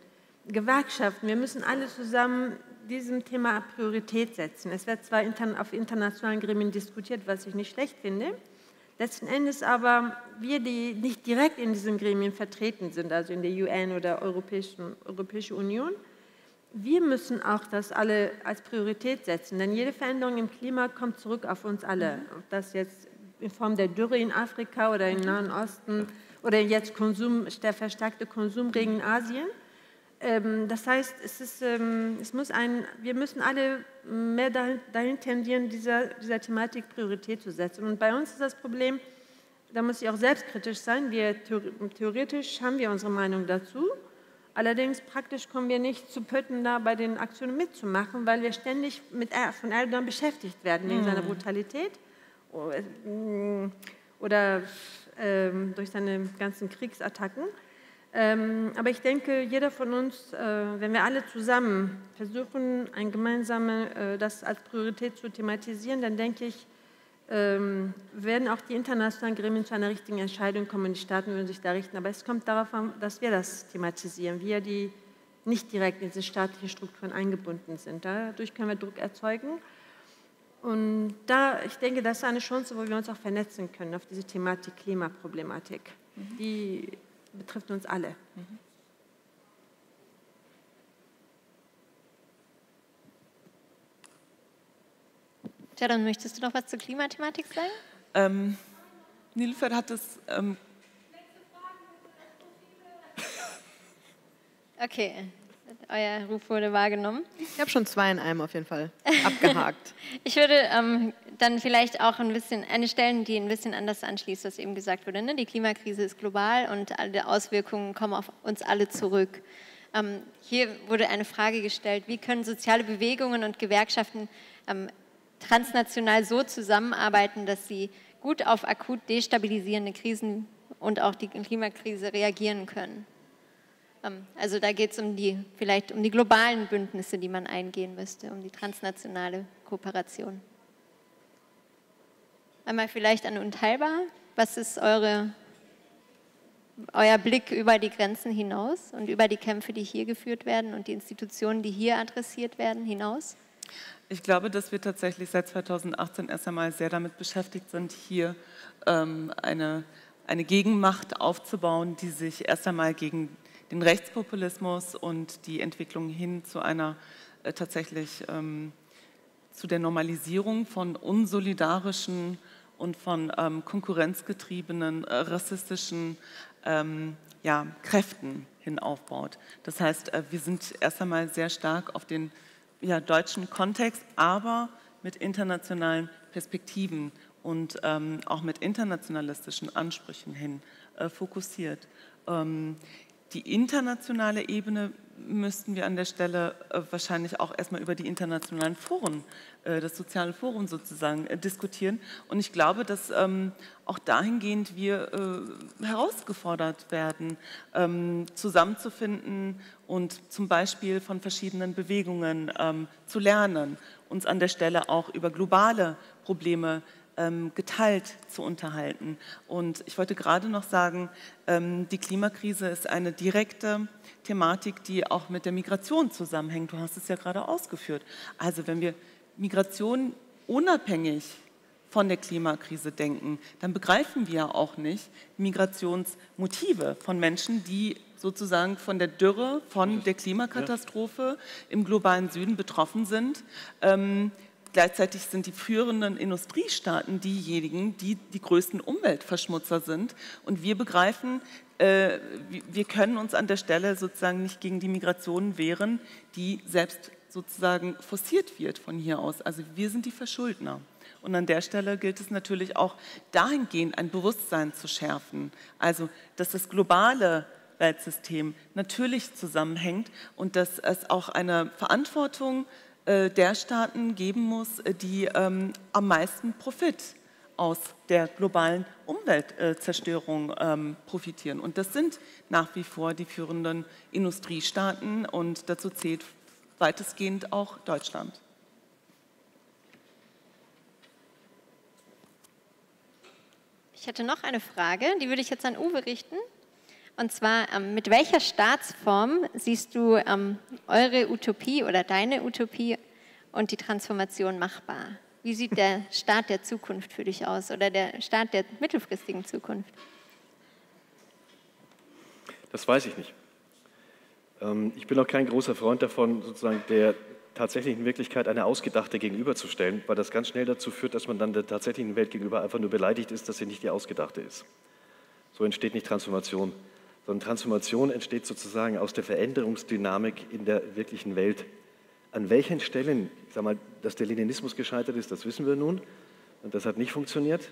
Gewerkschaften, wir müssen alle zusammen diesem Thema Priorität setzen. Es wird zwar auf internationalen Gremien diskutiert, was ich nicht schlecht finde, letzten Endes aber wir, die nicht direkt in diesen Gremien vertreten sind, also in der UN oder Europäische Union, wir müssen auch das alle als Priorität setzen, denn jede Veränderung im Klima kommt zurück auf uns alle, ob das jetzt in Form der Dürre in Afrika oder im Nahen Osten oder jetzt der verstärkte Konsumregen in Asien. Das heißt, wir müssen alle mehr dahin tendieren, dieser Thematik Priorität zu setzen. Und bei uns ist das Problem, da muss ich auch selbstkritisch sein, theoretisch haben wir unsere Meinung dazu, allerdings praktisch kommen wir nicht zu Pötten, da bei den Aktionen mitzumachen, weil wir ständig von Erdogan beschäftigt werden wegen seiner Brutalität. Oder durch seine ganzen Kriegsattacken. Aber ich denke, jeder von uns, wenn wir alle zusammen versuchen, das als Priorität zu thematisieren, dann denke ich, werden auch die internationalen Gremien zu einer richtigen Entscheidung kommen. Die Staaten würden sich da richten. Aber es kommt darauf an, dass wir das thematisieren, wir, die nicht direkt in diese staatlichen Strukturen eingebunden sind. Dadurch können wir Druck erzeugen. Und ich denke, das ist eine Chance, wo wir uns auch vernetzen können auf diese Thematik Klimaproblematik. Mhm. Die betrifft uns alle. Mhm. Ceren, möchtest du noch was zur Klimathematik sagen? Nilüfer hat es... Okay, Euer Ruf wurde wahrgenommen. Ich habe schon zwei in einem auf jeden Fall abgehakt. Ich würde dann vielleicht auch ein bisschen stellen, die ein bisschen anders anschließt, was eben gesagt wurde. Ne? Die Klimakrise ist global und alle Auswirkungen kommen auf uns alle zurück. Hier wurde eine Frage gestellt, wie können soziale Bewegungen und Gewerkschaften transnational so zusammenarbeiten, dass sie gut auf akut destabilisierende Krisen und auch die Klimakrise reagieren können. Also da geht es vielleicht um die globalen Bündnisse, die man eingehen müsste, um die transnationale Kooperation. Einmal vielleicht an Unteilbar, was ist euer Blick über die Grenzen hinaus und über die Kämpfe, die hier geführt werden und die Institutionen, die hier adressiert werden, hinaus? Ich glaube, dass wir tatsächlich seit 2018 erst einmal sehr damit beschäftigt sind, hier eine Gegenmacht aufzubauen, die sich erst einmal gegen den Rechtspopulismus und die Entwicklung hin zu einer zu der Normalisierung von unsolidarischen und von konkurrenzgetriebenen, rassistischen Kräften hin aufbaut. Das heißt, wir sind erst einmal sehr stark auf den deutschen Kontext, aber mit internationalen Perspektiven und auch mit internationalistischen Ansprüchen hin fokussiert. Die internationale Ebene müssten wir an der Stelle wahrscheinlich auch erstmal über die internationalen Foren, das soziale Forum sozusagen, diskutieren. Und ich glaube, dass auch dahingehend wir herausgefordert werden, zusammenzufinden und zum Beispiel von verschiedenen Bewegungen zu lernen, uns an der Stelle auch über globale Probleme geteilt zu unterhalten. Und ich wollte gerade noch sagen, die Klimakrise ist eine direkte Thematik, die auch mit der Migration zusammenhängt. Du hast es ja gerade ausgeführt. Also wenn wir Migration unabhängig von der Klimakrise denken, dann begreifen wir ja auch nicht Migrationsmotive von Menschen, die sozusagen von der Dürre, von der Klimakatastrophe im globalen Süden betroffen sind. Gleichzeitig sind die führenden Industriestaaten diejenigen, die die größten Umweltverschmutzer sind. Und wir begreifen, wir können uns an der Stelle sozusagen nicht gegen die Migration wehren, die selbst sozusagen forciert wird von hier aus. Also wir sind die Verschuldner. Und an der Stelle gilt es natürlich auch dahingehend, ein Bewusstsein zu schärfen. Also, dass das globale Weltsystem natürlich zusammenhängt und dass es auch eine Verantwortung der Staaten geben muss, die am meisten Profit aus der globalen Umweltzerstörung profitieren. Und das sind nach wie vor die führenden Industriestaaten und dazu zählt weitestgehend auch Deutschland. Ich hätte noch eine Frage, die würde ich jetzt an Uwe richten. Und zwar, mit welcher Staatsform siehst du eure Utopie oder deine Utopie und die Transformation machbar? Wie sieht der Staat der Zukunft für dich aus oder der Staat der mittelfristigen Zukunft? Das weiß ich nicht. Ich bin auch kein großer Freund davon, sozusagen der tatsächlichen Wirklichkeit eine ausgedachte gegenüberzustellen, weil das ganz schnell dazu führt, dass man dann der tatsächlichen Welt gegenüber einfach nur beleidigt ist, dass sie nicht die ausgedachte ist. So entsteht nicht Transformation. Sondern Transformation entsteht sozusagen aus der Veränderungsdynamik in der wirklichen Welt. An welchen Stellen, ich sag mal, dass der Leninismus gescheitert ist, das wissen wir nun. Und das hat nicht funktioniert.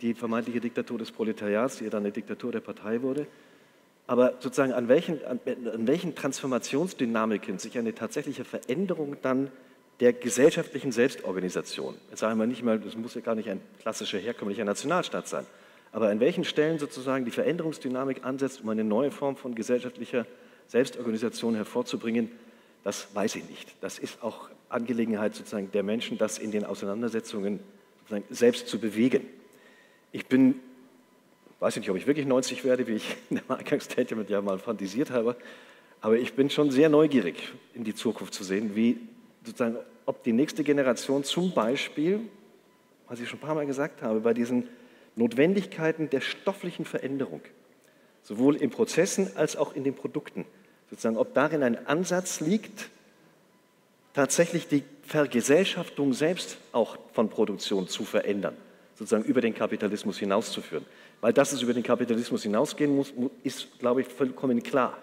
Die vermeintliche Diktatur des Proletariats, die dann eine Diktatur der Partei wurde. Aber sozusagen an welchen Transformationsdynamiken sich eine tatsächliche Veränderung dann der gesellschaftlichen Selbstorganisation, jetzt sagen wir nicht mal, das muss ja gar nicht ein klassischer herkömmlicher Nationalstaat sein, aber an welchen Stellen sozusagen die Veränderungsdynamik ansetzt, um eine neue Form von gesellschaftlicher Selbstorganisation hervorzubringen, das weiß ich nicht. Das ist auch Angelegenheit sozusagen der Menschen, das in den Auseinandersetzungen sozusagen selbst zu bewegen. Ich bin, weiß nicht, ob ich wirklich 90 werde, wie ich in der Eingangsstatement ja mal fantasiert habe, aber ich bin schon sehr neugierig, in die Zukunft zu sehen, wie sozusagen, ob die nächste Generation zum Beispiel, was ich schon ein paar Mal gesagt habe, bei diesen Notwendigkeiten der stofflichen Veränderung, sowohl in Prozessen als auch in den Produkten, sozusagen, ob darin ein Ansatz liegt, tatsächlich die Vergesellschaftung selbst auch von Produktion zu verändern, sozusagen über den Kapitalismus hinauszuführen. Weil dass es über den Kapitalismus hinausgehen muss, ist, glaube ich, vollkommen klar.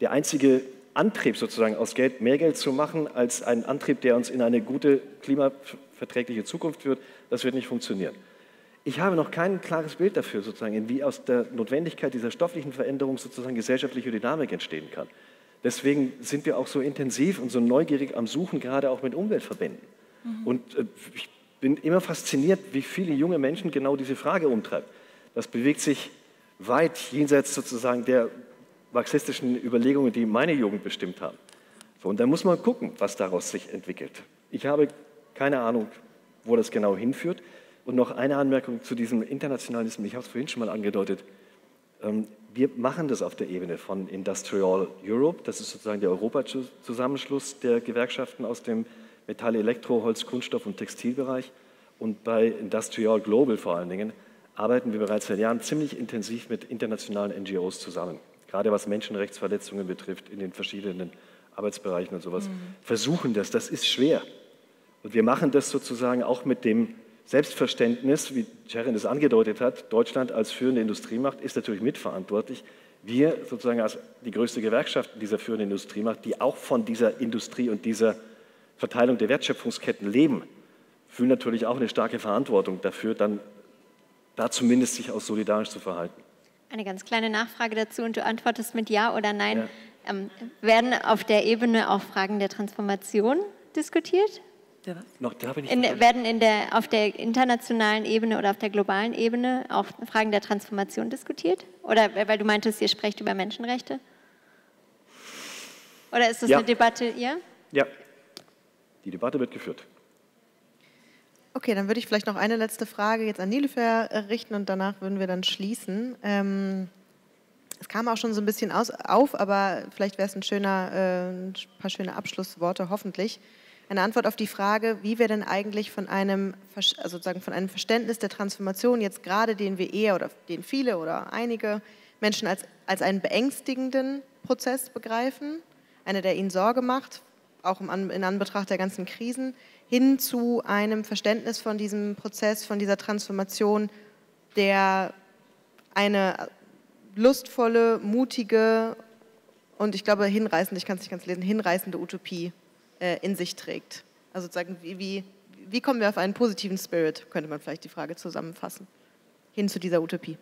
Der einzige Antrieb sozusagen aus Geld mehr Geld zu machen, als einen Antrieb, der uns in eine gute, klimaverträgliche Zukunft führt, das wird nicht funktionieren. Ich habe noch kein klares Bild dafür, sozusagen, wie aus der Notwendigkeit dieser stofflichen Veränderung sozusagen gesellschaftliche Dynamik entstehen kann. Deswegen sind wir auch so intensiv und so neugierig am Suchen, gerade auch mit Umweltverbänden. Mhm. Und ich bin immer fasziniert, wie viele junge Menschen genau diese Frage umtreibt. Das bewegt sich weit jenseits sozusagen der marxistischen Überlegungen, die meine Jugend bestimmt haben. So, und da muss man gucken, was daraus sich entwickelt. Ich habe keine Ahnung, wo das genau hinführt. Und noch eine Anmerkung zu diesem Internationalismus. Ich habe es vorhin schon mal angedeutet. Wir machen das auf der Ebene von Industrial Europe. Das ist sozusagen der Europa-Zusammenschluss der Gewerkschaften aus dem Metall-, Elektro-, Holz-, Kunststoff- und Textilbereich. Und bei Industrial Global vor allen Dingen arbeiten wir bereits seit Jahren ziemlich intensiv mit internationalen NGOs zusammen. Gerade was Menschenrechtsverletzungen betrifft in den verschiedenen Arbeitsbereichen und sowas, versuchen das. Das ist schwer. Und wir machen das sozusagen auch mit dem Selbstverständnis, wie Ceren es angedeutet hat, Deutschland als führende Industriemacht ist natürlich mitverantwortlich. Wir sozusagen als die größte Gewerkschaft dieser führenden Industriemacht, die auch von dieser Industrie und dieser Verteilung der Wertschöpfungsketten leben, fühlen natürlich auch eine starke Verantwortung dafür, dann da zumindest sich auch solidarisch zu verhalten. Eine ganz kleine Nachfrage dazu und du antwortest mit Ja oder Nein. Ja. Werden auf der Ebene auch Fragen der Transformation diskutiert? Ja, was? Noch, da bin ich werden auf der internationalen Ebene oder auf der globalen Ebene auch Fragen der Transformation diskutiert? Oder weil du meintest, ihr sprecht über Menschenrechte? Oder ist das eine Debatte? Ja? Ja, die Debatte wird geführt. Okay, dann würde ich vielleicht noch eine letzte Frage jetzt an Nilüfer richten und danach würden wir dann schließen. Es kam auch schon so ein bisschen auf, aber vielleicht wäre es ein paar schöne Abschlussworte, hoffentlich. Eine Antwort auf die Frage, wie wir denn eigentlich von einem, also sozusagen von einem Verständnis der Transformation jetzt gerade, den wir eher oder den viele oder einige Menschen als einen beängstigenden Prozess begreifen, einer, der ihnen Sorge macht, auch in Anbetracht der ganzen Krisen, hin zu einem Verständnis von diesem Prozess, von dieser Transformation, der eine lustvolle, mutige und ich glaube hinreißende, ich kann es nicht ganz lesen, hinreißende Utopie in sich trägt. Also sozusagen, wie kommen wir auf einen positiven Spirit, könnte man vielleicht die Frage zusammenfassen, hin zu dieser Utopie.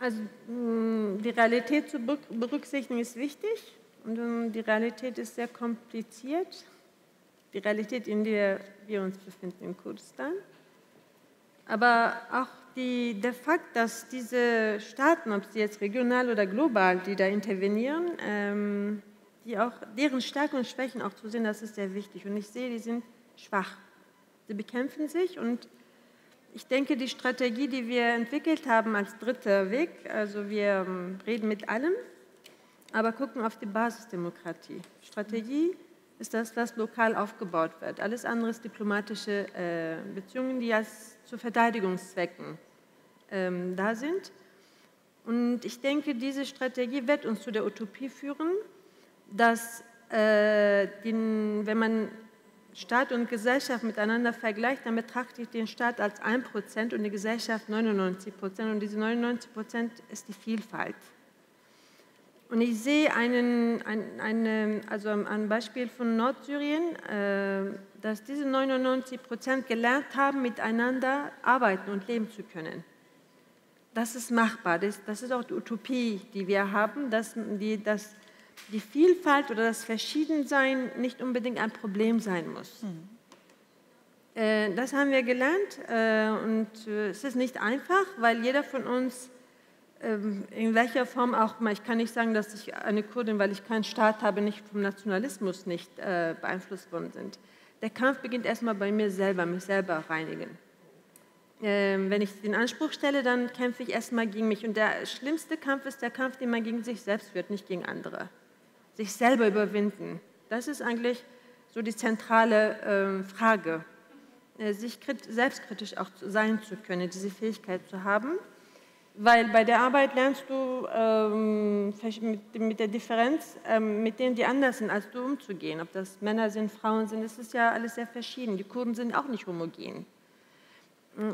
Also die Realität zu berücksichtigen ist wichtig. Und die Realität ist sehr kompliziert. Die Realität, in der wir uns befinden, in Kurdistan. Aber auch der Fakt, dass diese Staaten, ob sie jetzt regional oder global, die da intervenieren, deren Stärken und Schwächen auch zu sehen, das ist sehr wichtig. Und ich sehe, die sind schwach. Sie bekämpfen sich und ich denke, die Strategie, die wir entwickelt haben als dritter Weg, also wir reden mit allem, aber gucken auf die Basisdemokratie. Strategie ist das, was lokal aufgebaut wird. Alles andere ist diplomatische Beziehungen, die als zu Verteidigungszwecken da sind. Und ich denke, diese Strategie wird uns zu der Utopie führen, dass wenn man Staat und Gesellschaft miteinander vergleicht, dann betrachte ich den Staat als 1% und die Gesellschaft 99%. Und diese 99% ist die Vielfalt. Und ich sehe also ein Beispiel von Nordsyrien, dass diese 99% gelernt haben, miteinander arbeiten und leben zu können. Das ist machbar. Das ist auch die Utopie, die wir haben, dass die Vielfalt oder das Verschiedensein nicht unbedingt ein Problem sein muss. Das haben wir gelernt und es ist nicht einfach, weil jeder von uns in welcher Form auch mal, ich kann nicht sagen, dass ich eine Kurdin, weil ich keinen Staat habe, nicht vom Nationalismus nicht beeinflusst worden sind. Der Kampf beginnt erstmal bei mir selber, mich selber reinigen. Wenn ich den Anspruch stelle, dann kämpfe ich erstmal gegen mich. Und der schlimmste Kampf ist der Kampf, den man gegen sich selbst führt, nicht gegen andere. Sich selber überwinden. Das ist eigentlich so die zentrale Frage. Sich selbstkritisch auch sein zu können, diese Fähigkeit zu haben. Weil bei der Arbeit lernst du mit der Differenz, mit denen, die anders sind, als du umzugehen. Ob das Männer sind, Frauen sind, das ist ja alles sehr verschieden. Die Kurden sind auch nicht homogen.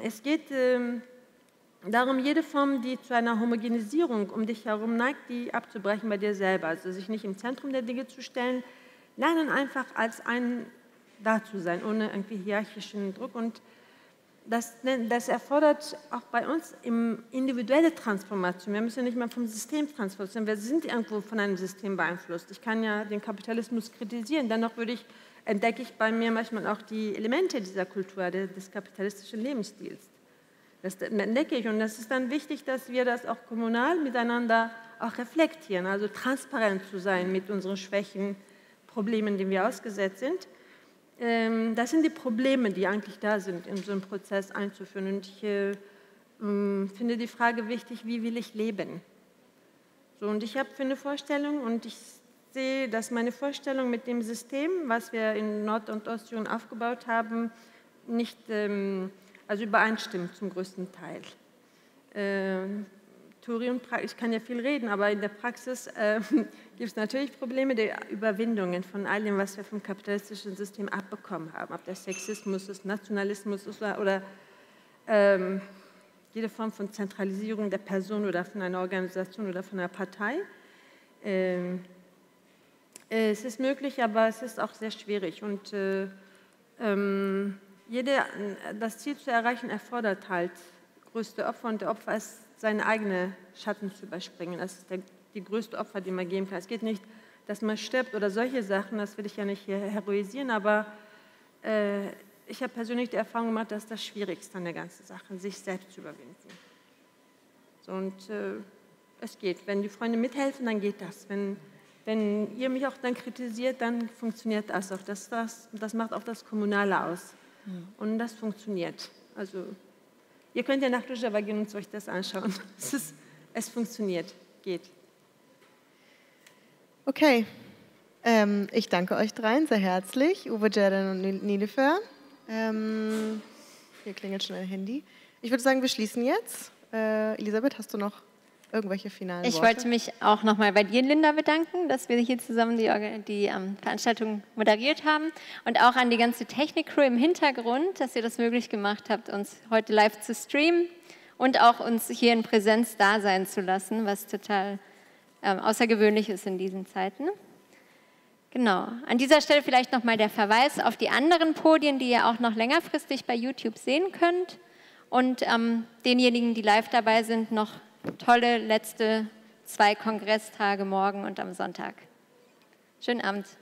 Es geht Darum jede Form, die zu einer Homogenisierung um dich herum neigt, die abzubrechen bei dir selber. Also sich nicht im Zentrum der Dinge zu stellen, nein, und einfach als ein da zu sein, ohne irgendwie hierarchischen Druck. Und das erfordert auch bei uns individuelle Transformation. Wir müssen ja nicht mal vom System transformieren. Wir sind irgendwo von einem System beeinflusst. Ich kann ja den Kapitalismus kritisieren. Dennoch entdecke ich bei mir manchmal auch die Elemente dieser Kultur, des kapitalistischen Lebensstils. Das entdecke ich. Und das ist dann wichtig, dass wir das auch kommunal miteinander auch reflektieren. Also transparent zu sein mit unseren Schwächen, Problemen, denen wir ausgesetzt sind. Das sind die Probleme, die eigentlich da sind, in so einen Prozess einzuführen. Und ich finde die Frage wichtig, wie will ich leben? So, und ich habe eine Vorstellung und ich sehe, dass meine Vorstellung mit dem System, was wir in Nord- und Ostsyrien aufgebaut haben, nicht übereinstimmt zum größten Teil. Theorie und Praxis, ich kann ja viel reden, aber in der Praxis gibt es natürlich Probleme der Überwindungen von all dem, was wir vom kapitalistischen System abbekommen haben, ob das Sexismus ist, Nationalismus ist oder jede Form von Zentralisierung der Person oder von einer Organisation oder von einer Partei. Es ist möglich, aber es ist auch sehr schwierig und das Ziel zu erreichen erfordert halt größte Opfer und der Opfer ist seine eigenen Schatten zu überspringen. Das ist die größte Opfer, die man geben kann. Es geht nicht, dass man stirbt oder solche Sachen, das will ich ja nicht hier heroisieren, aber ich habe persönlich die Erfahrung gemacht, dass das Schwierigste an der ganzen Sache, sich selbst zu überwinden. So, und es geht. Wenn die Freunde mithelfen, dann geht das. Wenn ihr mich auch dann kritisiert, dann funktioniert das auch. Das macht auch das Kommunale aus. Ja. Und das funktioniert. Also, ihr könnt ja nach Rojava gehen und euch das anschauen. Es funktioniert, geht. Okay, ich danke euch dreien sehr herzlich, Uwe, Ceren und Nilüfer. Hier klingelt schon ein Handy. Ich würde sagen, wir schließen jetzt. Elisabeth, hast du noch irgendwelche finalen Worte? Ich wollte mich auch nochmal bei dir, Linda, bedanken, dass wir hier zusammen die Veranstaltung moderiert haben und auch an die ganze Technik-Crew im Hintergrund, dass ihr das möglich gemacht habt, uns heute live zu streamen und auch uns hier in Präsenz da sein zu lassen, was total außergewöhnlich ist in diesen Zeiten. Genau. An dieser Stelle vielleicht nochmal der Verweis auf die anderen Podien, die ihr auch noch längerfristig bei YouTube sehen könnt und denjenigen, die live dabei sind, noch tolle letzte 2 Kongresstage morgen und am Sonntag. Schönen Abend.